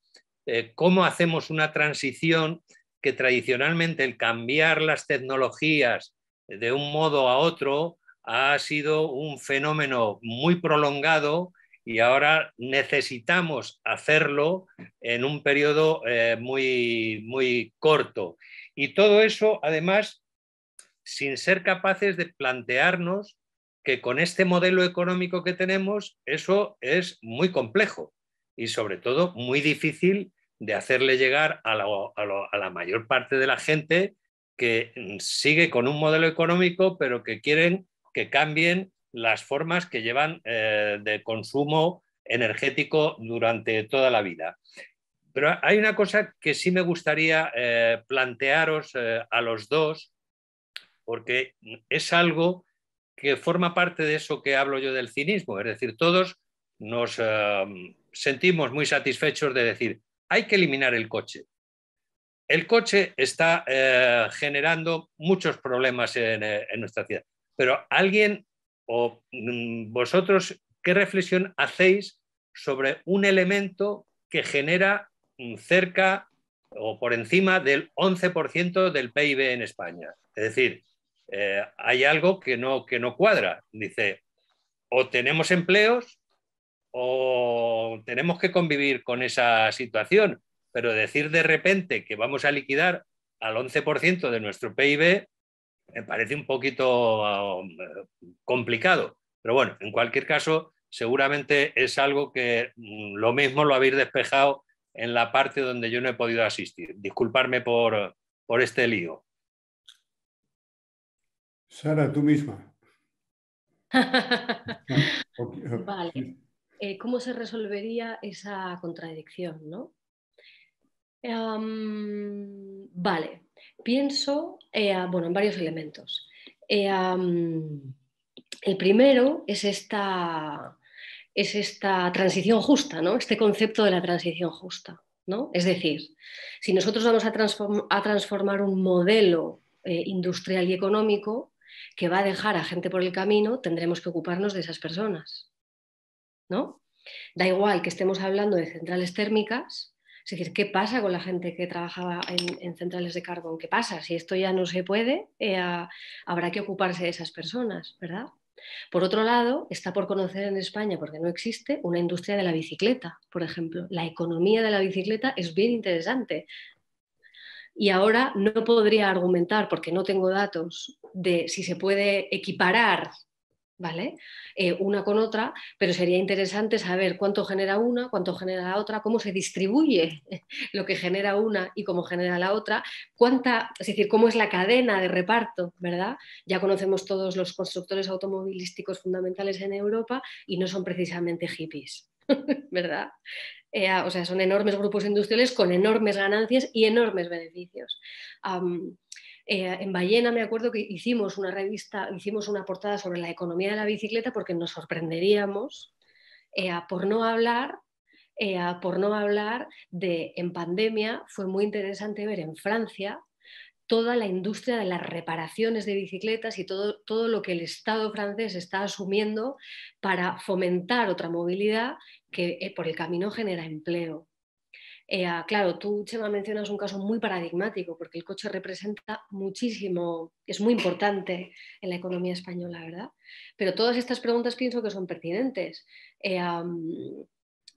cómo hacemos una transición que tradicionalmente el cambiar las tecnologías de un modo a otro ha sido un fenómeno muy prolongado y ahora necesitamos hacerlo en un periodo muy corto. Y todo eso, además, sin ser capaces de plantearnos que con este modelo económico que tenemos, eso es muy complejo y sobre todo muy difícil de hacerle llegar a la mayor parte de la gente que sigue con un modelo económico, pero que quieren que cambien las formas que llevan de consumo energético durante toda la vida. Pero hay una cosa que sí me gustaría plantearos a los dos, porque es algo que forma parte de eso que hablo yo del cinismo, es decir, todos nos sentimos muy satisfechos de decir, hay que eliminar el coche. El coche está generando muchos problemas en nuestra ciudad, pero alguien o vosotros, ¿qué reflexión hacéis sobre un elemento que genera cerca o por encima del 11% del PIB en España? Es decir, hay algo que no cuadra. Dice, o tenemos empleos o tenemos que convivir con esa situación, pero decir de repente que vamos a liquidar al 11% de nuestro PIB me parece un poquito complicado. Pero bueno, en cualquier caso, seguramente es algo que lo mismo lo habéis despejado en la parte donde yo no he podido asistir. Disculparme por este lío. Sara, tú misma. Vale. ¿Cómo se resolvería esa contradicción, no? Vale. Pienso en varios elementos. El primero es esta transición justa, ¿no? Este concepto de la transición justa, ¿no? Es decir, si nosotros vamos a transformar un modelo industrial y económico que va a dejar a gente por el camino, tendremos que ocuparnos de esas personas, ¿no? Da igual que estemos hablando de centrales térmicas. Es decir, ¿qué pasa con la gente que trabajaba en centrales de carbón? ¿Qué pasa? Si esto ya no se puede, habrá que ocuparse de esas personas, ¿verdad? Por otro lado, está por conocer en España, porque no existe, una industria de la bicicleta, por ejemplo. La economía de la bicicleta es bien interesante. Y ahora no podría argumentar, porque no tengo datos, de si se puede equiparar, ¿vale? Una con otra, pero sería interesante saber cuánto genera una, cuánto genera la otra, cómo se distribuye lo que genera una y cómo genera la otra, es decir, cómo es la cadena de reparto, ¿verdad? Ya conocemos todos los constructores automovilísticos fundamentales en Europa y no son precisamente hippies, ¿verdad? O sea, son enormes grupos industriales con enormes ganancias y enormes beneficios. En Ballena me acuerdo que hicimos una portada sobre la economía de la bicicleta porque nos sorprenderíamos por no hablar de, en pandemia fue muy interesante ver en Francia toda la industria de las reparaciones de bicicletas y todo lo que el Estado francés está asumiendo para fomentar otra movilidad que por el camino genera empleo. Claro, tú, Chema, mencionas un caso muy paradigmático porque el coche representa muchísimo, es muy importante en la economía española, ¿verdad? Pero todas estas preguntas pienso que son pertinentes.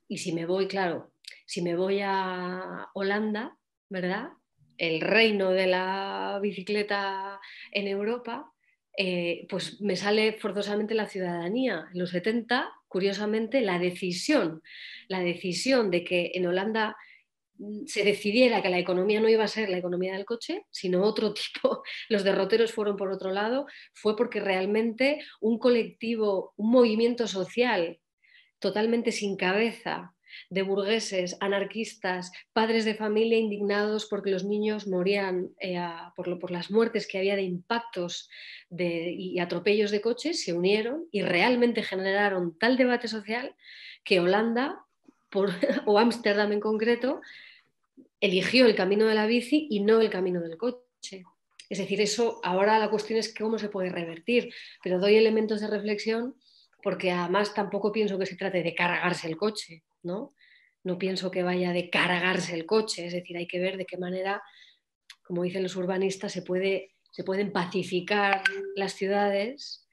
Y si me voy a Holanda, ¿verdad? El reino de la bicicleta en Europa, pues me sale forzosamente la ciudadanía. En los 70, curiosamente, la decisión de que en Holanda se decidiera que la economía no iba a ser la economía del coche, sino otro tipo, los derroteros fueron por otro lado, fue porque realmente un colectivo, un movimiento social totalmente sin cabeza de burgueses, anarquistas, padres de familia indignados porque los niños morían por las muertes que había de impactos y atropellos de coches, se unieron y realmente generaron tal debate social que Holanda, o Ámsterdam en concreto, eligió el camino de la bici y no el camino del coche. Es decir, eso ahora la cuestión es cómo se puede revertir, pero doy elementos de reflexión porque además tampoco pienso que se trate de cargarse el coche, ¿no? No pienso que vaya de cargarse el coche, es decir, hay que ver de qué manera, como dicen los urbanistas, se pueden pacificar las ciudades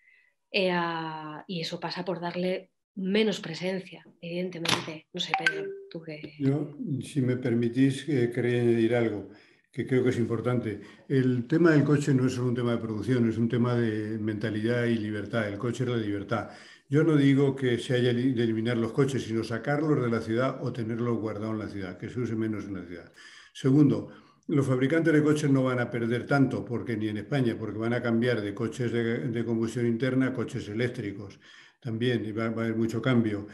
y eso pasa por darle menos presencia, evidentemente. No sé, Pedro, tú que... Yo, si me permitís, quería añadir algo que creo que es importante. El tema del coche no es solo un tema de producción, es un tema de mentalidad y libertad. El coche es la libertad. Yo no digo que se haya de eliminar los coches, sino sacarlos de la ciudad o tenerlos guardados en la ciudad, que se use menos en la ciudad. Segundo, los fabricantes de coches no van a perder tanto, porque ni en España, porque van a cambiar de coches de combustión interna a coches eléctricos. También va a haber mucho cambio.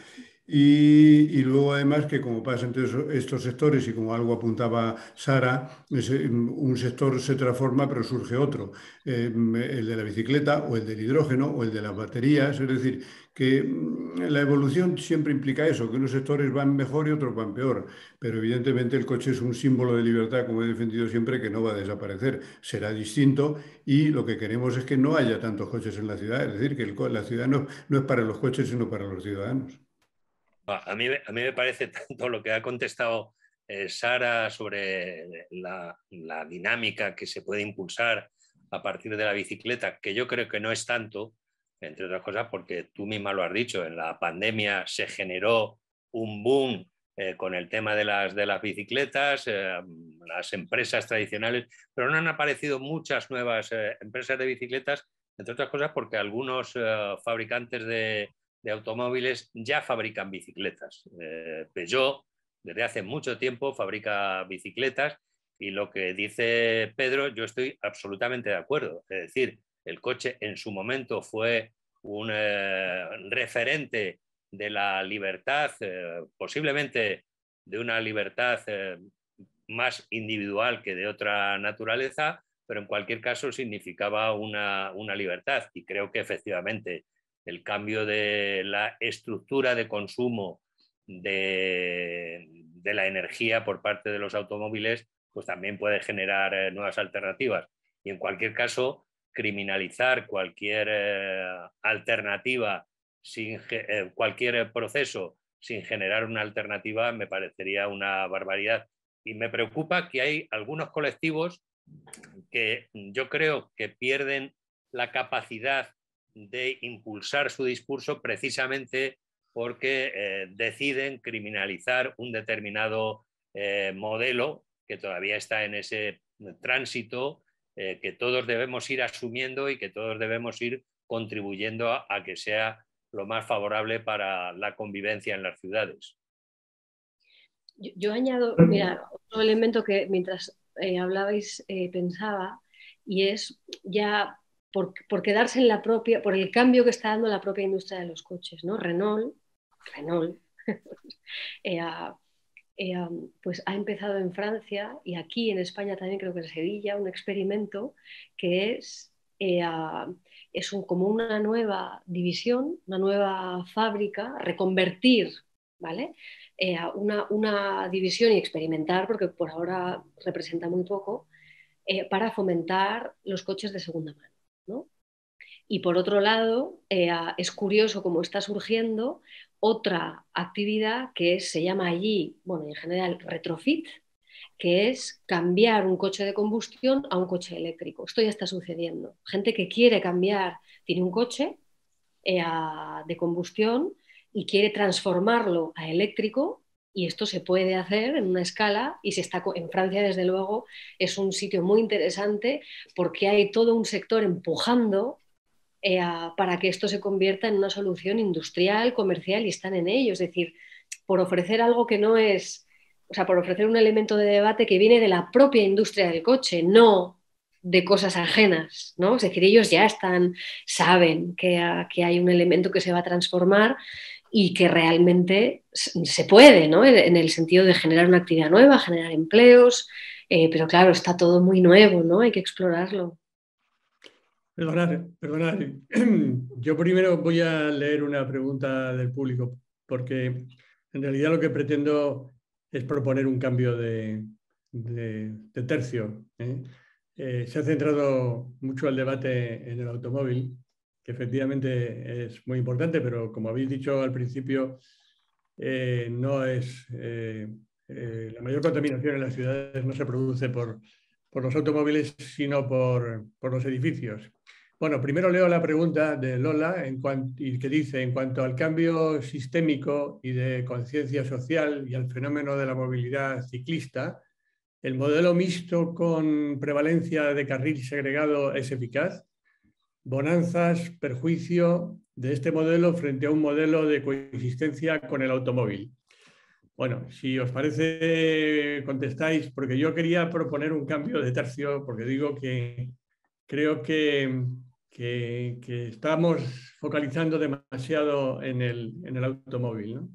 Y luego, además, que como pasa entre estos sectores, y como algo apuntaba Sara, un sector se transforma pero surge otro, el de la bicicleta o el del hidrógeno o el de las baterías. Es decir, que la evolución siempre implica eso, que unos sectores van mejor y otros van peor. Pero evidentemente el coche es un símbolo de libertad, como he defendido siempre, que no va a desaparecer. Será distinto y lo que queremos es que no haya tantos coches en la ciudad. Es decir, que la ciudad no es para los coches, sino para los ciudadanos. A mí me parece tanto lo que ha contestado Sara sobre la dinámica que se puede impulsar a partir de la bicicleta, que yo creo que no es tanto, entre otras cosas porque tú misma lo has dicho, en la pandemia se generó un boom con el tema de las bicicletas, las empresas tradicionales, pero no han aparecido muchas nuevas empresas de bicicletas, entre otras cosas porque algunos fabricantes de automóviles ya fabrican bicicletas. Peugeot desde hace mucho tiempo fabrica bicicletas y lo que dice Pedro yo estoy absolutamente de acuerdo. Es decir, el coche en su momento fue un referente de la libertad, posiblemente de una libertad más individual que de otra naturaleza, pero en cualquier caso significaba una libertad y creo que efectivamente el cambio de la estructura de consumo de la energía por parte de los automóviles pues también puede generar nuevas alternativas. Y en cualquier caso, criminalizar cualquier alternativa, cualquier proceso sin generar una alternativa me parecería una barbaridad. Y me preocupa que hay algunos colectivos que yo creo que pierden la capacidad de impulsar su discurso precisamente porque deciden criminalizar un determinado modelo que todavía está en ese tránsito que todos debemos ir asumiendo y que todos debemos ir contribuyendo a que sea lo más favorable para la convivencia en las ciudades. Yo añado, mira, otro elemento que mientras hablabais pensaba, y es ya... Por quedarse en la propia, por el cambio que está dando la propia industria de los coches, ¿no? Renault pues ha empezado en Francia y aquí en España también, creo que en Sevilla, un experimento que es como una nueva división, una nueva fábrica, reconvertir, ¿vale? Una división y experimentar, porque por ahora representa muy poco, para fomentar los coches de segunda mano, ¿no? Y por otro lado, es curioso cómo está surgiendo otra actividad que se llama allí, bueno, en general retrofit, que es cambiar un coche de combustión a un coche eléctrico. Esto ya está sucediendo. Gente que quiere cambiar, tiene un coche de combustión y quiere transformarlo a eléctrico. Y esto se puede hacer en una escala y se está en Francia, desde luego, es un sitio muy interesante porque hay todo un sector empujando para que esto se convierta en una solución industrial, comercial y están en ello. Es decir, por ofrecer algo que no es, o sea, por ofrecer un elemento de debate que viene de la propia industria del coche, no de cosas ajenas, ¿no? Es decir, ellos ya están, saben que hay un elemento que se va a transformar y que realmente se puede, ¿no? En el sentido de generar una actividad nueva, generar empleos, pero claro, está todo muy nuevo, ¿no? Hay que explorarlo. Perdonad. Yo primero voy a leer una pregunta del público, porque en realidad lo que pretendo es proponer un cambio de tercio, ¿eh? Se ha centrado mucho el debate en el automóvil, que efectivamente es muy importante, pero como habéis dicho al principio, no es, la mayor contaminación en las ciudades no se produce por los automóviles, sino por los edificios. Bueno, primero leo la pregunta de Lola que dice, en cuanto al cambio sistémico y de conciencia social y al fenómeno de la movilidad ciclista, ¿el modelo mixto con prevalencia de carril segregado es eficaz? Bonanzas, perjuicio de este modelo frente a un modelo de coexistencia con el automóvil. Bueno, si os parece contestáis, porque yo quería proponer un cambio de tercio, porque digo que creo que estamos focalizando demasiado en el automóvil, ¿no?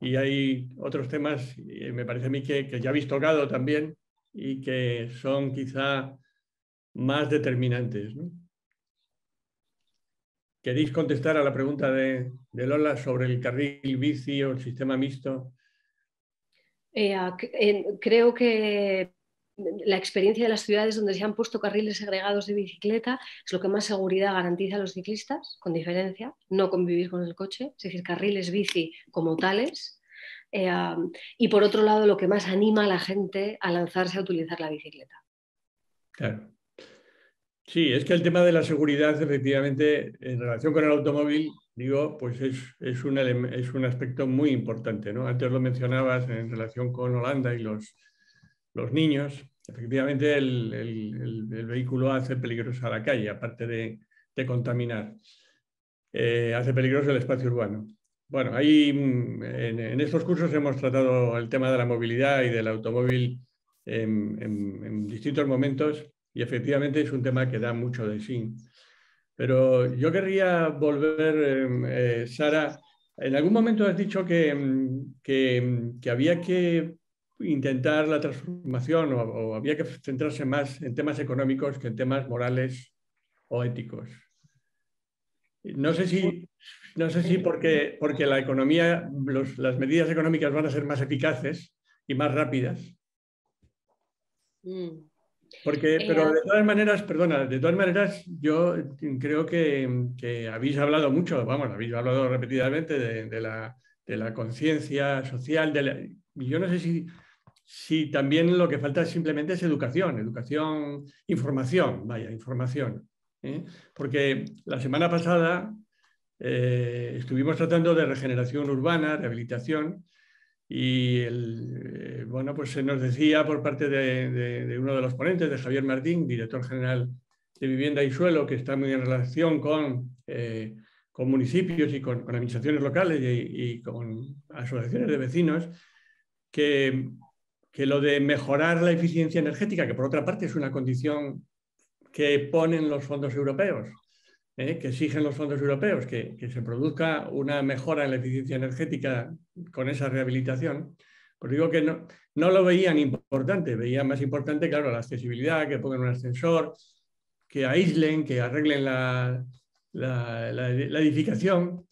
Y hay otros temas, me parece a mí, que ya habéis tocado también y que son quizá más determinantes, ¿no? ¿Queréis contestar a la pregunta de Lola sobre el carril bici o el sistema mixto? Creo que la experiencia de las ciudades donde se han puesto carriles segregados de bicicleta es lo que más seguridad garantiza a los ciclistas, con diferencia, no convivir con el coche, es decir, carriles bici como tales, y por otro lado lo que más anima a la gente a lanzarse a utilizar la bicicleta. Claro. Sí, es que el tema de la seguridad, efectivamente, en relación con el automóvil, digo, pues es un aspecto muy importante, ¿no? Antes lo mencionabas en relación con Holanda y los niños. Efectivamente, el vehículo hace peligrosa la calle, aparte de contaminar. Hace peligroso el espacio urbano. Bueno, ahí en estos cursos hemos tratado el tema de la movilidad y del automóvil en distintos momentos y efectivamente es un tema que da mucho de sí. Pero yo querría volver, Sara, en algún momento has dicho que había que intentar la transformación o había que centrarse más en temas económicos que en temas morales o éticos. No sé si porque la economía, las medidas económicas van a ser más eficaces y más rápidas. Pero de todas maneras, perdona, de todas maneras yo creo que habéis hablado mucho, vamos, habéis hablado repetidamente de la conciencia social, yo no sé si también lo que falta simplemente es educación, información, vaya, información, ¿eh? Porque la semana pasada estuvimos tratando de regeneración urbana, rehabilitación, y bueno, pues se nos decía por parte de uno de los ponentes, de Javier Martín, director general de Vivienda y Suelo, que está muy en relación con municipios y con administraciones locales y con asociaciones de vecinos, que lo de mejorar la eficiencia energética, que por otra parte es una condición que ponen los fondos europeos, que exigen los fondos europeos, que se produzca una mejora en la eficiencia energética con esa rehabilitación, pues digo que no lo veían importante, veían más importante, claro, la accesibilidad, que pongan un ascensor, que aíslen, que arreglen la edificación,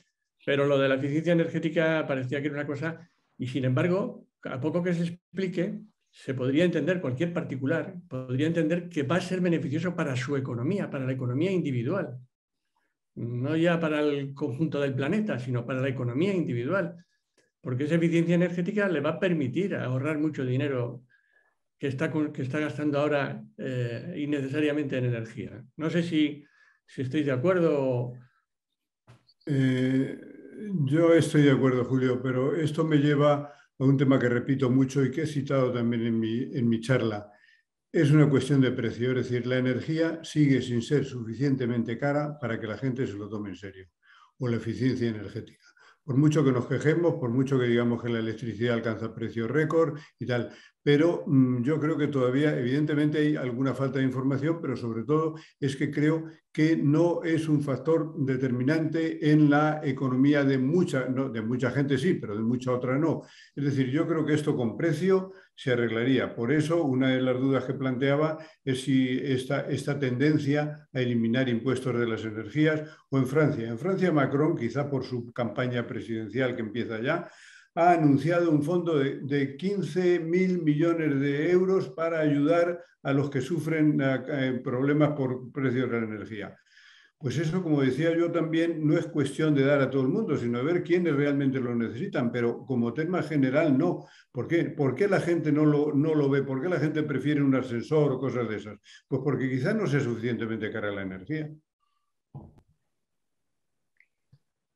pero lo de la eficiencia energética parecía que era una cosa, y sin embargo, a poco que se explique, se podría entender, cualquier particular podría entender que va a ser beneficioso para su economía, para la economía individual. No ya para el conjunto del planeta, sino para la economía individual. Porque esa eficiencia energética le va a permitir ahorrar mucho dinero que está gastando ahora innecesariamente en energía. No sé si estáis de acuerdo. Yo estoy de acuerdo, Julio, pero esto me lleva a un tema que repito mucho y que he citado también en mi charla. Es una cuestión de precio, es decir, la energía sigue sin ser suficientemente cara para que la gente se lo tome en serio, o la eficiencia energética. Por mucho que nos quejemos, por mucho que digamos que la electricidad alcanza precios récord y tal, pero yo creo que todavía, evidentemente, hay alguna falta de información, pero sobre todo es que creo que no es un factor determinante en la economía de mucha gente sí, pero de mucha otra no. Es decir, yo creo que esto con precio se arreglaría. Por eso, una de las dudas que planteaba es si esta tendencia a eliminar impuestos de las energías, o en Francia. En Francia, Macron, quizá por su campaña presidencial que empieza ya, ha anunciado un fondo de 15.000 millones de euros para ayudar a los que sufren problemas por precios de la energía. Pues eso, como decía yo también, no es cuestión de dar a todo el mundo, sino de ver quiénes realmente lo necesitan, pero como tema general no. ¿Por qué? ¿Por qué la gente no lo ve? ¿Por qué la gente prefiere un ascensor o cosas de esas? Pues porque quizás no sea suficientemente cara la energía.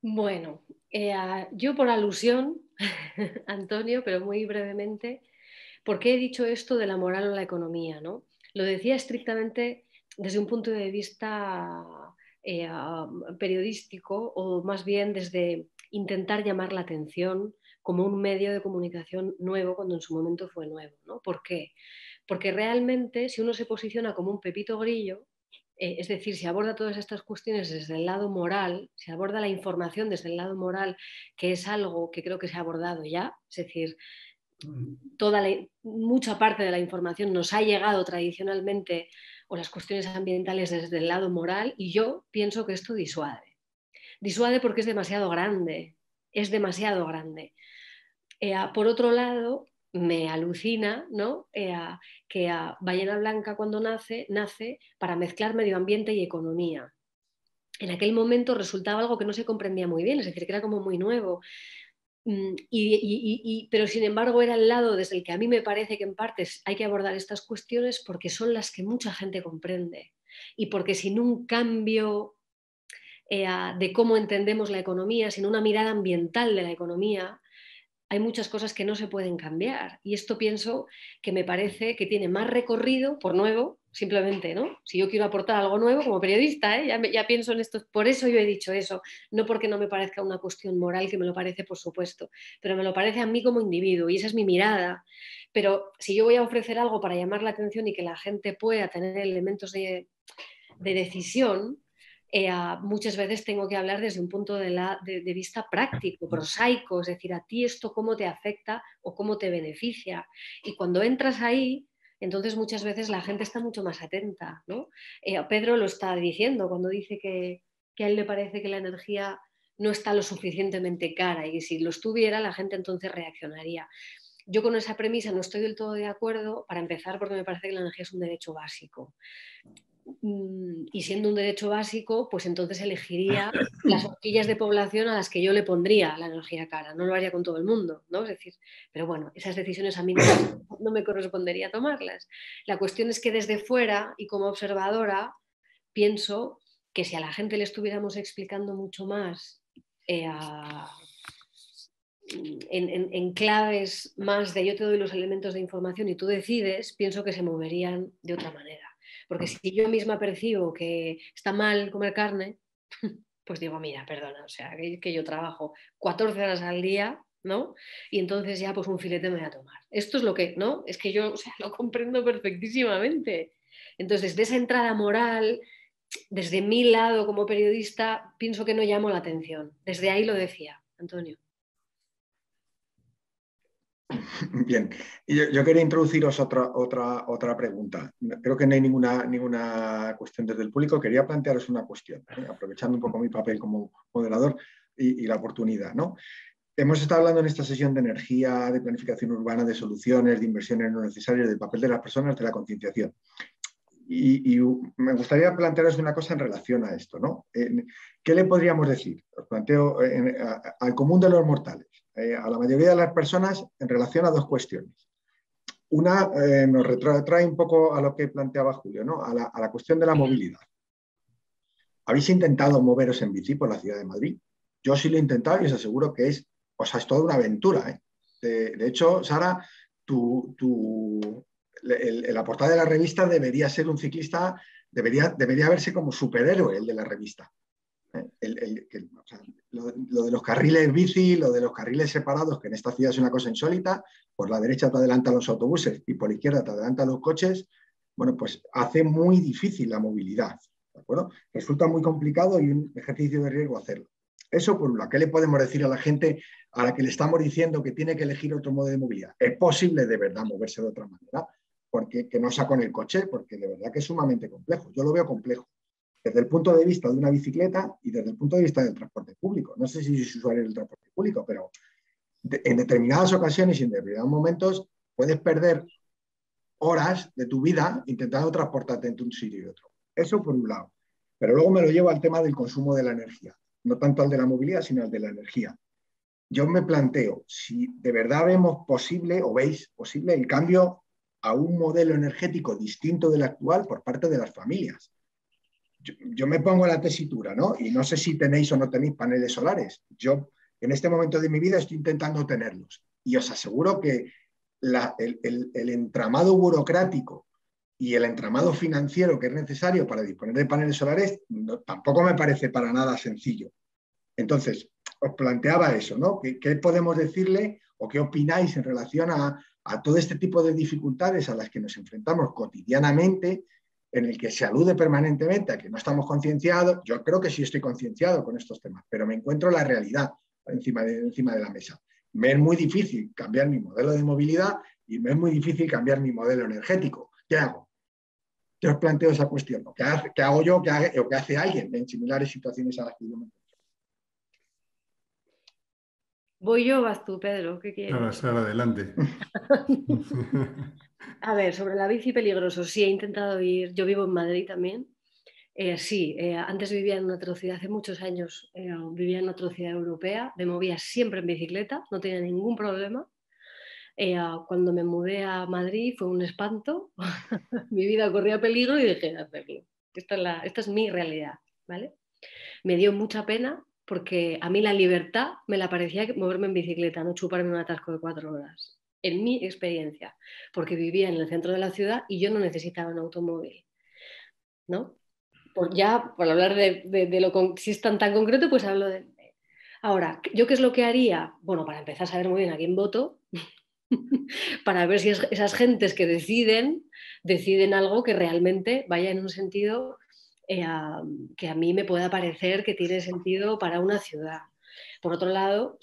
Bueno, yo por alusión, Antonio, pero muy brevemente, ¿por qué he dicho esto de la moral o la economía, ¿no? Lo decía estrictamente desde un punto de vista periodístico, o más bien desde intentar llamar la atención como un medio de comunicación nuevo cuando en su momento fue nuevo, ¿no? ¿Por qué? Porque realmente si uno se posiciona como un pepito grillo, es decir, si aborda todas estas cuestiones desde el lado moral, si aborda la información desde el lado moral, que es algo que creo que se ha abordado ya, es decir, mucha parte de la información nos ha llegado tradicionalmente, o las cuestiones ambientales desde el lado moral, y yo pienso que esto disuade. Disuade porque es demasiado grande, es demasiado grande. Por otro lado, me alucina, ¿no? Que Ballena Blanca cuando nace para mezclar medio ambiente y economía. En aquel momento resultaba algo que no se comprendía muy bien, es decir, que era como muy nuevo. Pero sin embargo era el lado desde el que a mí me parece que en partes hay que abordar estas cuestiones porque son las que mucha gente comprende. Y porque sin un cambio de cómo entendemos la economía, sin una mirada ambiental de la economía, hay muchas cosas que no se pueden cambiar, y esto pienso que me parece que tiene más recorrido por nuevo, simplemente, ¿no? Si yo quiero aportar algo nuevo como periodista, ya pienso en esto, por eso yo he dicho eso, no porque no me parezca una cuestión moral, que me lo parece por supuesto, pero me lo parece a mí como individuo y esa es mi mirada, pero si yo voy a ofrecer algo para llamar la atención y que la gente pueda tener elementos de decisión, muchas veces tengo que hablar desde un punto de vista práctico, prosaico, es decir, a ti esto cómo te afecta o cómo te beneficia. Y cuando entras ahí, entonces muchas veces la gente está mucho más atenta, ¿no? Pedro lo está diciendo cuando dice que a él le parece que la energía no está lo suficientemente cara, y si lo estuviera la gente entonces reaccionaría. Yo con esa premisa no estoy del todo de acuerdo, para empezar porque me parece que la energía es un derecho básico. Y siendo un derecho básico, pues entonces elegiría las horquillas de población a las que yo le pondría la energía cara, no lo haría con todo el mundo, ¿no? Es decir, pero bueno, esas decisiones a mí no me correspondería tomarlas. La cuestión es que desde fuera y como observadora pienso que si a la gente le estuviéramos explicando mucho más en claves más de yo te doy los elementos de información y tú decides, pienso que se moverían de otra manera. Porque si yo misma percibo que está mal comer carne, pues digo, mira, perdona, o sea, que yo trabajo 14 horas al día, ¿no? Y entonces ya pues un filete me voy a tomar. Esto es lo que, ¿no? Es que yo, o sea, lo comprendo perfectísimamente. Entonces, de esa entrada moral, desde mi lado como periodista, pienso que no llamo la atención. Desde ahí lo decía, Antonio. Bien, yo quería introduciros otra pregunta. Creo que no hay ninguna cuestión desde el público. Quería plantearos una cuestión, aprovechando un poco mi papel como moderador y la oportunidad, ¿no? Hemos estado hablando en esta sesión de energía, de planificación urbana, de soluciones, de inversiones no necesarias, del papel de las personas, de la concienciación. Y me gustaría plantearos una cosa en relación a esto, ¿no? ¿Qué le podríamos decir? Os planteo al común de los mortales, a la mayoría de las personas, en relación a dos cuestiones. Una nos retrotrae un poco a lo que planteaba Julio, ¿no? A la cuestión de la movilidad. ¿Habéis intentado moveros en bici por la ciudad de Madrid? Yo sí lo he intentado y os aseguro que es, o sea, es toda una aventura, ¿eh? De hecho, Sara, la portada de la revista debería ser un ciclista, debería verse como superhéroe el de la revista. Lo de los carriles bici, lo de los carriles separados, que en esta ciudad es una cosa insólita, por la derecha te adelantan los autobuses y por la izquierda te adelantan los coches, bueno, pues hace muy difícil la movilidad, ¿de acuerdo? Resulta muy complicado y un ejercicio de riesgo hacerlo. Eso por un lado. ¿Qué le podemos decir a la gente a la que le estamos diciendo que tiene que elegir otro modo de movilidad? ¿Es posible de verdad moverse de otra manera? Porque que no sea con el coche, porque de verdad que es sumamente complejo. Yo lo veo complejo desde el punto de vista de una bicicleta y desde el punto de vista del transporte público. No sé si sois usuario del transporte público, pero en determinadas ocasiones y en determinados momentos puedes perder horas de tu vida intentando transportarte entre un sitio y otro. Eso por un lado. Pero luego me lo llevo al tema del consumo de la energía. No tanto al de la movilidad, sino al de la energía. Yo me planteo si de verdad vemos posible o veis posible el cambio a un modelo energético distinto del actual por parte de las familias. yo me pongo la tesitura, ¿no? Y no sé si tenéis o no tenéis paneles solares. Yo, en este momento de mi vida, estoy intentando tenerlos. Y os aseguro que el entramado burocrático y el entramado financiero que es necesario para disponer de paneles solares tampoco me parece para nada sencillo. Entonces, os planteaba eso, ¿no? ¿Qué podemos decirle o qué opináis en relación a todo este tipo de dificultades a las que nos enfrentamos cotidianamente, en el que se alude permanentemente a que no estamos concienciados? Yo creo que sí estoy concienciado con estos temas, pero me encuentro la realidad encima de la mesa. Me es muy difícil cambiar mi modelo de movilidad y me es muy difícil cambiar mi modelo energético. ¿Qué hago? Yo os planteo esa cuestión. ¿Qué hago yo o qué hace alguien en similares situaciones a las que yo me encuentro? ¿Voy yo o vas tú, Pedro? ¿Qué quieres? Ahora, Sara, adelante. A ver, sobre la bici peligroso, sí, he intentado ir, yo vivo en Madrid también, sí, antes vivía en una otra ciudad, hace muchos años vivía en otra ciudad europea, me movía siempre en bicicleta, no tenía ningún problema. Cuando me mudé a Madrid fue un espanto, mi vida corría peligro y dejé de hacerlo. Esta es mi realidad, ¿vale? Me dio mucha pena porque a mí la libertad me la parecía moverme en bicicleta, no chuparme un atasco de 4 horas. En mi experiencia, porque vivía en el centro de la ciudad y yo no necesitaba un automóvil, ¿no? Por hablar de lo si es tan concreto, pues hablo de... Ahora, ¿yo qué es lo que haría? Bueno, para empezar a saber muy bien a quién voto, para ver si esas gentes que deciden algo que realmente vaya en un sentido que a mí me pueda parecer que tiene sentido para una ciudad. Por otro lado,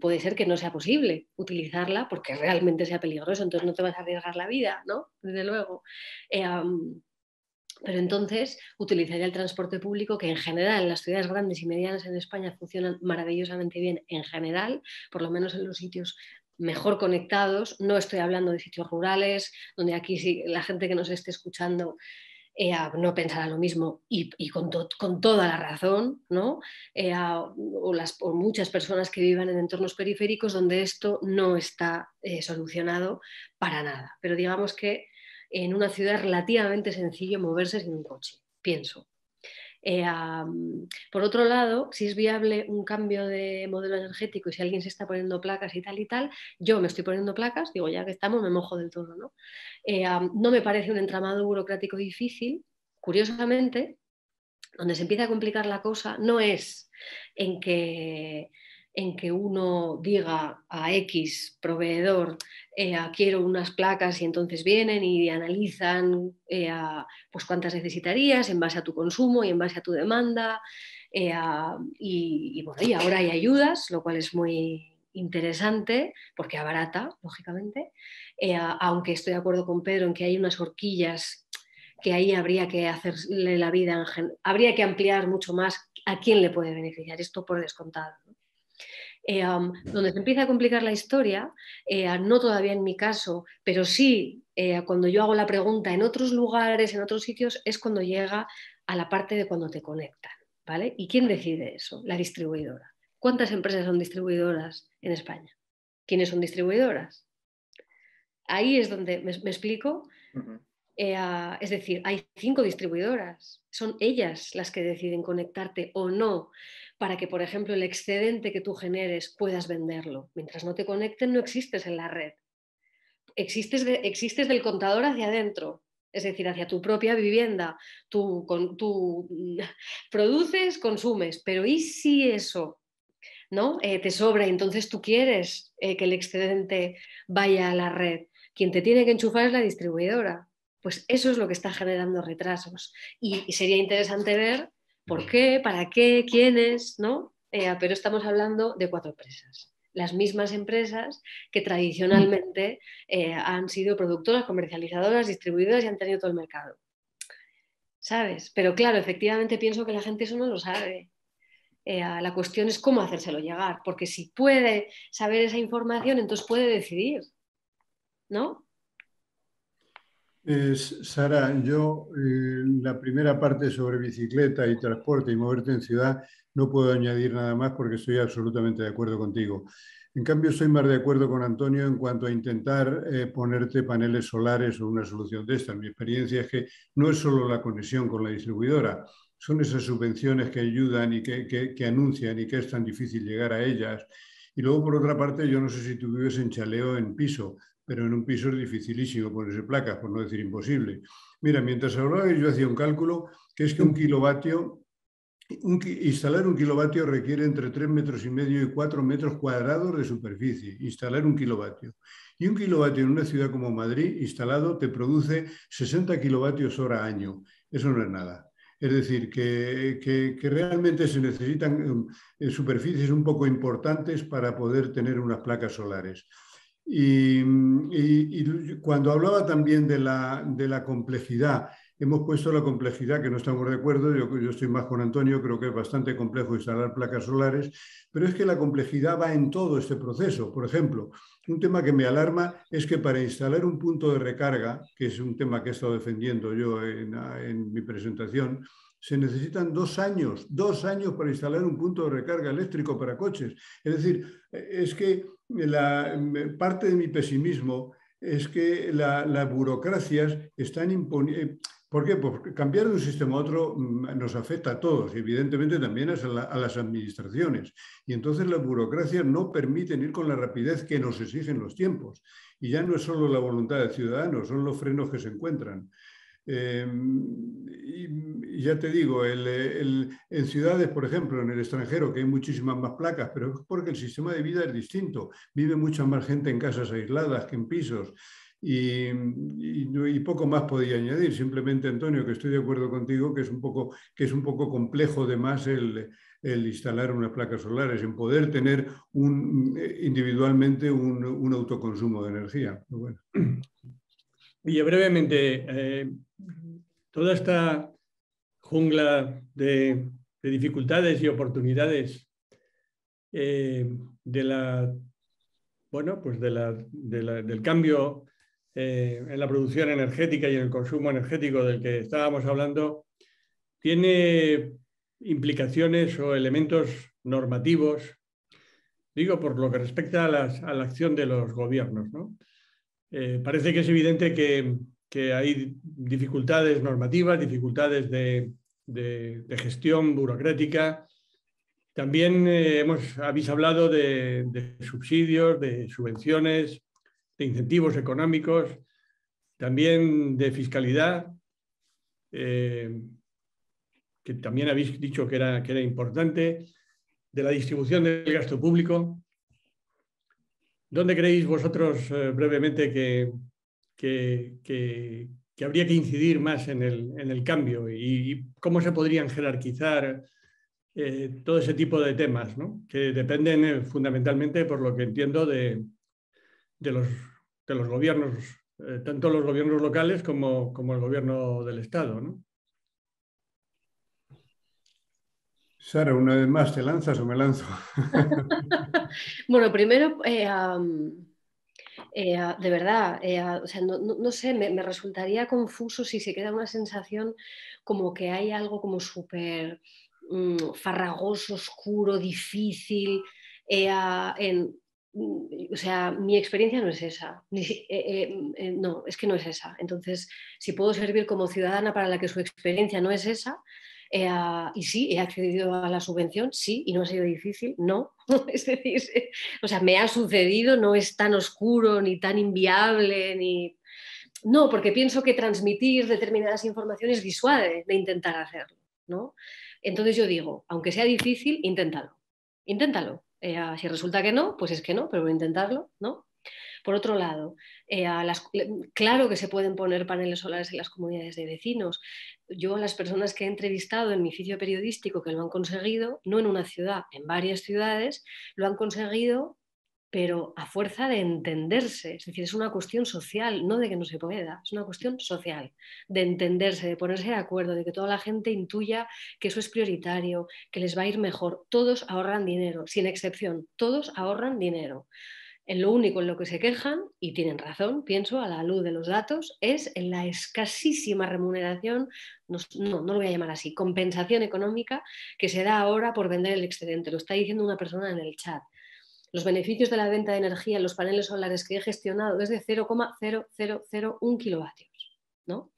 puede ser que no sea posible utilizarla porque realmente sea peligroso, entonces no te vas a arriesgar la vida, ¿no? Desde luego. Pero entonces utilizaría el transporte público, que en general en las ciudades grandes y medianas en España funcionan maravillosamente bien en general, por lo menos en los sitios mejor conectados. No estoy hablando de sitios rurales, donde aquí sí, la gente que nos esté escuchando no pensará lo mismo y con toda la razón, ¿no? O muchas personas que vivan en entornos periféricos donde esto no está solucionado para nada. Pero digamos que en una ciudad es relativamente sencillo moverse sin un coche, pienso. Por otro lado, si es viable un cambio de modelo energético y si alguien se está poniendo placas y tal, yo me estoy poniendo placas, digo, ya que estamos, me mojo del todo, ¿no? No me parece un entramado burocrático difícil. Curiosamente, donde se empieza a complicar la cosa no es en que uno diga a X proveedor, quiero unas placas y entonces vienen y analizan pues cuántas necesitarías en base a tu consumo y en base a tu demanda. Bueno, y ahora hay ayudas, lo cual es muy interesante porque abarata, lógicamente, aunque estoy de acuerdo con Pedro en que hay unas horquillas que ahí habría que hacerle la vida, habría que ampliar mucho más a quién le puede beneficiar, esto por descontado, ¿no? Donde se empieza a complicar la historia, no todavía en mi caso, pero sí cuando yo hago la pregunta en otros lugares, en otros sitios, es cuando llega a la parte de cuando te conectan, ¿vale? ¿Y quién decide eso? La distribuidora. ¿Cuántas empresas son distribuidoras en España? ¿Quiénes son distribuidoras? Ahí es donde me explico. Uh-huh. Es decir, hay 5 distribuidoras, son ellas las que deciden conectarte o no, para que, por ejemplo, el excedente que tú generes puedas venderlo. Mientras no te conecten, no existes en la red. Existes del contador hacia adentro, es decir, hacia tu propia vivienda. Tú produces, consumes, pero ¿y si eso, ¿no? Te sobra y entonces tú quieres que el excedente vaya a la red? Quien te tiene que enchufar es la distribuidora. Pues eso es lo que está generando retrasos. Y sería interesante ver por qué, para qué, quiénes, ¿no? Pero estamos hablando de 4 empresas. Las mismas empresas que tradicionalmente han sido productoras, comercializadoras, distribuidoras y han tenido todo el mercado, ¿sabes? Pero claro, efectivamente pienso que la gente eso no lo sabe. La cuestión es cómo hacérselo llegar, porque si puede saber esa información, entonces puede decidir, ¿no? Sara, yo la primera parte sobre bicicleta y transporte y moverte en ciudad no puedo añadir nada más porque estoy absolutamente de acuerdo contigo. En cambio, estoy más de acuerdo con Antonio en cuanto a intentar ponerte paneles solares o una solución de esta. Mi experiencia es que no es solo la conexión con la distribuidora, son esas subvenciones que ayudan y que anuncian y que es tan difícil llegar a ellas. Y luego, por otra parte, yo no sé si tú vives en chaleo o en piso, pero en un piso es dificilísimo ponerse placas, por no decir imposible. Mira, mientras hablaba yo hacía un cálculo, que es que instalar un kilovatio requiere entre 3 metros y medio y 4 metros cuadrados de superficie, instalar un kilovatio. Y un kilovatio en una ciudad como Madrid, instalado, te produce 60 kilovatios hora año. Eso no es nada. Es decir, que realmente se necesitan superficies un poco importantes para poder tener unas placas solares. Y cuando hablaba también de la complejidad, hemos puesto la complejidad, que no estamos de acuerdo, yo estoy más con Antonio, creo que es bastante complejo instalar placas solares, pero es que la complejidad va en todo este proceso. Por ejemplo, un tema que me alarma es que para instalar un punto de recarga, que es un tema que he estado defendiendo yo en mi presentación, se necesitan 2 años para instalar un punto de recarga eléctrico para coches. Es decir, es que parte de mi pesimismo es que las burocracias están imponiendo. ¿Por qué? Porque cambiar de un sistema a otro nos afecta a todos, y evidentemente también a las administraciones. Y entonces las burocracias no permiten ir con la rapidez que nos exigen los tiempos. Y ya no es solo la voluntad del ciudadano, son los frenos que se encuentran. Y ya te digo, en ciudades, por ejemplo, en el extranjero, que hay muchísimas más placas, pero es porque el sistema de vida es distinto. Vive mucha más gente en casas aisladas que en pisos. Y poco más podía añadir. Simplemente, Antonio, que estoy de acuerdo contigo, que es un poco complejo de más el instalar unas placas solares, en poder tener individualmente un autoconsumo de energía. Bueno. Oye, brevemente, toda esta jungla de dificultades y oportunidades del cambio en la producción energética y en el consumo energético del que estábamos hablando, tiene implicaciones o elementos normativos, digo, por lo que respecta a la acción de los gobiernos, ¿no? Parece que es evidente que hay dificultades normativas, dificultades de gestión burocrática. También habéis hablado de subsidios, de subvenciones, de incentivos económicos, también de fiscalidad, que también habéis dicho que era importante, de la distribución del gasto público. ¿Dónde creéis vosotros brevemente que habría que incidir más en el cambio y cómo se podrían jerarquizar todo ese tipo de temas, ¿no? Que dependen fundamentalmente, por lo que entiendo, de los gobiernos, tanto los gobiernos locales como el gobierno del Estado, ¿no? Sara, una vez más, ¿te lanzas o me lanzo? Bueno, primero, de verdad, o sea, no sé, me resultaría confuso si se queda una sensación como que hay algo como súper farragoso, oscuro, difícil. O sea, mi experiencia no es esa. No, es que no es esa. Entonces, si puedo servir como ciudadana para la que su experiencia no es esa... y sí, he accedido a la subvención, sí, y no ha sido difícil, no. Es decir, o sea, me ha sucedido, no es tan oscuro ni tan inviable, ni... No, porque pienso que transmitir determinadas informaciones disuade de intentar hacerlo, ¿no? Entonces yo digo, aunque sea difícil, inténtalo. Si resulta que no, pues es que no, pero voy a intentarlo, ¿no? Por otro lado, claro que se pueden poner paneles solares en las comunidades de vecinos. Yo a las personas que he entrevistado en mi oficio periodístico que lo han conseguido, no en una ciudad, en varias ciudades, lo han conseguido, pero a fuerza de entenderse. Es decir, es una cuestión social, no de que no se pueda, es una cuestión social, de entenderse, de ponerse de acuerdo, de que toda la gente intuya que eso es prioritario, que les va a ir mejor. Todos ahorran dinero, sin excepción, todos ahorran dinero. En lo único en lo que se quejan, y tienen razón, pienso, a la luz de los datos, es en la escasísima remuneración, no lo voy a llamar así, compensación económica que se da ahora por vender el excedente. Lo está diciendo una persona en el chat. Los beneficios de la venta de energía en los paneles solares que he gestionado es de 0,0001 kilovatios, ¿no?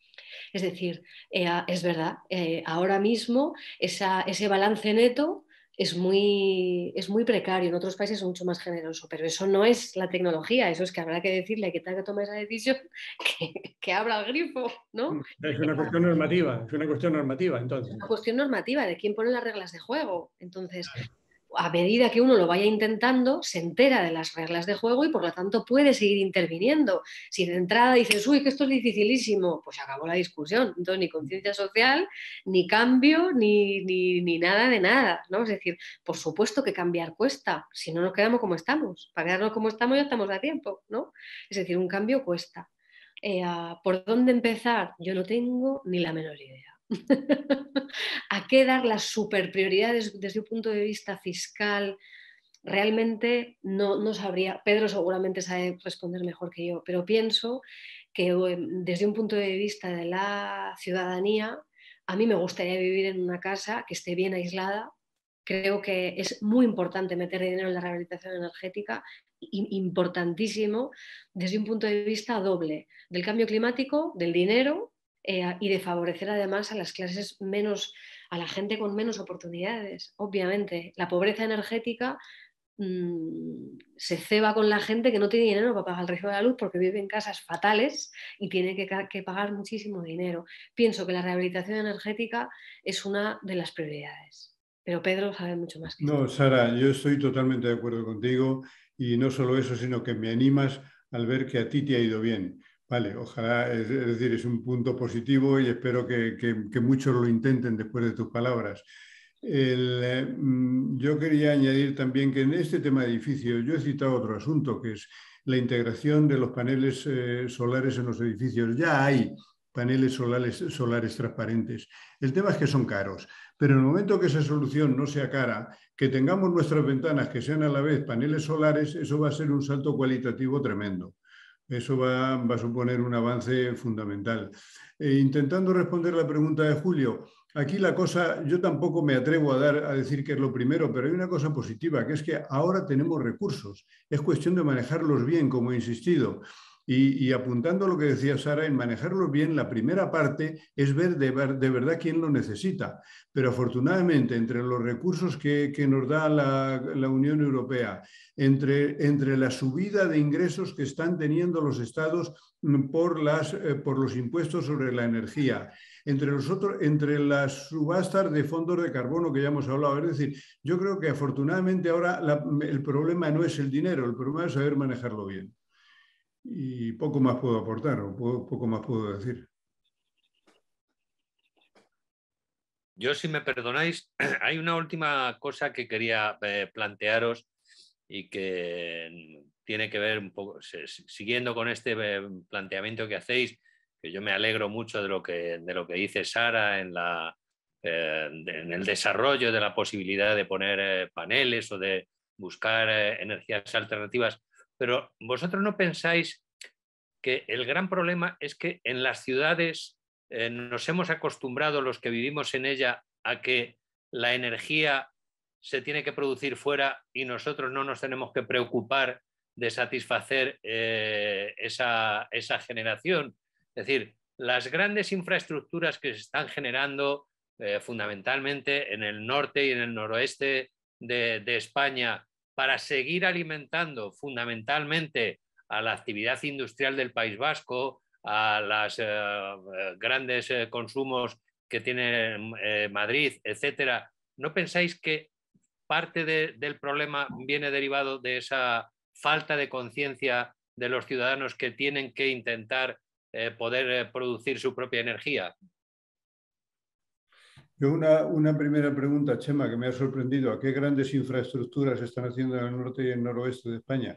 Es decir, es verdad, ahora mismo ese balance neto es muy precario, en otros países es mucho más generoso, pero eso no es la tecnología, eso es que habrá que decirle que tal que tome esa decisión que abra el grifo, ¿no? Es una cuestión normativa, entonces. Es una cuestión normativa de quién pone las reglas de juego, entonces... A medida que uno lo vaya intentando, se entera de las reglas de juego y por lo tanto puede seguir interviniendo. Si de entrada dices, uy, que esto es dificilísimo, pues acabó la discusión. Entonces ni conciencia social, ni cambio, ni nada de nada, ¿no? Es decir, por supuesto que cambiar cuesta, si no nos quedamos como estamos. Para quedarnos como estamos ya estamos a tiempo, ¿no? Es decir, un cambio cuesta. ¿Por dónde empezar? Yo no tengo ni la menor idea. ¿A qué dar las superprioridades desde un punto de vista fiscal? Realmente no sabría, Pedro seguramente sabe responder mejor que yo, pero pienso que desde un punto de vista de la ciudadanía, a mí me gustaría vivir en una casa que esté bien aislada. Creo que es muy importante meter dinero en la rehabilitación energética, importantísimo, desde un punto de vista doble, del cambio climático, del dinero, y de favorecer además a las clases menos, a la gente con menos oportunidades, obviamente. La pobreza energética se ceba con la gente que no tiene dinero para pagar el recibo de la luz porque vive en casas fatales y tiene que pagar muchísimo dinero. Pienso que la rehabilitación energética es una de las prioridades, pero Pedro sabe mucho más que yo. No, Sara, yo estoy totalmente de acuerdo contigo y no solo eso, sino que me animas al ver que a ti te ha ido bien. Vale, ojalá, es decir, es un punto positivo y espero que muchos lo intenten después de tus palabras. Yo quería añadir también que en este tema de edificios, yo he citado otro asunto, que es la integración de los paneles solares en los edificios. Ya hay paneles solares transparentes. El tema es que son caros, pero en el momento que esa solución no sea cara, que tengamos nuestras ventanas que sean a la vez paneles solares, eso va a ser un salto cualitativo tremendo. Eso va a suponer un avance fundamental. Intentando responder la pregunta de Julio, aquí la cosa, yo tampoco me atrevo a decir que es lo primero, pero hay una cosa positiva, que es que ahora tenemos recursos. Es cuestión de manejarlos bien, como he insistido. Y apuntando a lo que decía Sara, en manejarlos bien, la primera parte es ver de verdad quién lo necesita. Pero afortunadamente, entre los recursos que nos da la Unión Europea, entre la subida de ingresos que están teniendo los estados por los impuestos sobre la energía, entre las subastas de fondos de carbono que ya hemos hablado. Es decir, yo creo que afortunadamente ahora el problema no es el dinero, el problema es saber manejarlo bien. Y poco más puedo aportar, o poco más puedo decir. Yo, si me perdonáis, hay una última cosa que quería plantearos y que tiene que ver un poco, siguiendo con este planteamiento que hacéis, que yo me alegro mucho de lo que dice Sara en el desarrollo de la posibilidad de poner paneles o de buscar energías alternativas. Pero vosotros no pensáis que el gran problema es que en las ciudades nos hemos acostumbrado, los que vivimos en ella, a que la energía se tiene que producir fuera y nosotros no nos tenemos que preocupar de satisfacer esa generación. Es decir, las grandes infraestructuras que se están generando fundamentalmente en el norte y en el noroeste de España, para seguir alimentando fundamentalmente a la actividad industrial del País Vasco, a los grandes consumos que tiene Madrid, etc. ¿No pensáis que parte del problema viene derivado de esa falta de conciencia de los ciudadanos que tienen que intentar poder producir su propia energía? Una primera pregunta, Chema, que me ha sorprendido. ¿A qué grandes infraestructuras están haciendo en el norte y en el noroeste de España?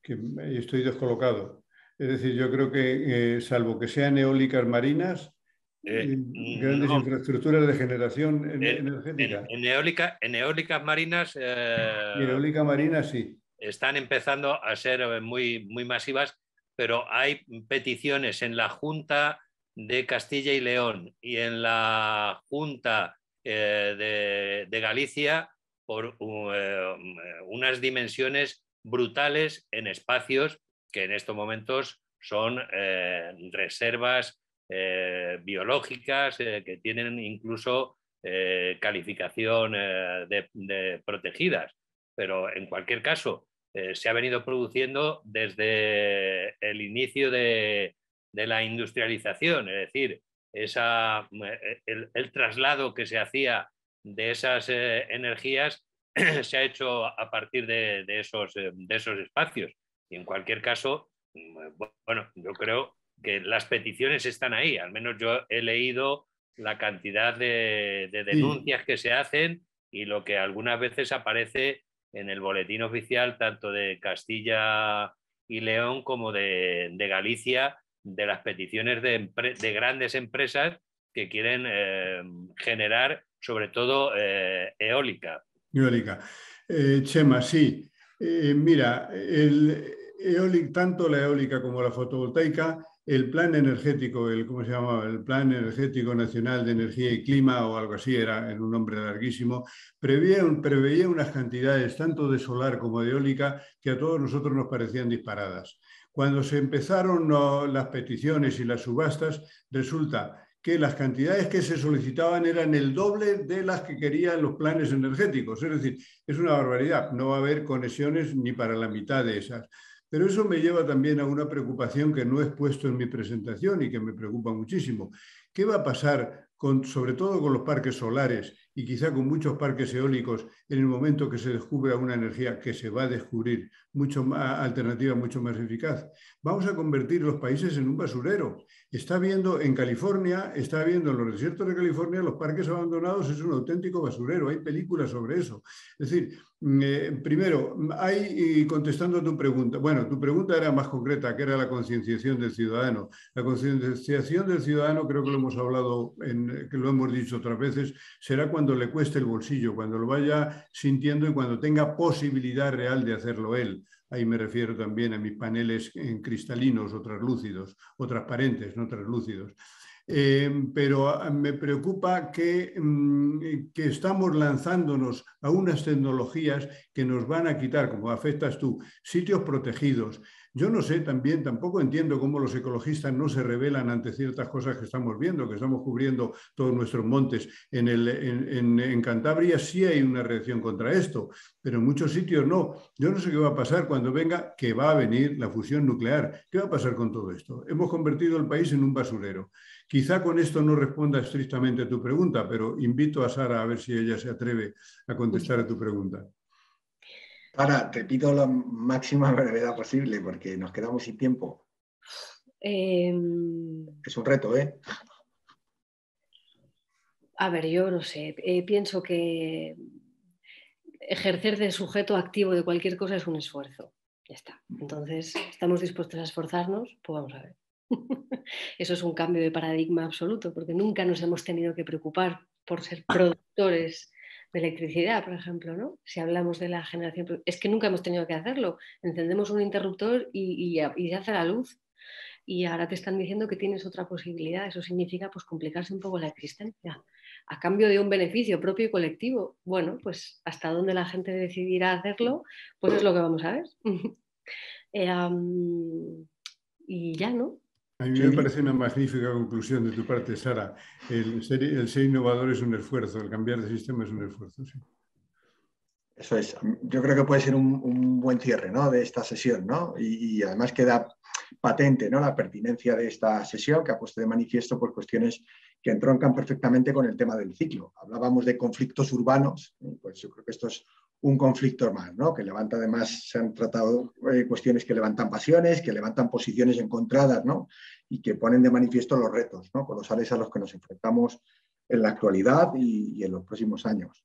Que estoy descolocado. Es decir, yo creo que, salvo que sean eólicas marinas, grandes infraestructuras de generación energética. En eólicas marinas... eólica marina, sí. Están empezando a ser muy, muy masivas, pero hay peticiones en la Junta de Castilla y León y en la Junta de Galicia por unas dimensiones brutales en espacios que en estos momentos son reservas biológicas que tienen incluso calificación de protegidas. Pero en cualquier caso, se ha venido produciendo desde el inicio de la industrialización, es decir, el traslado que se hacía de esas energías se ha hecho a partir de esos espacios. Y en cualquier caso, bueno, yo creo que las peticiones están ahí, al menos yo he leído la cantidad de denuncias que se hacen y lo que algunas veces aparece en el boletín oficial tanto de Castilla y León como de Galicia, de las peticiones de grandes empresas que quieren generar, sobre todo, eólica. Eólica. Chema, sí. Mira, tanto la eólica como la fotovoltaica, el plan energético, ¿cómo se llamaba? El Plan Energético Nacional de Energía y Clima o algo así, era en un nombre larguísimo, preveía unas cantidades tanto de solar como de eólica que a todos nosotros nos parecían disparadas. Cuando se empezaron las peticiones y las subastas, resulta que las cantidades que se solicitaban eran el doble de las que querían los planes energéticos. Es decir, es una barbaridad, no va a haber conexiones ni para la mitad de esas. Pero eso me lleva también a una preocupación que no he expuesto en mi presentación y que me preocupa muchísimo. ¿Qué va a pasar, sobre todo con los parques solares y quizá con muchos parques eólicos, en el momento que se descubra una energía que se va a descubrir, mucho más alternativa, mucho más eficaz? Vamos a convertir los países en un basurero. Está habiendo en California, está habiendo en los desiertos de California, los parques abandonados, es un auténtico basurero, hay películas sobre eso. Es decir, primero, contestando a tu pregunta, bueno, tu pregunta era más concreta, que era la concienciación del ciudadano. La concienciación del ciudadano, creo que lo hemos hablado, que lo hemos dicho otras veces, será cuando le cueste el bolsillo, cuando lo vaya sintiendo y cuando tenga posibilidad real de hacerlo él. Ahí me refiero también a mis paneles en cristalinos o translúcidos, o transparentes, no translúcidos. Pero me preocupa que estamos lanzándonos a unas tecnologías que nos van a quitar, como afectas tú, sitios protegidos. Yo no sé, tampoco entiendo cómo los ecologistas no se rebelan ante ciertas cosas que estamos viendo, que estamos cubriendo todos nuestros montes. En Cantabria sí hay una reacción contra esto, pero en muchos sitios no. Yo no sé qué va a pasar cuando venga, que va a venir la fusión nuclear. ¿Qué va a pasar con todo esto? Hemos convertido el país en un basurero. Quizá con esto no responda estrictamente a tu pregunta, pero invito a Sara a ver si ella se atreve a contestar a tu pregunta. Sara, te pido la máxima brevedad posible porque nos quedamos sin tiempo. Es un reto, ¿eh? A ver, yo no sé. Pienso que ejercer de sujeto activo de cualquier cosa es un esfuerzo. Ya está. Entonces, ¿estamos dispuestos a esforzarnos? Pues vamos a ver. Eso es un cambio de paradigma absoluto porque nunca nos hemos tenido que preocupar por ser productores de electricidad, por ejemplo, ¿no? Si hablamos de la generación, es que nunca hemos tenido que hacerlo. Encendemos un interruptor y se hace la luz. Y ahora te están diciendo que tienes otra posibilidad. Eso significa, pues, complicarse un poco la existencia a cambio de un beneficio propio y colectivo. Bueno, pues hasta dónde la gente decidirá hacerlo, pues es lo que vamos a ver. Y ya, ¿no? A mí me parece una magnífica conclusión de tu parte, Sara. El ser innovador es un esfuerzo, el cambiar de sistema es un esfuerzo. Sí. Eso es. Yo creo que puede ser un buen cierre, ¿no?, de esta sesión, ¿no? Y además queda patente, ¿no?, la pertinencia de esta sesión, que ha puesto de manifiesto por cuestiones que entroncan perfectamente con el tema del ciclo. Hablábamos de conflictos urbanos, pues yo creo que esto es un conflicto más, ¿no?, que levanta, además se han tratado cuestiones que levantan pasiones, que levantan posiciones encontradas, ¿no?, y que ponen de manifiesto los retos, ¿no?, colosales a los que nos enfrentamos en la actualidad y en los próximos años.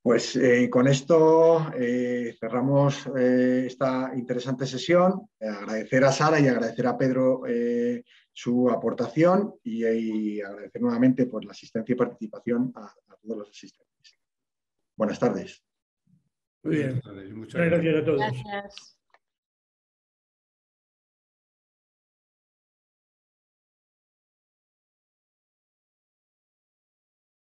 Pues con esto cerramos esta interesante sesión. Agradecer a Sara y agradecer a Pedro su aportación y agradecer nuevamente por la asistencia y participación a todos los asistentes. Buenas tardes. Muy bien, muchas gracias a todos. Gracias.